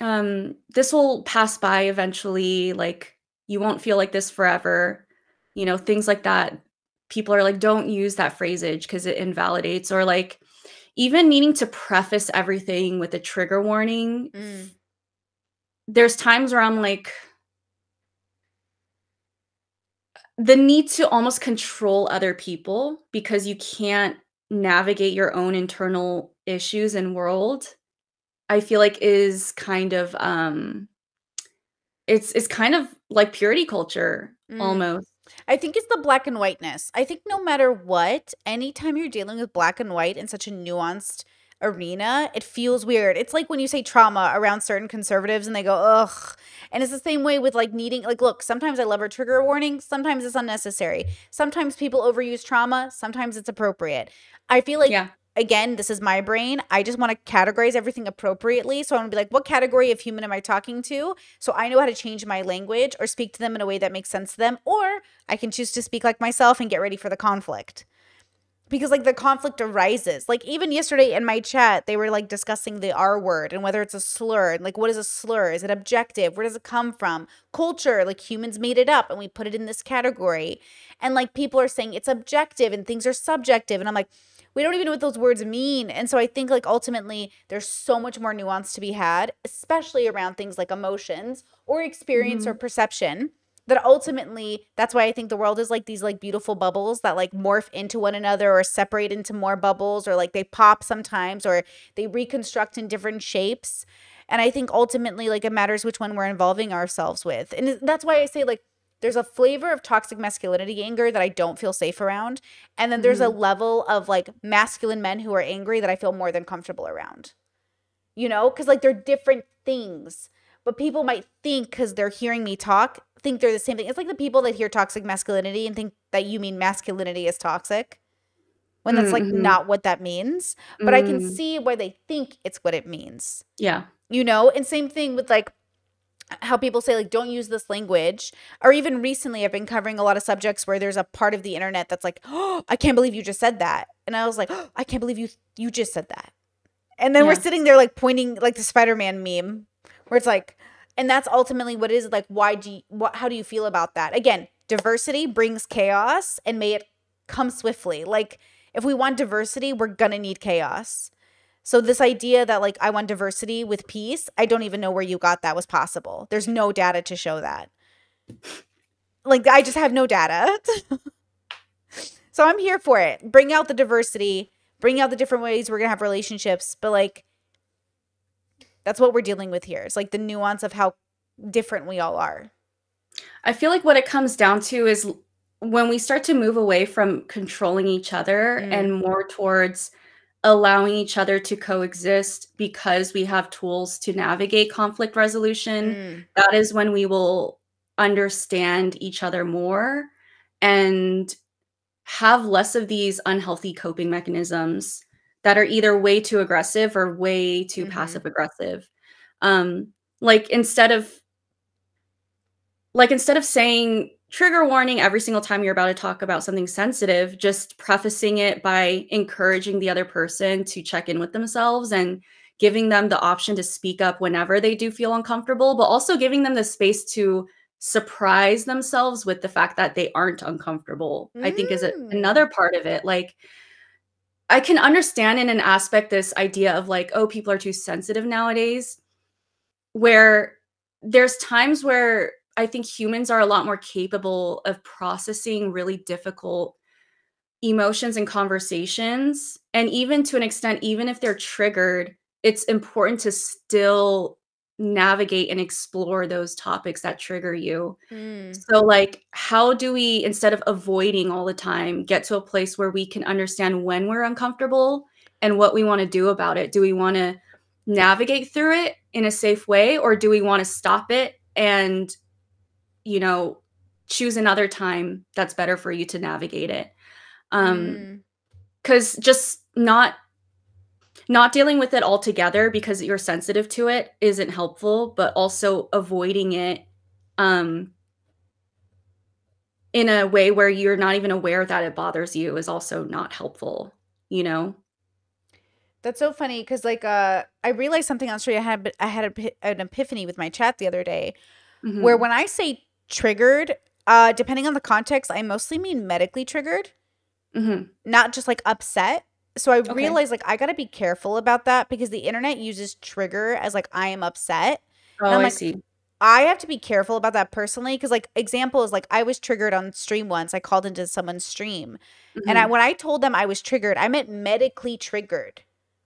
um, this will pass by eventually. Like, you won't feel like this forever. You know, things like that. People are like, don't use that phrasage because it invalidates. Or like, even needing to preface everything with a trigger warning. Mm. There's times where I'm like, the need to almost control other people because you can't navigate your own internal issues and world, I feel like is kind of, um, it's, it's kind of like purity culture mm. almost. I think it's the black and whiteness. I think no matter what, anytime you're dealing with black and white in such a nuanced arena, it feels weird. It's like when you say trauma around certain conservatives and they go, ugh. And it's the same way with like needing, like, look, sometimes I love a trigger warning. Sometimes it's unnecessary. Sometimes people overuse trauma. Sometimes it's appropriate. I feel like, yeah. Again, this is my brain. I just want to categorize everything appropriately. So I'm going to be like, what category of human am I talking to? So I know how to change my language or speak to them in a way that makes sense to them. Or I can choose to speak like myself and get ready for the conflict. Because like the conflict arises. Like even yesterday in my chat, they were like discussing the R word and whether it's a slur. And like, what is a slur? Is it objective? Where does it come from? Culture, like humans made it up and we put it in this category. And like people are saying it's objective and things are subjective. And I'm like, we don't even know what those words mean. And so I think like ultimately there's so much more nuance to be had, especially around things like emotions or experience mm-hmm. or perception. That ultimately, that's why I think the world is like these like beautiful bubbles that like morph into one another or separate into more bubbles, or like they pop sometimes or they reconstruct in different shapes. And I think ultimately like it matters which one we're involving ourselves with. And that's why I say like there's a flavor of toxic masculinity anger that I don't feel safe around. And then there's mm-hmm. a level of like masculine men who are angry that I feel more than comfortable around. You know, because like they're different things. But people might think because they're hearing me talk, think they're the same thing. It's like the people that hear toxic masculinity and think that you mean masculinity is toxic when that's mm-hmm. like not what that means. But mm. I can see why they think it's what it means. Yeah. You know, and same thing with like how people say like don't use this language. Or even recently I've been covering a lot of subjects where there's a part of the internet that's like, oh, I can't believe you just said that. And I was like, oh, I can't believe you you just said that. And then yeah. we're sitting there like pointing like the Spider-Man meme. Where it's like, and that's ultimately what it is. Like, why do you, what, how do you feel about that? Again, diversity brings chaos and may it come swiftly. Like, if we want diversity, we're going to need chaos. So this idea that like, I want diversity with peace, I don't even know where you got that was possible. There's no data to show that. Like, I just have no data. So I'm here for it. Bring out the diversity, bring out the different ways we're going to have relationships, but like, that's what we're dealing with here. It's like the nuance of how different we all are. I feel like what it comes down to is when we start to move away from controlling each other mm. and more towards allowing each other to coexist because we have tools to navigate conflict resolution, mm. that is when we will understand each other more and have less of these unhealthy coping mechanisms that are either way too aggressive or way too mm-hmm. passive aggressive. Um, like instead of, like instead of saying trigger warning every single time you're about to talk about something sensitive, just prefacing it by encouraging the other person to check in with themselves and giving them the option to speak up whenever they do feel uncomfortable, but also giving them the space to surprise themselves with the fact that they aren't uncomfortable, mm. I think is a, another part of it. Like, I can understand in an aspect this idea of like, oh, people are too sensitive nowadays, where there's times where I think humans are a lot more capable of processing really difficult emotions and conversations. And even to an extent, even if they're triggered, it's important to still navigate and explore those topics that trigger you. Mm. So like, how do we, instead of avoiding all the time, get to a place where we can understand when we're uncomfortable and what we want to do about it? Do we want to navigate through it in a safe way, or do we want to stop it and, you know, choose another time that's better for you to navigate it? Um, 'cause just not Not dealing with it altogether because you're sensitive to it isn't helpful, but also avoiding it um, in a way where you're not even aware that it bothers you is also not helpful, you know? That's so funny because, like, uh, I realized something else. I had, I had a, an epiphany with my chat the other day mm-hmm. where when I say triggered, uh, depending on the context, I mostly mean medically triggered, mm-hmm. not just, like, upset. So I okay. realized like I got to be careful about that because the internet uses trigger as like I am upset. Oh, and I'm, I like, see. I have to be careful about that personally because like example is like I was triggered on stream once. I called into someone's stream. Mm-hmm. And I, when I told them I was triggered, I meant medically triggered.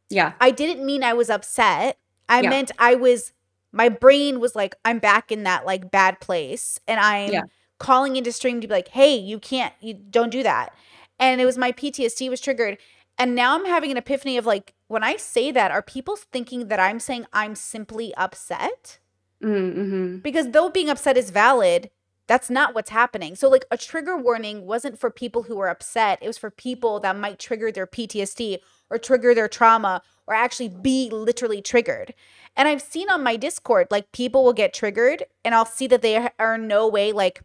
Yeah. I didn't mean I was upset. I yeah. meant I was – my brain was like I'm back in that like bad place and I'm yeah. calling into stream to be like, hey, you can't – you don't do that. And it was my P T S D was triggered. And now I'm having an epiphany of like, when I say that, are people thinking that I'm saying I'm simply upset? Mm-hmm. Because though being upset is valid, that's not what's happening. So like a trigger warning wasn't for people who were upset. It was for people that might trigger their P T S D or trigger their trauma or actually be literally triggered. And I've seen on my Discord, like people will get triggered and I'll see that they are in no way like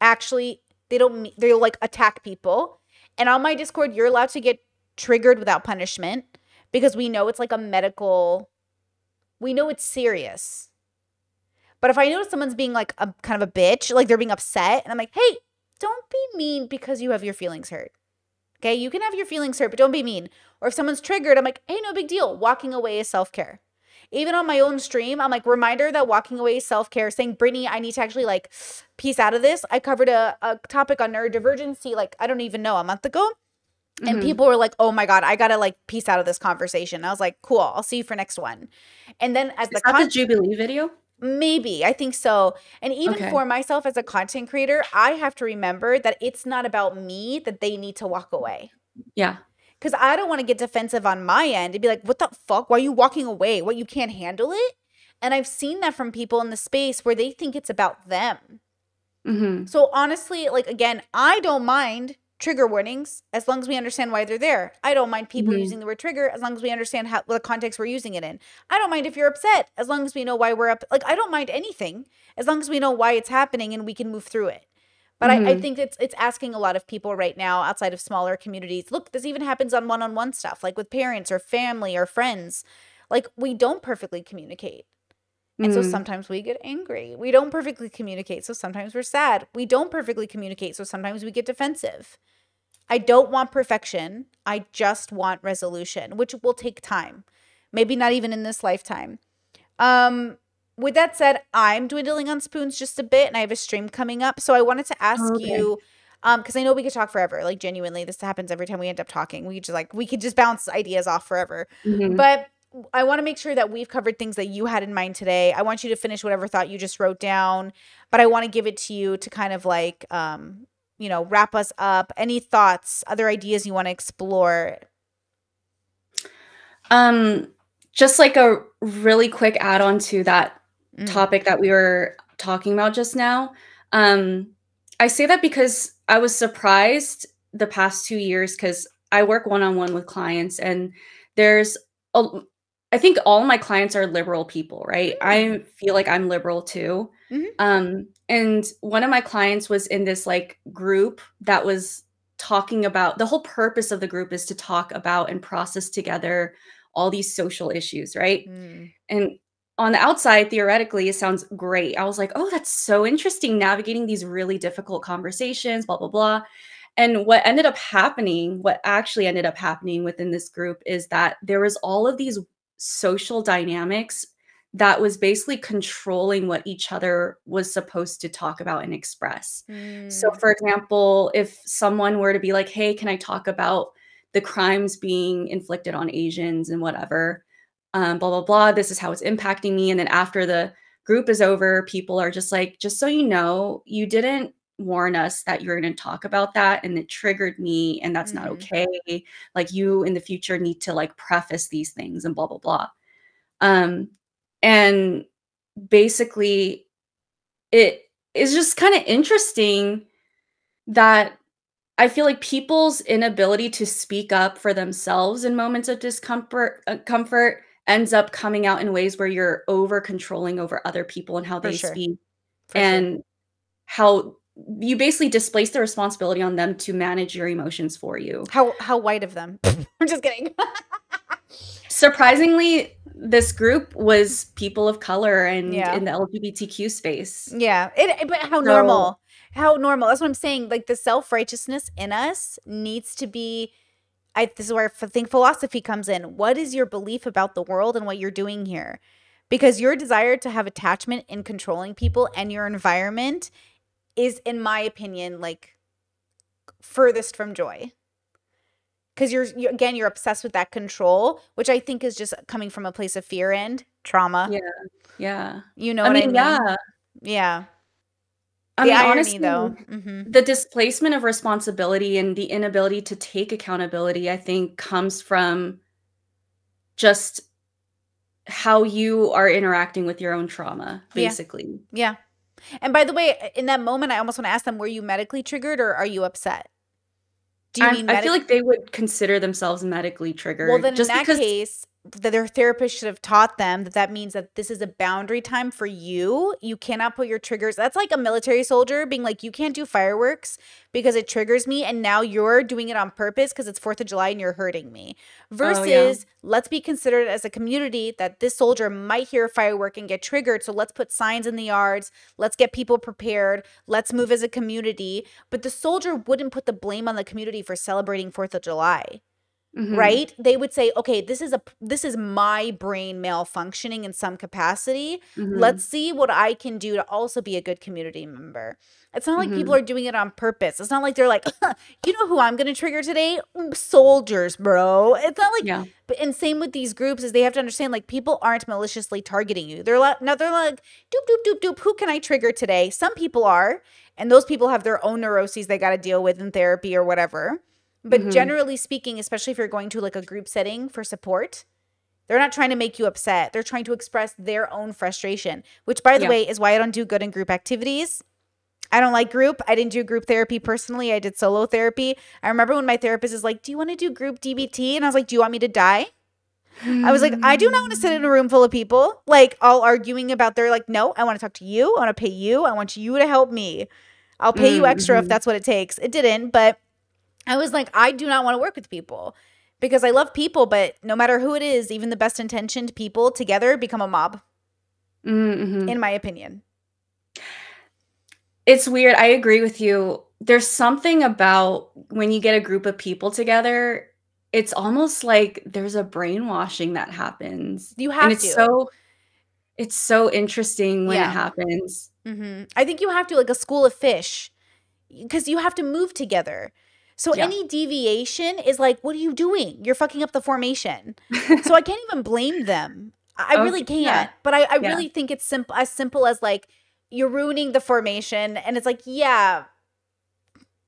actually they don't, they'll like attack people. And on my Discord, you're allowed to get triggered without punishment because we know it's like a medical, we know it's serious. But if I notice someone's being like a kind of a bitch, like they're being upset, and I'm like, hey, don't be mean because you have your feelings hurt. Okay, you can have your feelings hurt, but don't be mean. Or if someone's triggered, I'm like, hey, no big deal. Walking away is self-care. Even on my own stream, I'm like, reminder that walking away is self-care, saying, Brittany, I need to actually like piece out of this. I covered a, a topic on neurodivergency, like I don't even know, a month ago. And mm-hmm. people were like, oh my God, I got to like piece out of this conversation. I was like, cool, I'll see you for next one. And then as the- Is that the Jubilee video? Maybe. I think so. And even okay. for myself as a content creator, I have to remember that it's not about me that they need to walk away. Yeah. Because I don't want to get defensive on my end and be like, what the fuck? Why are you walking away? What, you can't handle it? And I've seen that from people in the space where they think it's about them. Mm-hmm. So honestly, like, again, I don't mind trigger warnings as long as we understand why they're there. I don't mind people mm-hmm. using the word trigger as long as we understand how, the context we're using it in. I don't mind if you're upset as long as we know why we're up. Like, I don't mind anything as long as we know why it's happening and we can move through it. But mm-hmm. I, I think it's, it's asking a lot of people right now outside of smaller communities. Look, this even happens on one-on-one stuff, like with parents or family or friends. Like, we don't perfectly communicate. And mm-hmm. so sometimes we get angry. We don't perfectly communicate, so sometimes we're sad. We don't perfectly communicate, so sometimes we get defensive. I don't want perfection. I just want resolution, which will take time. Maybe not even in this lifetime. Um, with that said, I'm dwindling on spoons just a bit, and I have a stream coming up. So I wanted to ask okay. you, um, because I know we could talk forever. Like, genuinely, this happens every time we end up talking. We just like we could just bounce ideas off forever. Mm-hmm. But I want to make sure that we've covered things that you had in mind today. I want you to finish whatever thought you just wrote down, but I want to give it to you to kind of like, um, you know, wrap us up. Any thoughts, other ideas you want to explore? Um, just like a really quick add on to that mm-hmm. topic that we were talking about just now. Um, I say that because I was surprised the past two years because I work one-on-one with clients and there's a I think all my clients are liberal people, right? I feel like I'm liberal too. Mm-hmm. Um, and one of my clients was in this like group that was talking about, the whole purpose of the group is to talk about and process together all these social issues, right? Mm. And on the outside, theoretically, it sounds great. I was like, oh, that's so interesting, navigating these really difficult conversations, blah, blah, blah. And what ended up happening, what actually ended up happening within this group is that there was all of these social dynamics that was basically controlling what each other was supposed to talk about and express. Mm. So for example, if someone were to be like, hey, can I talk about the crimes being inflicted on Asians and whatever, um, blah, blah, blah, this is how it's impacting me. And then after the group is over, people are just like, just so you know, you didn't warn us that you're going to talk about that and it triggered me and that's mm. not okay. Like you in the future need to like preface these things and blah, blah, blah. Um, and basically it is just kind of interesting that I feel like people's inability to speak up for themselves in moments of discomfort uh, comfort ends up coming out in ways where you're over controlling over other people and how for they sure. speak for and sure. how you basically displace the responsibility on them to manage your emotions for you. How how white of them. I'm just kidding. Surprisingly, this group was people of color and yeah. in the L G B T Q space. Yeah, it, but how so, normal. How normal. That's what I'm saying. Like the self-righteousness in us needs to be, I, this is where I think philosophy comes in. What is your belief about the world and what you're doing here? Because your desire to have attachment in controlling people and your environment is, in my opinion, like furthest from joy. Because you're, you, again, you're obsessed with that control, which I think is just coming from a place of fear and trauma. Yeah. Yeah. You know I what mean, I mean? Yeah. Yeah. I the mean, irony, honestly, though, mm-hmm. the displacement of responsibility and the inability to take accountability, I think, comes from just how you are interacting with your own trauma, basically. Yeah. yeah. And by the way, in that moment, I almost want to ask them, were you medically triggered or are you upset? Do you I, mean I feel like they would consider themselves medically triggered. Well, then just in that case, that their therapist should have taught them that that means that this is a boundary time for you. You cannot put your triggers. That's like a military soldier being like, you can't do fireworks because it triggers me. And now you're doing it on purpose because it's fourth of July and you're hurting me. Versus, oh, yeah. let's be considered as a community that this soldier might hear a firework and get triggered. So let's put signs in the yards. Let's get people prepared. Let's move as a community. But the soldier wouldn't put the blame on the community for celebrating fourth of July. Mm-hmm. Right? They would say, okay, this is a this is my brain malfunctioning in some capacity. Mm-hmm. Let's see what I can do to also be a good community member. It's not like mm-hmm. people are doing it on purpose. It's not like they're like, you know who I'm going to trigger today? Soldiers, bro. It's not like, yeah. but, and same with these groups is they have to understand like people aren't maliciously targeting you. They're like, no, they're like, doop, doop, doop, doop. Who can I trigger today? Some people are, and those people have their own neuroses they got to deal with in therapy or whatever. But mm-hmm. generally speaking, especially if you're going to like a group setting for support, they're not trying to make you upset. They're trying to express their own frustration, which by the yeah. way is why I don't do good in group activities. I don't like group. I didn't do group therapy personally. I did solo therapy. I remember when my therapist is like, do you want to do group D B T? And I was like, do you want me to die? I was like, I do not want to sit in a room full of people like all arguing about their like, no, I want to talk to you. I want to pay you. I want you to help me. I'll pay mm-hmm. you extra if that's what it takes. It didn't, but I was like, I do not want to work with people because I love people, but no matter who it is, even the best intentioned people together become a mob, mm-hmm. in my opinion. It's weird. I agree with you. There's something about when you get a group of people together, it's almost like there's a brainwashing that happens. You have and it's to. So, it's so interesting when yeah. it happens. Mm-hmm. I think you have to, like a school of fish, because you have to move together. So yeah. any deviation is like, what are you doing? You're fucking up the formation. So I can't even blame them. I okay. really can't. Yeah. But I, I yeah. really think it's simple, as simple as like, you're ruining the formation. And it's like, yeah,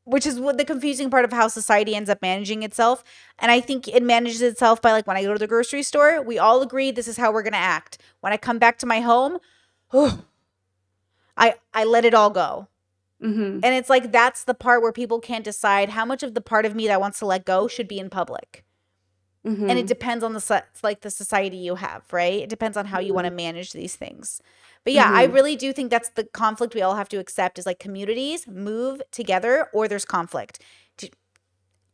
which is what the confusing part of how society ends up managing itself. And I think it manages itself by like, when I go to the grocery store, we all agree this is how we're going to act. When I come back to my home, oh, I, I let it all go. Mm-hmm. And it's like, that's the part where people can't decide how much of the part of me that wants to let go should be in public. Mm-hmm. And it depends on the, like the society you have, right? It depends on how you want to manage these things. But yeah, mm-hmm. I really do think that's the conflict we all have to accept is like communities move together or there's conflict. Did,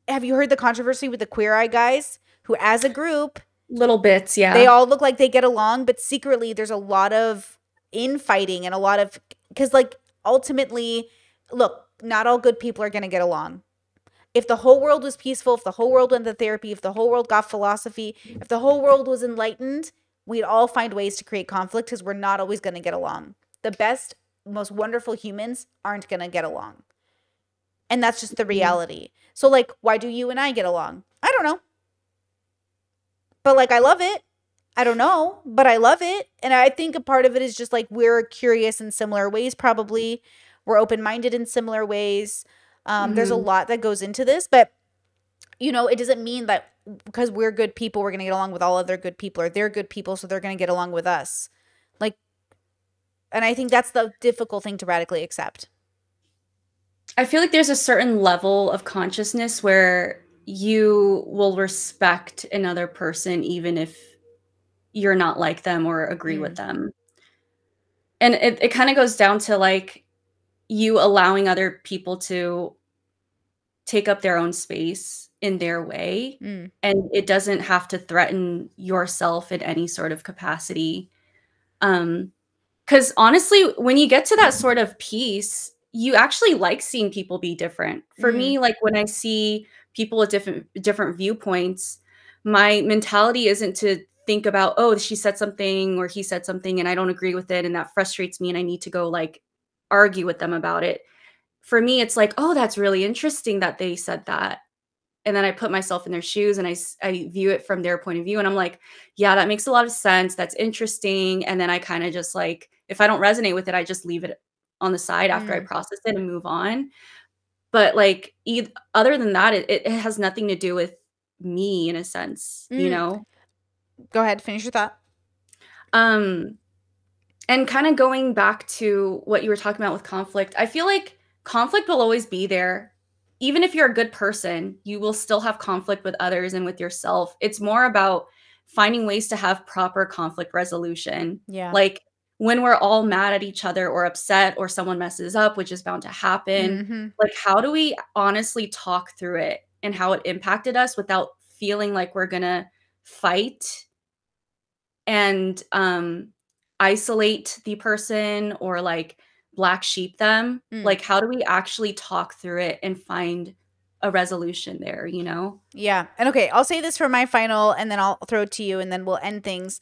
have you heard the controversy with the Queer Eye guys who as a group, little bits, yeah, they all look like they get along, but secretly there's a lot of infighting and a lot of, because like, ultimately, look, not all good people are going to get along. If the whole world was peaceful, if the whole world went to therapy, if the whole world got philosophy, if the whole world was enlightened, we'd all find ways to create conflict because we're not always going to get along. The best, most wonderful humans aren't going to get along. And that's just the reality. So like, why do you and I get along? I don't know. But like, I love it. I don't know, but I love it. And I think a part of it is just like we're curious in similar ways probably. We're open-minded in similar ways. Um, mm-hmm. There's a lot that goes into this. But, you know, it doesn't mean that because we're good people, we're going to get along with all other good people or they're good people, so they're going to get along with us. Like, and I think that's the difficult thing to radically accept. I feel like there's a certain level of consciousness where you will respect another person even if you're not like them or agree mm. with them. And it, it kind of goes down to like you allowing other people to take up their own space in their way. Mm. And it doesn't have to threaten yourself in any sort of capacity. Um, 'cause honestly, when you get to that sort of peace, you actually like seeing people be different. For mm. me, like when I see people with different, different viewpoints, my mentality isn't to think about, oh, she said something or he said something and I don't agree with it and that frustrates me and I need to go like argue with them about it. For me, it's like, oh, that's really interesting that they said that. And then I put myself in their shoes and I, I view it from their point of view. And I'm like, yeah, that makes a lot of sense. That's interesting. And then I kind of just like, if I don't resonate with it, I just leave it on the side after mm. I process it and move on. But like, e other than that, it, it has nothing to do with me in a sense, mm. you know? Go ahead, finish your thought. Um, and kind of going back to what you were talking about with conflict, I feel like conflict will always be there. Even if you're a good person, you will still have conflict with others and with yourself. It's more about finding ways to have proper conflict resolution. Yeah. Like when we're all mad at each other or upset or someone messes up, which is bound to happen, mm-hmm. like how do we honestly talk through it and how it impacted us without feeling like we're going to fight and um, isolate the person or like black sheep them? Mm. Like, how do we actually talk through it and find a resolution there, you know? Yeah. And okay, I'll say this for my final and then I'll throw it to you and then we'll end things.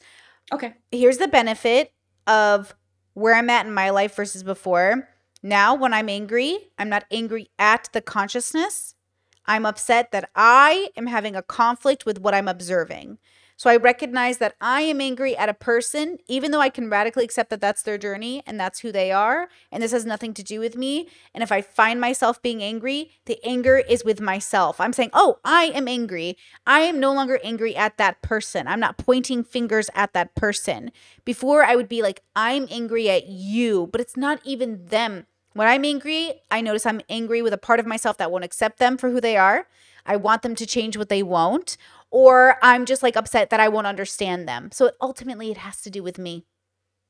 Okay. Here's the benefit of where I'm at in my life versus before. Now, when I'm angry, I'm not angry at the consciousness. I'm upset that I am having a conflict with what I'm observing. So I recognize that I am angry at a person, even though I can radically accept that that's their journey and that's who they are. And this has nothing to do with me. And if I find myself being angry, the anger is with myself. I'm saying, oh, I am angry. I am no longer angry at that person. I'm not pointing fingers at that person. Before I would be like, I'm angry at you, but it's not even them. When I'm angry, I notice I'm angry with a part of myself that won't accept them for who they are. I want them to change what they won't. Or I'm just like upset that I won't understand them. So it, ultimately it has to do with me.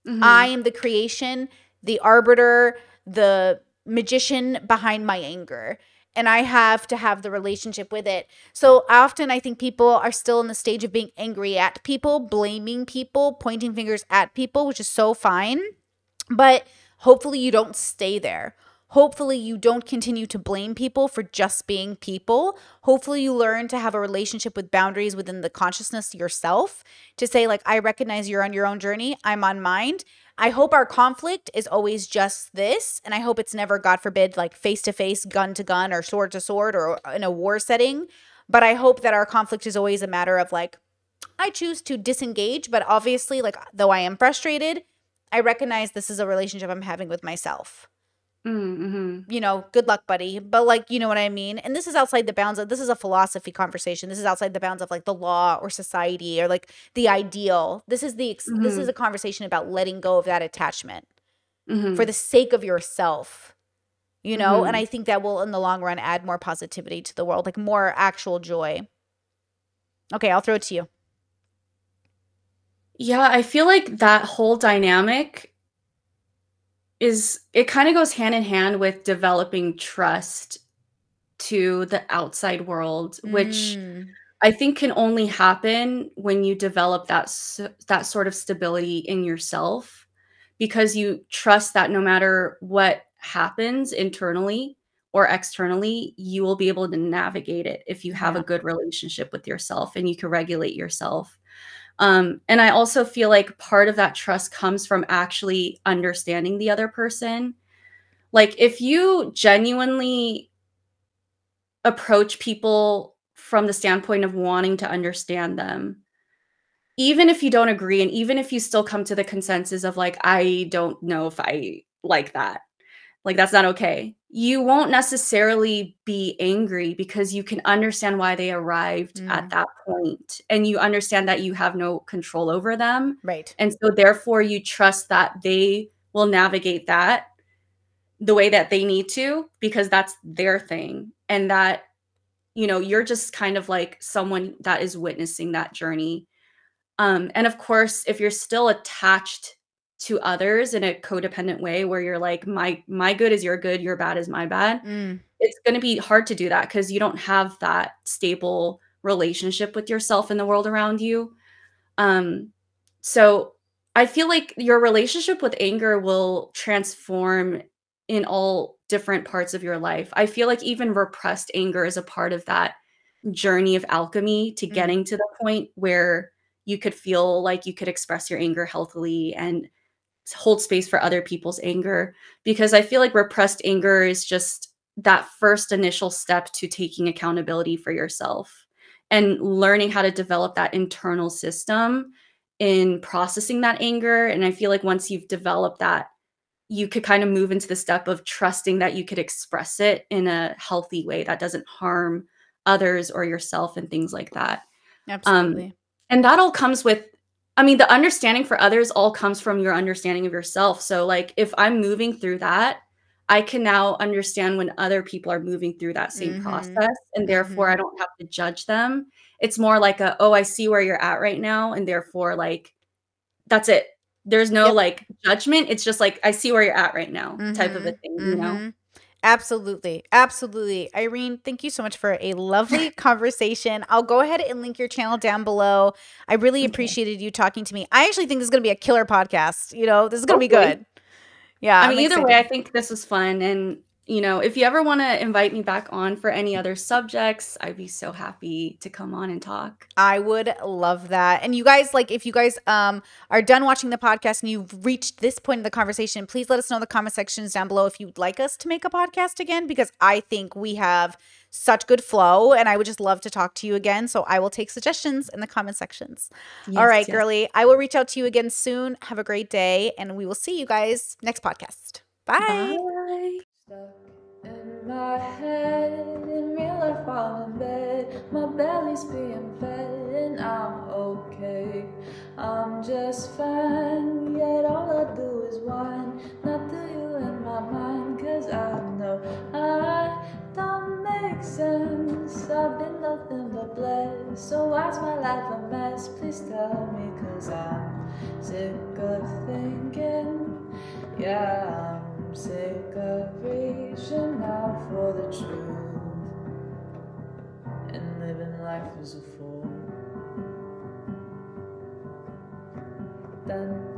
Mm-hmm. I am the creation, the arbiter, the magician behind my anger. And I have to have the relationship with it. So often I think people are still in the stage of being angry at people, blaming people, pointing fingers at people, which is so fine. But hopefully you don't stay there. Hopefully you don't continue to blame people for just being people. Hopefully you learn to have a relationship with boundaries within the consciousness yourself to say like, I recognize you're on your own journey. I'm on mine. I hope our conflict is always just this. And I hope it's never, God forbid, like face to face, gun to gun or sword to sword or in a war setting. But I hope that our conflict is always a matter of like, I choose to disengage, but obviously like though I am frustrated, I recognize this is a relationship I'm having with myself. Mm-hmm. You know, good luck, buddy. But like, you know what I mean? And this is outside the bounds of, this is a philosophy conversation. This is outside the bounds of like the law or society or like the ideal. This is the, mm-hmm. this is a conversation about letting go of that attachment mm-hmm. for the sake of yourself, you know? Mm-hmm. And I think that will in the long run add more positivity to the world, like more actual joy. Okay. I'll throw it to you. Yeah. I feel like that whole dynamic is it kind of goes hand in hand with developing trust to the outside world, mm. which I think can only happen when you develop that, that sort of stability in yourself, because you trust that no matter what happens internally or externally, you will be able to navigate it if you have yeah. a good relationship with yourself and you can regulate yourself. Um, and I also feel like part of that trust comes from actually understanding the other person. Like if you genuinely approach people from the standpoint of wanting to understand them, even if you don't agree, and even if you still come to the consensus of like, I don't know if I like that, like that's not okay. You won't necessarily be angry because you can understand why they arrived mm. at that point. And you understand that you have no control over them. Right. And so therefore you trust that they will navigate that the way that they need to, because that's their thing. And that, you know, you're just kind of like someone that is witnessing that journey. Um, and of course, if you're still attached to others in a codependent way where you're like, my my good is your good, your bad is my bad. Mm. It's going to be hard to do that because you don't have that stable relationship with yourself and the world around you. Um, so I feel like your relationship with anger will transform in all different parts of your life. I feel like even repressed anger is a part of that journey of alchemy to mm. getting to the point where you could feel like you could express your anger healthily and hold space for other people's anger, because I feel like repressed anger is just that first initial step to taking accountability for yourself and learning how to develop that internal system in processing that anger. And I feel like once you've developed that you could kind of move into the step of trusting that you could express it in a healthy way that doesn't harm others or yourself and things like that. Absolutely. Um, and that all comes with, I mean, the understanding for others all comes from your understanding of yourself. So like, if I'm moving through that, I can now understand when other people are moving through that same mm-hmm. process, and therefore mm-hmm. I don't have to judge them. It's more like a, oh, I see where you're at right now, and therefore like, that's it. There's no yep. like judgment. It's just like, I see where you're at right now mm-hmm. type of a thing, mm-hmm. you know? Absolutely. Absolutely. Irene, thank you so much for a lovely conversation. I'll go ahead and link your channel down below. I really okay. appreciated you talking to me. I actually think this is going to be a killer podcast. You know, this is going to okay. be good. Yeah. I mean, I'm either excited. way, I think this was fun. And, you know, if you ever want to invite me back on for any other subjects, I'd be so happy to come on and talk. I would love that. And you guys, like, if you guys um, are done watching the podcast and you've reached this point in the conversation, please let us know in the comment sections down below if you'd like us to make a podcast again, because I think we have such good flow and I would just love to talk to you again. So I will take suggestions in the comment sections. Yes, All right, yes. girly, I will reach out to you again soon. Have a great day, and we will see you guys next podcast. Bye. Bye. Stuck in my head, in real life I'm in bed. My belly's being fed and I'm okay. I'm just fine, yet all I do is whine. Not to you in my mind, cause I know I don't make sense. I've been nothing but blessed, so why's my life a mess? Please tell me, cause I'm sick of thinking. Yeah, I'm sick of reaching out for the truth and living life as a fool. Dun.